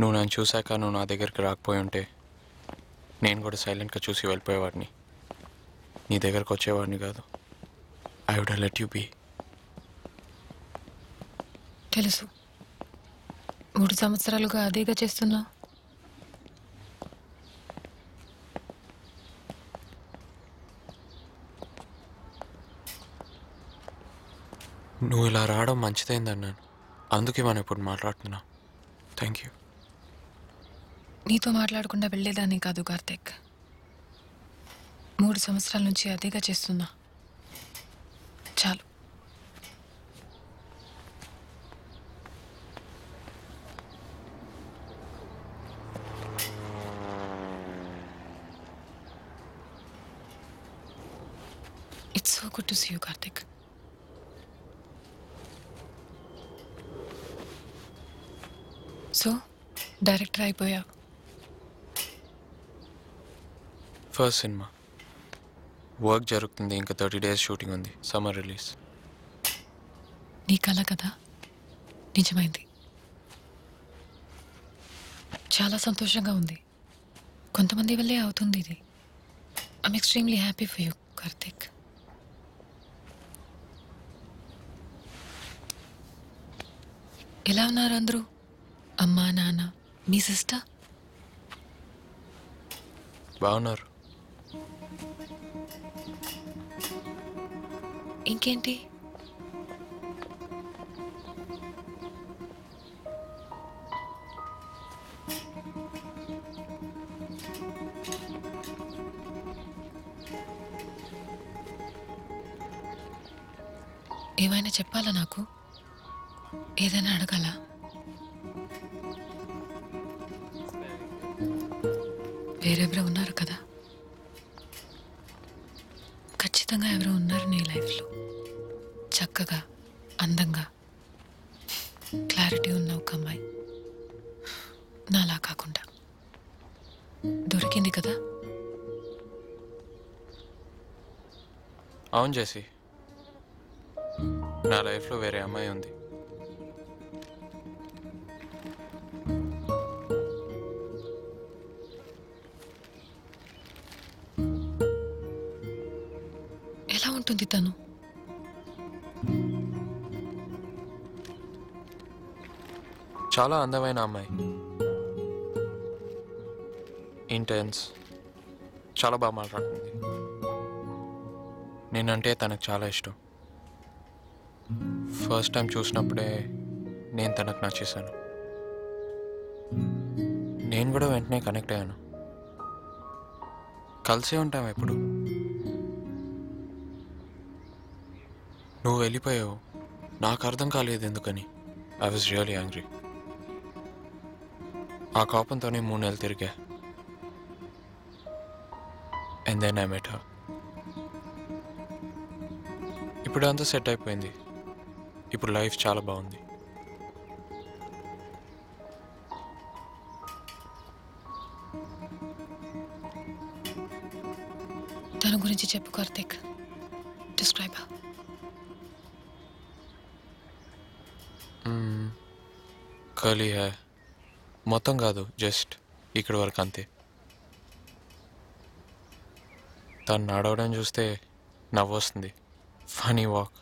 నువ్వు నన్ను చూశాక నువ్వు నా దగ్గరికి రాకపోయి ఉంటే నేను కూడా సైలెంట్గా చూసి వెళ్ళిపోయేవాడిని. నీ దగ్గరకు వచ్చేవాడిని కాదు. I would have let you be. తెలుసు, 3 సంవత్సరాలుగా అదేగా చేస్తున్నా. నువ్వు ఇలా రావడం మంచిదైందన్నాను, అందుకే మనం ఇప్పుడు మాట్లాడుతున్నాం. Thank you. నీతో మాట్లాడకుండా వెళ్ళేదాన్ని కాదు కార్తిక్. 3 సంవత్సరాల నుంచి అదేగా చేస్తున్నా. చాలు. It's so good to see you Karthik. So director అయిపోయా? ఫస్ట్ సినిమా వర్క్ జరుగుతుంది, ఇంకా 30 days షూటింగ్ ఉంది, సమ్మర్ రిలీజ్. నీ కళ కదా నిజమైంది. చాలా సంతోషంగా ఉంది. కొంతమంది వల్లే అవుతుంది ఇది. I'm extremely happy for you Karthik. ఎలా ఉన్నారు అందరూ? అమ్మా, నాన్న, మీ సిస్టర్ బాగున్నారు. ఇంకేంటి, ఏమైనా చెప్పాలా? నాకు ఏదైనా అడగాలా? వేరెవరో ఉన్నారు కదా, ఖచ్చితంగా ఎవరో ఉన్నారు నీ లైఫ్లో. చక్కగా, అందంగా, క్లారిటీ ఉన్న ఒక అమ్మాయి, నాలా కాకుండా దొరికింది కదా. అవును జెస్సీ, నా లైఫ్లో వేరే అమ్మాయి ఉంది. ఎలా ఉంటుంది తను? చాలా అందమైన అమ్మాయి, ఇంటెన్స్, చాలా బాగా మాట్లాడుతుంది. నేనంటే తనకు చాలా ఇష్టం. ఫస్ట్ టైం చూసినప్పుడే నేను తనకు నచ్చేసాను. నేను కూడా వెంటనే కనెక్ట్ అయ్యాను. కలిసే ఉంటాం ఎప్పుడు. నువ్వు వెళ్ళిపోయావు, నాకు అర్థం కాలేదు ఎందుకని. I was really angry. ఆ కోపంతోనే 3 నెలలు తిరిగా. And then I met her. ఇప్పుడు అంతా సెట్ అయిపోయింది. ఇప్పుడు లైఫ్ చాలా బాగుంది. తన గురించి చెప్పు కార్తిక్. డిస్క్రైబ్. కర్లీ హై, మొత్తం కాదు, జస్ట్ ఇక్కడ వరకు అంతే. తను నడవడం చూస్తే నవ్వొస్తుంది. ఫనీ వాక్,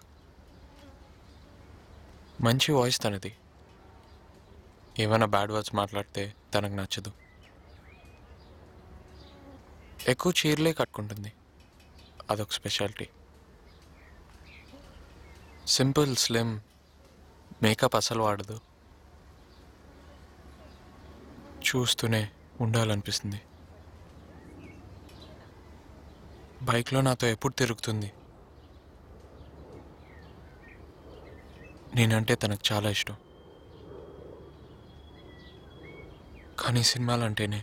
మంచి వాయిస్ తనది. ఏమైనా బ్యాడ్ వర్డ్స్ మాట్లాడితే తనకు నచ్చదు. ఎక్కువ చీరలే కట్టుకుంటుంది, అదొక స్పెషాలిటీ. సింపుల్, స్లిమ్, మేకప్ అసలు వాడదు. చూస్తూనే ఉండాలనిపిస్తుంది. బైక్లో నాతో ఎప్పుడు తిరుగుతుంది. నేనంటే తనకు చాలా ఇష్టం. కానీ సినిమాలంటేనే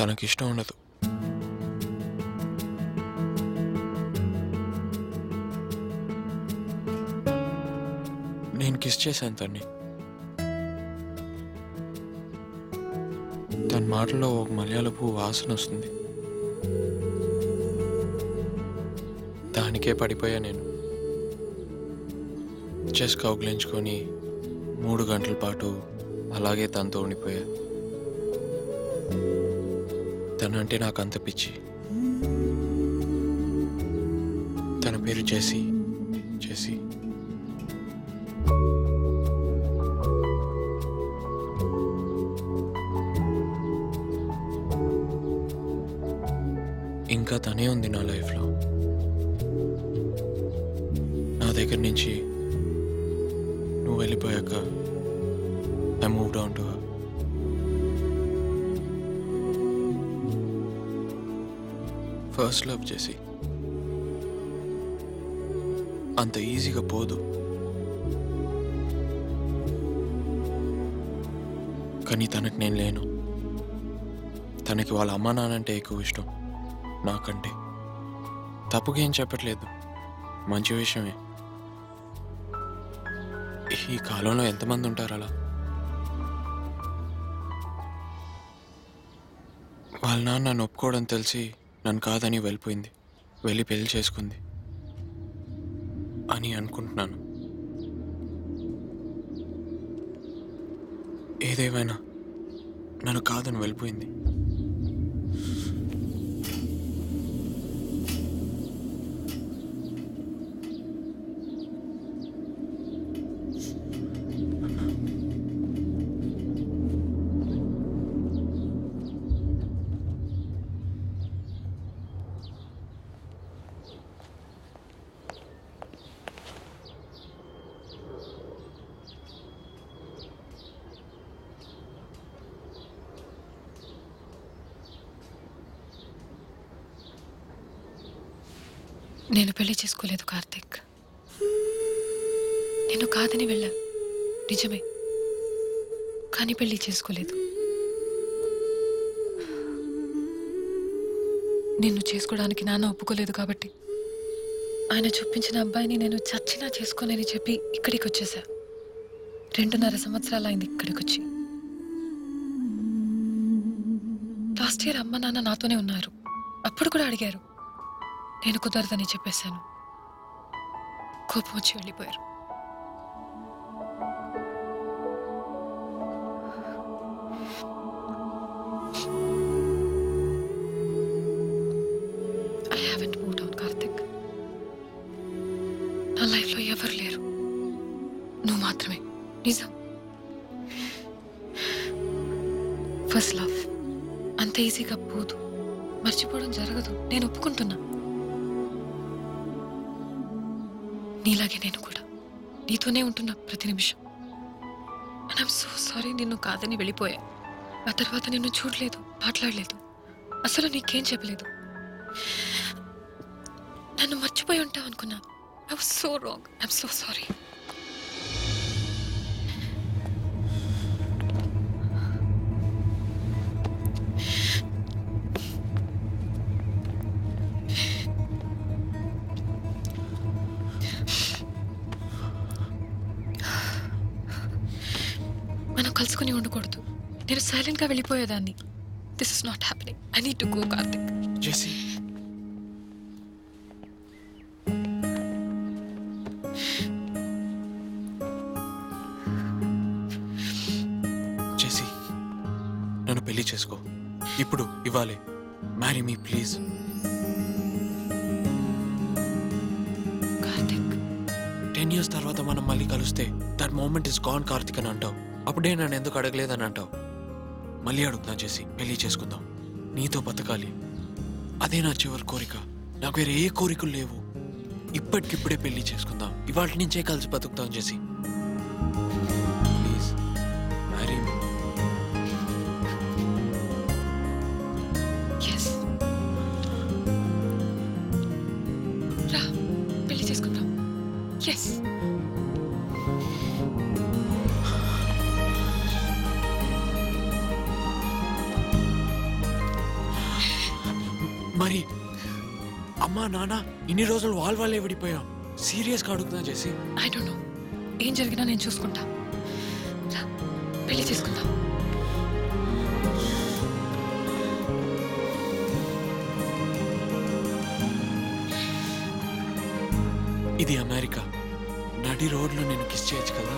తనకిష్టం ఉండదు. నేను కిస్ చేశాను తన్ని. తన మాటలో ఒక మలయాళపు వాసన వస్తుంది. దానికే పడిపోయా నేను. చెస్ కౌగిలించుకొని 3 గంటల పాటు అలాగే తనతో ఉండిపోయా. తనంటే నాకు అంత పిచ్చి. తన పేరు జెస్సీ. జెస్సీ ఇంకా తనే ఉంది నా లైఫ్లో. నా దగ్గర నుంచి నువ్వు వెళ్ళిపోయాక I moved on to her. First love చేసి అంత ఈజీగా పోదు. కానీ తనకు నేను లేను. తనకి వాళ్ళ అమ్మ నాన్నంటే ఎక్కువ ఇష్టం నాకంటే. తప్పుగా ఏం చెప్పట్లేదు, మంచి విషయమే. ఈ కాలంలో ఎంతమంది ఉంటారు అలా? వాళ్ళ నాన్న నన్ను ఒప్పుకోవడం తెలిసి నన్ను కాదని వెళ్ళిపోయింది, వెళ్ళి పెళ్లి చేసుకుంది అని అనుకుంటున్నాను. ఏదేమైనా నన్ను కాదని వెళ్ళిపోయింది. నేను పెళ్లి చేసుకోలేదు కార్తిక్. నేను కాదని వెళ్ళాను నిజమే, కానీ పెళ్లి చేసుకోలేదు. నిన్ను చేసుకోవడానికి నాన్న ఒప్పుకోలేదు కాబట్టి ఆయన చూపించిన అబ్బాయిని నేను చచ్చినా చేసుకోనని చెప్పి ఇక్కడికి వచ్చేసా. 2.5 సంవత్సరాలు అయింది ఇక్కడికి వచ్చి. లాస్ట్ ఇయర్ అమ్మ నాన్న నాతోనే ఉన్నారు, అప్పుడు కూడా అడిగారు, నేను కుదరదని చెప్పేశాను. కోపం వచ్చి వెళ్ళిపోయారు. ఫస్ట్ లవ్ అంత ఈజీగా పోదు, మర్చిపోవడం జరగదు. నేను ఒప్పుకుంటున్నా, నీలాగే నేను కూడా నీతోనే ఉంటున్నా ప్రతి నిమిషం. అండ్ ఐమ్ సో సారీ నిన్ను కాదని వెళ్ళిపోయా. ఆ తర్వాత నిన్ను చూడలేదు, మాట్లాడలేదు, అసలు నీకేం చెప్పలేదు. నన్ను మర్చిపోయి ఉంటావు అనుకున్నా. I was so wrong, I'm so sorry. కలుసుకుని ఉండకూడదు, నేను సైలెంట్ గా వెళ్ళిపోయేదాన్ని. This is not happening, I need to go Karthik. Jessie, Jessie, నన్ను పెళ్లి చేసుకో ఇప్పుడు, ఇవ్వాలి. Marry me please. Karthik, 10 years తర్వాత మనం మళ్ళీ కలిస్తే that moment is gone Karthik అని అంటావు. అప్పుడే నన్ను ఎందుకు అడగలేదని అంటావు. మళ్ళీ అడుగుతున్నా జెస్సీ, పెళ్లి చేసుకుందాం, నీతో బతకాలి, అదే నా చివరి కోరిక. నాకు వేరే ఏ కోరికలు లేవు. ఇప్పటికిప్పుడే పెళ్లి చేసుకుందాం, ఇవాళ నుంచే కలిసి బతుకుతాం జెస్సీ. Please marry me. రా పెళ్లి చేసుకుందాం. ఎస్ మరి అమ్మా నాన్న ఇన్ని రోజులు వాళ్ళే విడిపోయా. సీరియస్గా అడుగుతున్నా జెస్సీ. ఐ డోంట్ నో, ఏం జరిగినా నేను చూసుకుంటా. పెళ్లి చేసుకుందాం. ఇది అమెరికా, నడి రోడ్లో నేను కిస్ చేయొచ్చు కదా.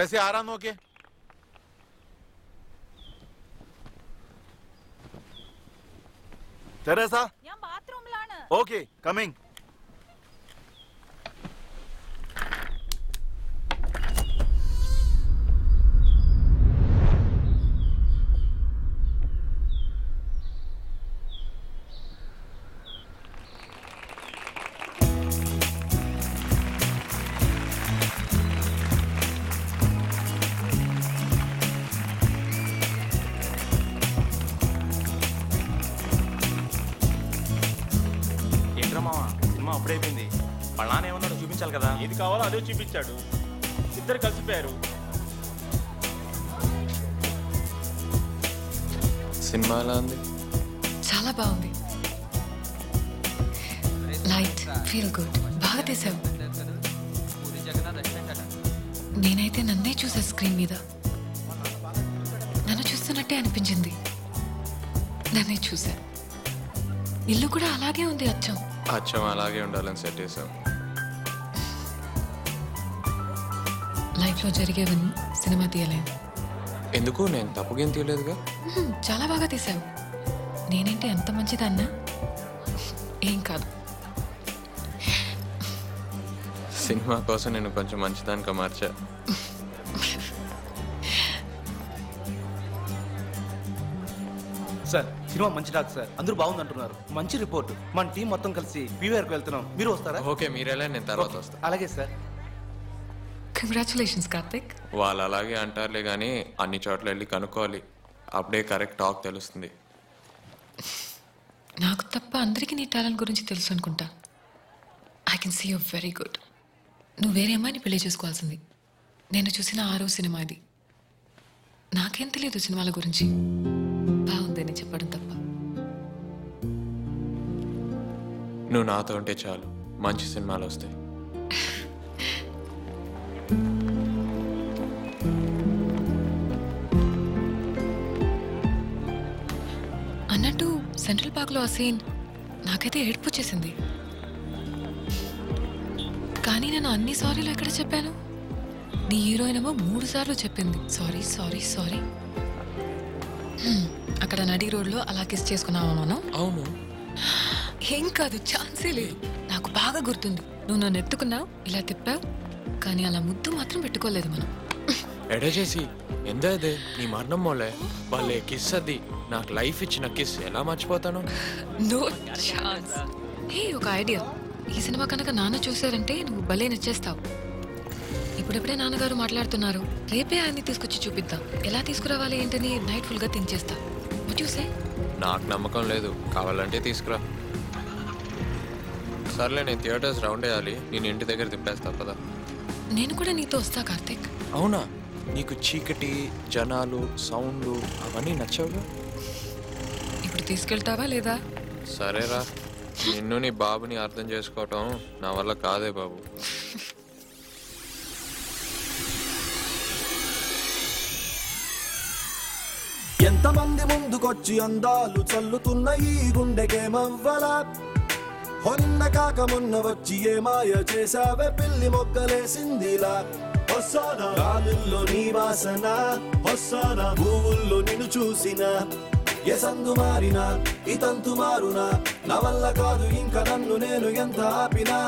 वैसे आराम हो के टेरेसा या बाथरूम लाना ओके कमिंग చూపించాడు ఇద్దరు కలిసిపోయారు సినిమాలా ఉంది చాలా బాగుంది లైట్ ఫీల్ గుడ్ బాగా తీసావు నేనైతే నన్నే చూసా స్క్రీన్ మీద నన్ను చూస్తున్నట్టే అనిపించింది నన్నే చూసా ఇల్లు కూడా అలాగే ఉంది అచ్చం అచ్చం అలాగే ఉండాలని సెట్ చేశాం జరిగేవని సినిమా తీయలేదు ఎందుకు నేను తప్పుగేం తీయలేదుగా చాలా బాగా తీసావు నేనంటే ఎంత మంచిదన్నా ఏం కాదు సినిమా కోసం నేను కొంచెం మంచిదానిగా మార్చా సార్ సినిమా మంచి టాక్ సార్ అందరూ బాగుందంటున్నారు మంచి రిపోర్ట్ మన టీం మొత్తం కలిసి ప్రీవియర్కి వెళ్తున్నాం మీరు వస్తారా ఓకే మీరేలా నేను తర్వాత వస్తాను అలాగే సార్ కంగ్రాచులేషన్స్ కార్తిక్ వాళ్ళు అలాగే అంటారులే కానీ అన్ని చోట్ల వెళ్ళి కనుక్కోవాలి అప్పుడే కరెక్ట్ టాక్ తెలుస్తుంది నాకు తప్ప అందరికీ నీ టాలెంట్ గురించి తెలుసు అనుకుంటా I can see you very good నువ్వు వేరే అమ్మాయిని పెళ్లి చేసుకోవాల్సింది నేను చూసిన 6వ సినిమా ఇది నాకేం తెలియదు సినిమాల గురించి బాగుందని చెప్పడం తప్ప నువ్వు నాతో ఉంటే చాలు మంచి సినిమాలు వస్తాయి అన్నట్టు సెంట్రల్ పార్క్లో ఆ సీన్ నాకైతే ఏడుపు వచ్చేసింది కానీ నేను అన్ని సారీలు ఎక్కడ చెప్పాను నీ హీరోయిన్ ఏమో 3 సార్లు చెప్పింది సారీ సారీ సారీ అక్కడ నడి రోడ్లో అలా కిస్ చేసుకున్నావా మనం అవును ఏం కాదు ఛాన్సే లేదు నాకు బాగా గుర్తుంది నువ్వు నన్ను ఎత్తుకున్నావు ఇలా తిప్పావు కానీ అలా ముద్దు మాత్రం పెట్టుకోలేదు మనం ఎడ చేసి ఎంత అదే నీ మరణం మోలే వాళ్ళే కిస్ అది నాకు లైఫ్ ఇచ్చిన కిస్ ఎలా మర్చిపోతాను నో ఛాన్స్ హే ఒక ఐడియా ఈ సినిమా కనుక నాన్న చూసారంటే నువ్వు భలే నచ్చేస్తావు ఇప్పుడెప్పుడే నాన్నగారు మాట్లాడుతున్నారు రేపే ఆయన్ని తీసుకొచ్చి చూపిద్దాం ఎలా తీసుకురావాలి ఏంటని నైట్ ఫుల్గా థింక్ చేస్తా చూసే నాకు నమ్మకం లేదు కావాలంటే తీసుకురా సర్లే నేను థియేటర్స్ రౌండ్ వేయాలి నేను ఇంటి దగ్గర తిప్పేస్తా కదా నేను కూడా నీతో వస్తా కార్తిక్ అవునా నీకు చీకటి జనాలు సౌండ్లు అవన్నీ నచ్చావుగా ఇప్పుడు తీసుకెళ్తావా లేదా సరేరా నిన్ను నీ బాబుని అర్థం చేసుకోవటం నా వల్ల కాదే బాబు. ఎంతమంది ముందుకొచ్చి అందాలు చల్లుతున్న ఈ గుండెకేమవ్వలా, హొన్న కాక మొన్న వచ్చి ఏ మాయ చేసావే పిల్లి మొక్కలేసిందిలా. హొస్సానా గాలుల్లో నీ వాసన, హొస్సానా భూవుల్లో నిన్ను చూసిన, ఏ సందు మారినా ఈ తంతు మారునా, నా వల్ల కాదు ఇంకా నన్ను నేను ఎంత ఆపినా.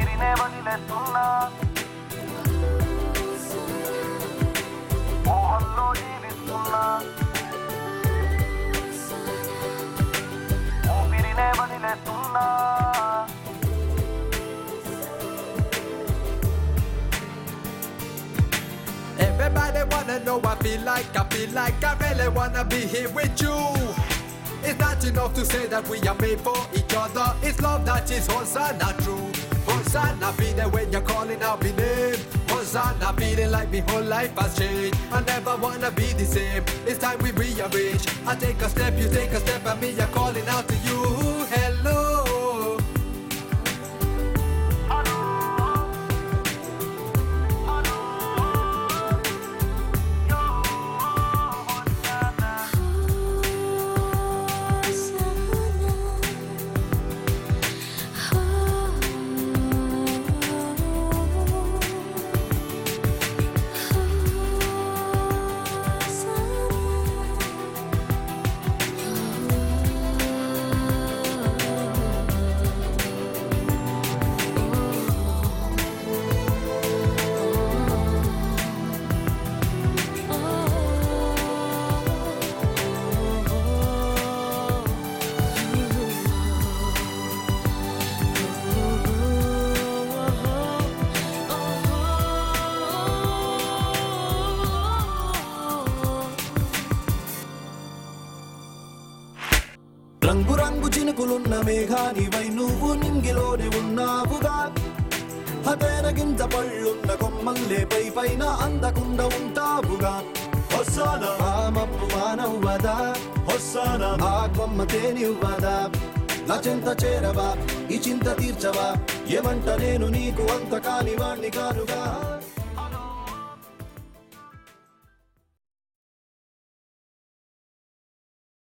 Everybody wanna know what I feel like I really wanna be here with you. It's not enough to say that we are made for each other. It's love that is Hosanna true. Hosanna be there when you're calling out my name. Hosanna feeling like my whole life has changed. I never wanna be the same. It's time we rearrange. I take a step, you take a step, and me I'm calling out to you. Hello. చినుకులున్న మేఘానివై నువ్వు నింగిలోనే ఉన్నావుగా, హతేన గింజ పళ్ళున్న కొమ్మల్లే పై పైన అందకుండా ఉంటావుగా. హొస్సానా ఆ మప్పు మానవ్వదా, హొస్సానా ఆ కొమ్మ తేనివ్వదా, నా చింత చేరవా ఈ చింత తీర్చవా, ఏమంట నేను నీకు అంత కాని వాణ్ణి కానుగా.